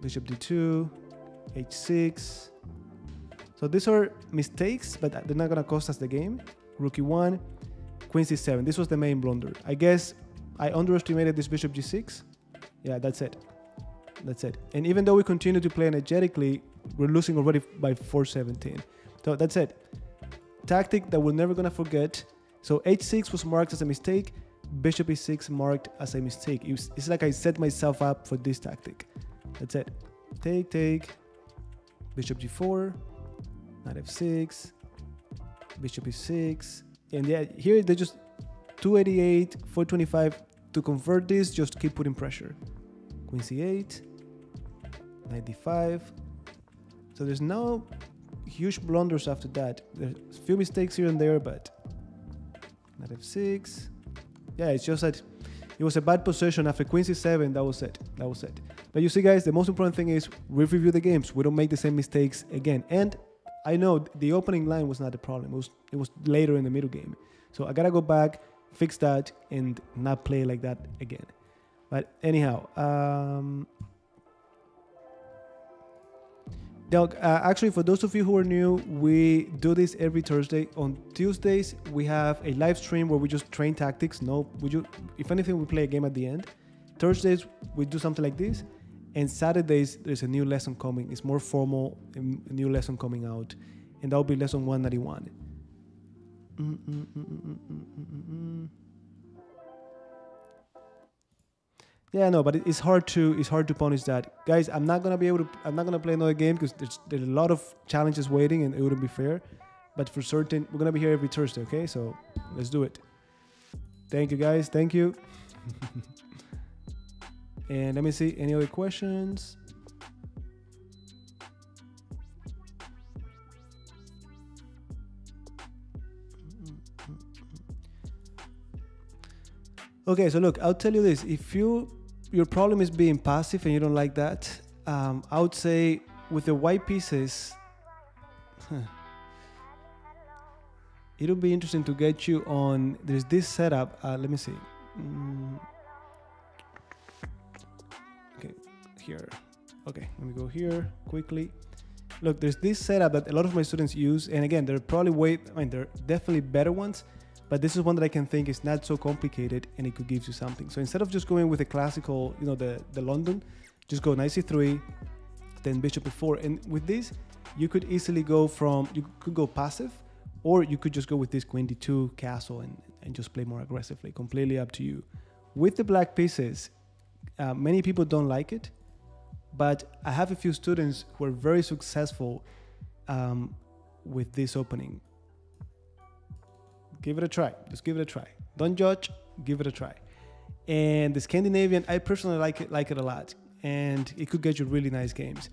bishop d2, h6. So these are mistakes, but they're not gonna cost us the game. Rook e1, queen c7. This was the main blunder. I guess I underestimated this bishop g6. Yeah, that's it. That's it. And even though we continue to play energetically, we're losing already by 417. So that's it. Tactic that we're never gonna forget. So h6 was marked as a mistake. Bishop e6 marked as a mistake. It's like I set myself up for this tactic. That's it. Take, take. Bishop g4. Knight f6. Bishop e6. And yeah, here they just 288, 425. To convert this, just keep putting pressure. Queen c8. Knight d5. So there's no huge blunders after that. There's a few mistakes here and there, but knight f6. Yeah, it's just that it was a bad possession after queen c7. That was it. That was it. But you see, guys, the most important thing is we review the games. We don't make the same mistakes again. And I know the opening line was not the problem. It was later in the middle game. So I gotta go back, fix that, and not play like that again. But anyhow, actually, for those of you who are new, we do this every Thursday. On Tuesdays, we have a live stream where we just train tactics. No, if anything, we play a game at the end. Thursdays, we do something like this. And Saturdays, there's a new lesson coming. It's more formal, a new lesson coming out. And that'll be lesson 191. Yeah, no, but it's hard to punish that, guys. I'm not gonna play another game because there's a lot of challenges waiting, and it wouldn't be fair. But for certain, we're gonna be here every Thursday, okay? So let's do it. Thank you, guys. Thank you. And let me see any other questions. Okay, so look, I'll tell you this. If your problem is being passive and you don't like that, I would say with the white pieces, it'll be interesting to get you on. There's this setup. Let me see. Okay, here. Okay, let me go here quickly. Look, there's this setup that a lot of my students use, and again, there are definitely better ones. But this is one that I can think is not so complicated, and it could give you something. So instead of just going with the classical, you know, the London, just go knight c3, then bishop e4. And with this, you could easily go you could go passive, or you could just go with this queen d2 castle and just play more aggressively. Completely up to you. With the black pieces, many people don't like it, but I have a few students who are very successful with this opening. Give it a try. Just give it a try. Don't judge. Give it a try. And the Scandinavian, I personally like it a lot, and it could get you really nice games.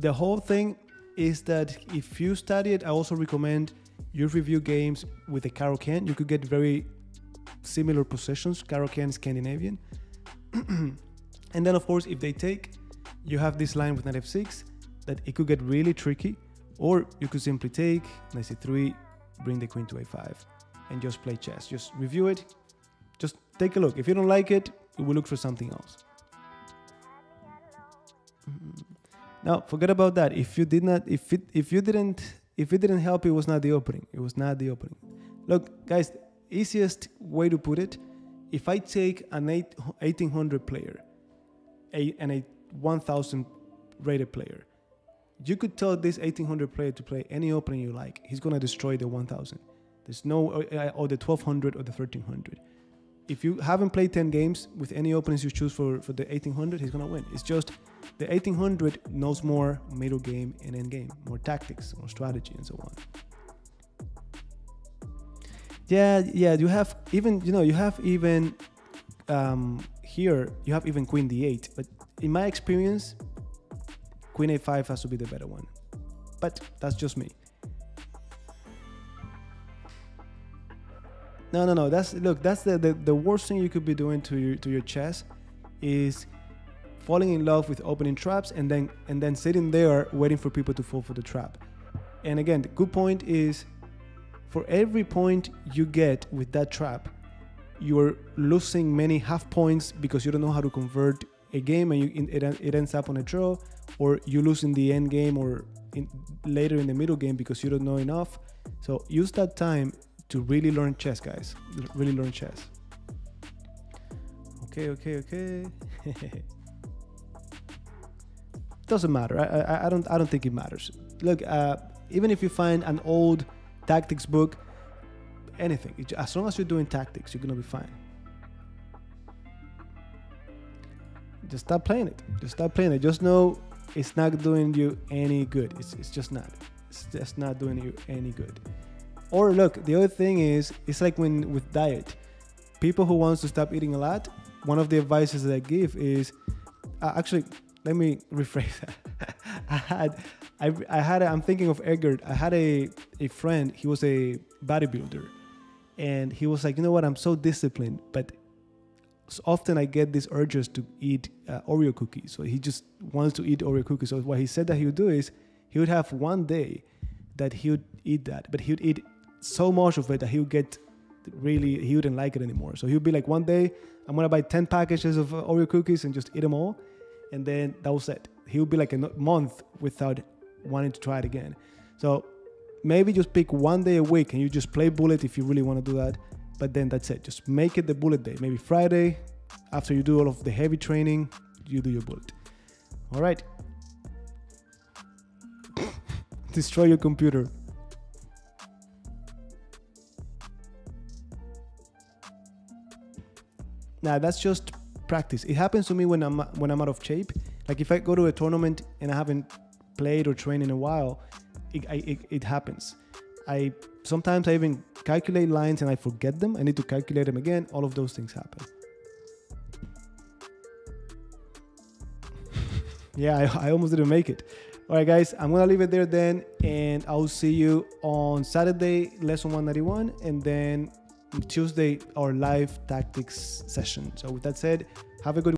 The whole thing is that if you study it, I also recommend you review games with a Caro-Can. You could get very similar positions, Caro-Can, Scandinavian. And then, of course, if they take, you have this line with knight f6 that it could get really tricky, or you could simply take knight c3, bring the queen to a5. And just play chess. Just review it. Just take a look. If you don't like it, we will look for something else. Now, forget about that. If it didn't help, it was not the opening. It was not the opening. Look, guys, easiest way to put it: if I take an 1800 player, and a 1000 rated player, you could tell this 1800 player to play any opening you like. He's gonna destroy the 1000. There's no, or the 1200 or the 1300. If you haven't played 10 games, with any openings you choose for the 1800, he's gonna win. It's just the 1800 knows more middle game and end game, more tactics, more strategy, and so on. Yeah. You have even, you know, you have even here you have even Queen D8. But in my experience, Queen A5 has to be the better one. But that's just me. No. That's the worst thing you could be doing to your chess is falling in love with opening traps and then sitting there waiting for people to fall for the trap. And again, the good point is, for every point you get with that trap, you're losing many half points because you don't know how to convert a game, and it ends up on a draw, or you lose in the end game or later in the middle game because you don't know enough. So use that time to really learn chess, guys. Really learn chess. Okay. Doesn't matter. I don't think it matters. Look, even if you find an old tactics book, anything, as long as you're doing tactics, you're gonna be fine. Just stop playing it. Just know it's not doing you any good. It's just not. It's just not doing you any good. Or look, the other thing is, it's like with diet. People who wants to stop eating a lot, one of the advices that I give is, actually, let me rephrase that. I'm thinking of Eggert. I had a friend, he was a bodybuilder, and he was like, you know what, I'm so disciplined, but so often I get these urges to eat Oreo cookies. So he just wants to eat Oreo cookies. So what he said that he would do is, he would have one day that he would eat that, but he would eat so much of it that he wouldn't like it anymore. So he would be like, one day I'm gonna buy 10 packages of Oreo cookies and just eat them all, and then that was it. He would be like a month without wanting to try it again. So maybe just pick one day a week and you just play bullet if you really want to do that, but then that's it. Just make it the bullet day. Maybe Friday, after you do all of the heavy training, you do your bullet. All right. Destroy your computer. Nah, that's just practice. It happens to me when I'm out of shape. Like if I go to a tournament and I haven't played or trained in a while, it happens. Sometimes I even calculate lines and I forget them. I need to calculate them again. All of those things happen. Yeah, I almost didn't make it. All right, guys, I'm going to leave it there then, and I'll see you on Saturday, Lesson 191, and then Tuesday, our live tactics session. So with that said, have a good